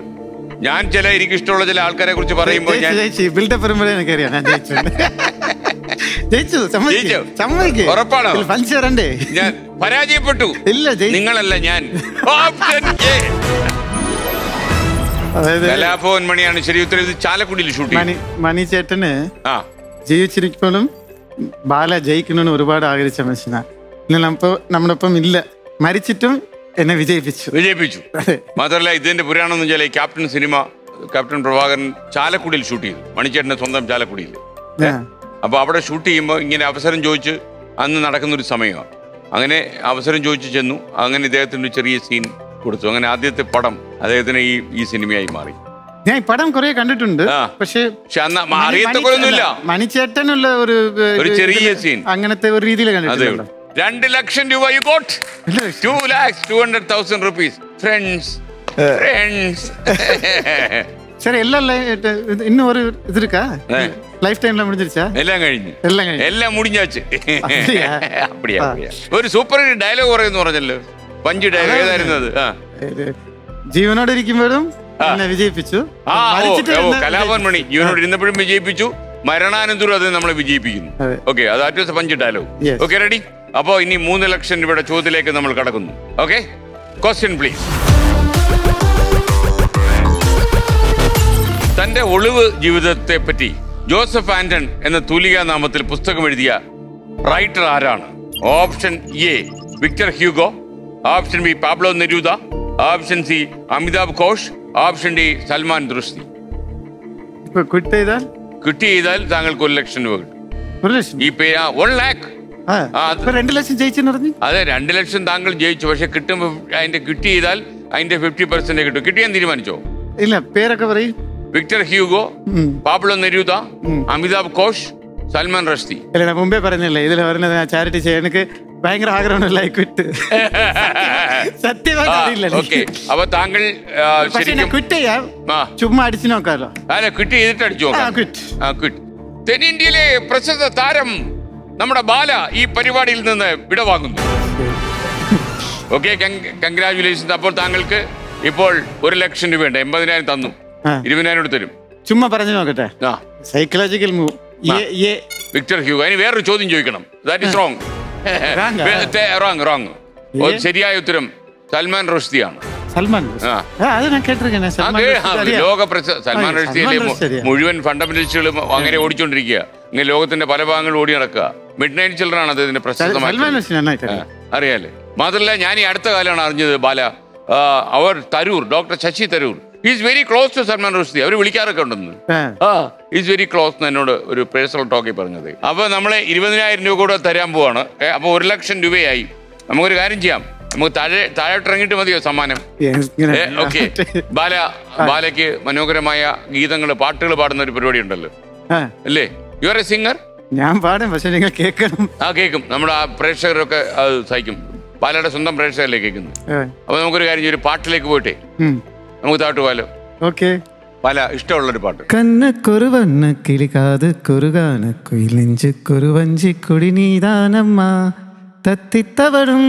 ഞാൻ എനിക്കിഷ്ടമുള്ള ചില ആൾക്കാരെ കുറിച്ച് പറയുമ്പോൾ ഞാൻ പരാജയപ്പെട്ടു. ഇല്ല, നിങ്ങളല്ല, ഞാൻ. കലാഭവൻ മണിയാണ് ശരി ഉത്തരം. ചാലക്കുടിയിൽ ഷൂട്ടിംഗ്. മണിച്ചേട്ടന് ജീവിച്ചിരിക്കുമ്പോഴും ബാല ജയിക്കണമെന്ന് ഒരുപാട് ആഗ്രഹിച്ച മനുഷ്യനാണ്. നമ്മുടെ ഒപ്പം ഇല്ല, മരിച്ചിട്ടും എന്നെ വിജയിപ്പിച്ചു. വിജയിപ്പിച്ചു മാത്രമല്ല, ഇതിന്റെ പുരാണം എന്ന് വെച്ചാൽ ക്യാപ്റ്റൻ സിനിമ ക്യാപ്റ്റൻ പ്രഭാകരൻ ചാലക്കുടിയിൽ ഷൂട്ട് ചെയ്തു. മണിച്ചേട്ടന്റെ സ്വന്തം ചാലക്കുടിയിൽ. അപ്പൊ അവിടെ ഷൂട്ട് ചെയ്യുമ്പോൾ ഇങ്ങനെ അവസരം ചോദിച്ച്, അന്ന് നടക്കുന്നൊരു സമയമാണ്, അങ്ങനെ അവസരം ചോദിച്ചു ചെന്നു. അങ്ങനെ ഇദ്ദേഹത്തിന് ചെറിയ സീൻ കൊടുത്തു. അങ്ങനെ ആദ്യത്തെ പടം അദ്ദേഹത്തിന് ഈ സിനിമയായി മാറി. ഞാൻ ഈ പടം കുറെ കണ്ടിട്ടുണ്ട്, പക്ഷേ അറിയത്തക്കൊന്നുമില്ല. മണിച്ചേട്ടനുള്ള ഒരു ചെറിയ സീൻ അങ്ങനത്തെ ഒരു രീതിയിൽ കണ്ടിട്ടുണ്ട്. 2 ലക്ഷം രൂപ. you got 2,200,000 rupees. friends sir ellalla innu oru idirka lifetime la mudinjirucha ella mudinjachu apdiya oru super dialogue parayunu paranjallo panju dialogue edayirunadu jeevanodu irikkumbodum enna vijayipichu Kalavan Mani jeevanodu irunnappozhum vijayipichu മരണാനന്തരം അത് നമ്മളെ വിജയിപ്പിക്കുന്നു. ഓക്കെ, അത് ആറ്റോസ് പഞ്ച് ഡയലോഗ്. Okay ready. അപ്പോ ഇനി 3 ലക്ഷം രൂപയുടെ ചോദ്യത്തിലേക്ക് നമ്മൾ കടക്കുന്നു. Okay, question please. തന്റെ ഒളിവ് ജീവിതത്തെ പറ്റി ജോസഫ് ആന്റൺ എന്ന തൂലികാ നാമത്തിൽ പുസ്തകം എഴുതിയ റൈറ്റർ ആരാണ്? Option A Victor Hugo, option B Pablo Neruda, option C Amitav Ghosh, option D Salman Rushdie. കിട്ടി ചെയ്താൽ താങ്കൾക്ക് 1 ലക്ഷം രൂപ കിട്ടും. ഈ പേ 1 lakh. അതെ, 2 ലക്ഷം താങ്കൾ ജയിച്ചു. പക്ഷെ കിട്ടുമ്പോ അതിന്റെ കിട്ടി ചെയ്താൽ അതിന്റെ 50% കിട്ടും. കിട്ടിയാൻ തീരുമാനിച്ചോ? ഇല്ല, പേരൊക്കെ പറയും. Victor Hugo, Pablo Neruda, Amitav Ghosh, Salman Rushdie. അല്ല, മുമ്പേ പറഞ്ഞല്ലേ ഇതിൽ പറഞ്ഞത് ചാരിറ്റി ചെയ്യാൻ എനിക്ക് ഭയങ്കര ആഗ്രഹമുള്ള ക്വിറ്റ്. സത്യമായി അപ്പൊ താങ്കൾ ചുമ്മാ അടിച്ചു നോക്കാലോ. അല്ല, ക്വിറ്റ് ചെയ്തിട്ട് അടിച്ചു നോക്കാം. തെന്നിന്ത്യയിലെ പ്രശസ്ത താരം നമ്മുടെ ബാല ഈ പരിപാടിയിൽ നിന്ന് വിടവാങ്ങുന്നു. Okay, congratulations. അപ്പോൾ താങ്കൾക്ക് ഇപ്പോൾ 1 ലക്ഷം രൂപയുണ്ട്. 80,000 തന്നു, 20,000 തരും. ചുമ്മാ പറഞ്ഞു നോക്കട്ടെ. Psychological move. Victor Hugo. അതിന് വേറൊരു ചോദ്യം ചോദിക്കണം. That is wrong. ശരിയായ ഉത്തരം സൽമാൻ റുഷ്ദിയാണ്. ലോക പ്രശസ്ത സൽമാൻ റുഷ്ദിയിലെ മുഴുവൻ ഫണ്ടമെന്റൽസുകളും അങ്ങനെ ഓടിച്ചോണ്ടിരിക്കുക. ഇങ്ങനെ ലോകത്തിന്റെ പല ഭാഗങ്ങളിൽ ഓടി നടക്കുക. മിഡ് നൈറ്റ് ചിൽഡ്രൻ ആണ് അതിന്റെ പ്രശസ്തമായ അറിയാലേ. മാത്രമല്ല, ഞാൻ ഈ അടുത്ത കാലമാണ് അറിഞ്ഞത് ബാല അവർ Tharoor, doctor Shashi Tharoor, is very close to Salman Rushdie. അവർ വിളിക്കാറൊക്കെ ഉണ്ടെന്ന്. ഈസ് വെരി ക്ലോസ് എന്ന് എന്നോട് ഒരു പേഴ്സണൽ ടോക്കി പറഞ്ഞത്. അപ്പൊ നമ്മളെ 20,000 രൂപ കൂടെ തരാൻ പോവാണ്. അപ്പൊ 1 ലക്ഷം രൂപയായി. നമുക്കൊരു കാര്യം ചെയ്യാം, നമുക്ക് താഴോട്ടിറങ്ങിട്ട് മതിയോ സമ്മാനം? ഓക്കെ, ബാലയ്ക്ക് മനോഹരമായ ഗീതങ്ങൾ, പാട്ടുകൾ പാടുന്ന ഒരു പരിപാടി ഉണ്ടല്ലോ അല്ലേ? You are a singer. ഞാൻ പാടും, പക്ഷെ നിങ്ങൾ കേൾക്കണം. ആ കേൾക്കും, നമ്മുടെ ആ പ്രേക്ഷകരൊക്കെ അത് സഹിക്കും. പാലയുടെ സ്വന്തം പ്രേക്ഷകരിലേക്ക് എത്തുന്നു. അപ്പൊ നമുക്കൊരു കാര്യം, ഒരു പാട്ടിലേക്ക് പോയിട്ടേ നമുക്ക് താട്ട് പോയാലോ? ഓക്കെ, പല ഇഷ്ടമുള്ളൊരു പാട്ട്. കന്നക്കുറുവന്ന കിളികാത് കുറുകാന കുയിലഞ്ചു കുറുവഞ്ചി കുടിനീതാനമ്മ തത്തിത്തവടും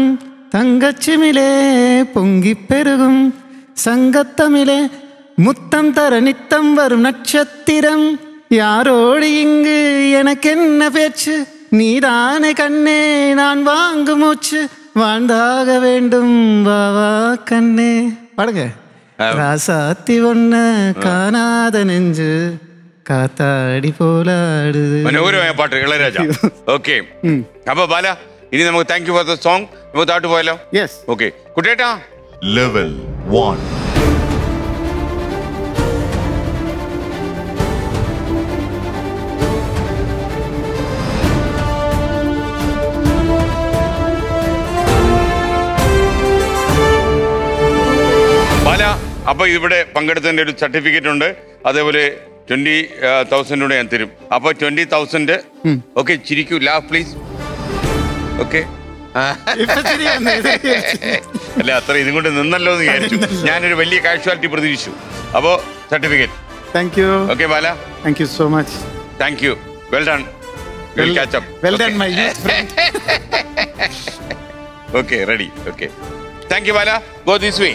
തങ്കച്ചിമിലേ പൊങ്കിപ്പെരുകും സംഗത്തമിലെ മുത്തം തരനിത്തം വരും നക്ഷത്രം യാരോട് ഇങ്ങ് എനക്കെന്ന പേച്ച് നീതാനെ കണ്ണേ നാൻ വാങ്ങും മൂച്ച് வாழ்ந்தாக வேண்டும் வாவா கண்ணே. பாடுங்க. ராசாத்தி ஒன்ன காணாத நெஞ்சு காத்தாடி போலாடுது. മനോഹരമായ പാട്ട്, ഇളയരാജ. ഓക്കെ, അപ്പൊ ബാല ഇനി നമുക്ക് thank you for the song. നമുക്ക് താട്ട് പോയാലോ? യെസ്. ഓക്കെ കുട്ടേട്ടാ, ലെവൽ 1. അപ്പോൾ ഇവിടെ പങ്കെടുത്തതിൻ്റെ ഒരു സർട്ടിഫിക്കറ്റ് ഉണ്ട്, അതേപോലെ 20,000 ഞാൻ തരും. അപ്പോൾ 20,000. ഓക്കെ, ചിരിക്കൂ, ലാഫ് പ്ലീസ്. ഓക്കെ, അല്ല അത്ര ഇതും കൊണ്ട് നിന്നല്ലോ എന്ന് വിചാരിച്ചു, ഞാനൊരു വലിയ കാഷ്വാലിറ്റി പ്രതീക്ഷിച്ചു. അപ്പോൾ certificate. Thank you. Okay Bala, thank you so much. Thank you, well done. Will catch up. Well done my youth friend. Okay ready. Okay, thank you Bala. Go this way.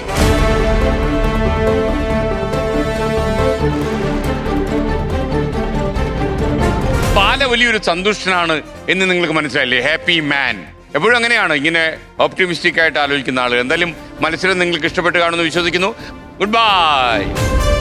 Bala വലിയൊരു സന്തുഷ്ടനാണ് എന്ന് നിങ്ങൾക്ക് മനസ്സിലായില്ലേ? ഹാപ്പി മാൻ എപ്പോഴും അങ്ങനെയാണ്, ഇങ്ങനെ ഓപ്റ്റിമിസ്റ്റിക് ആയിട്ട് ആലോചിക്കുന്ന ആളുകൾ. എന്തായാലും മത്സരം നിങ്ങൾക്ക് ഇഷ്ടപ്പെട്ട് കാണുമെന്ന് വിശ്വസിക്കുന്നു. Good bye.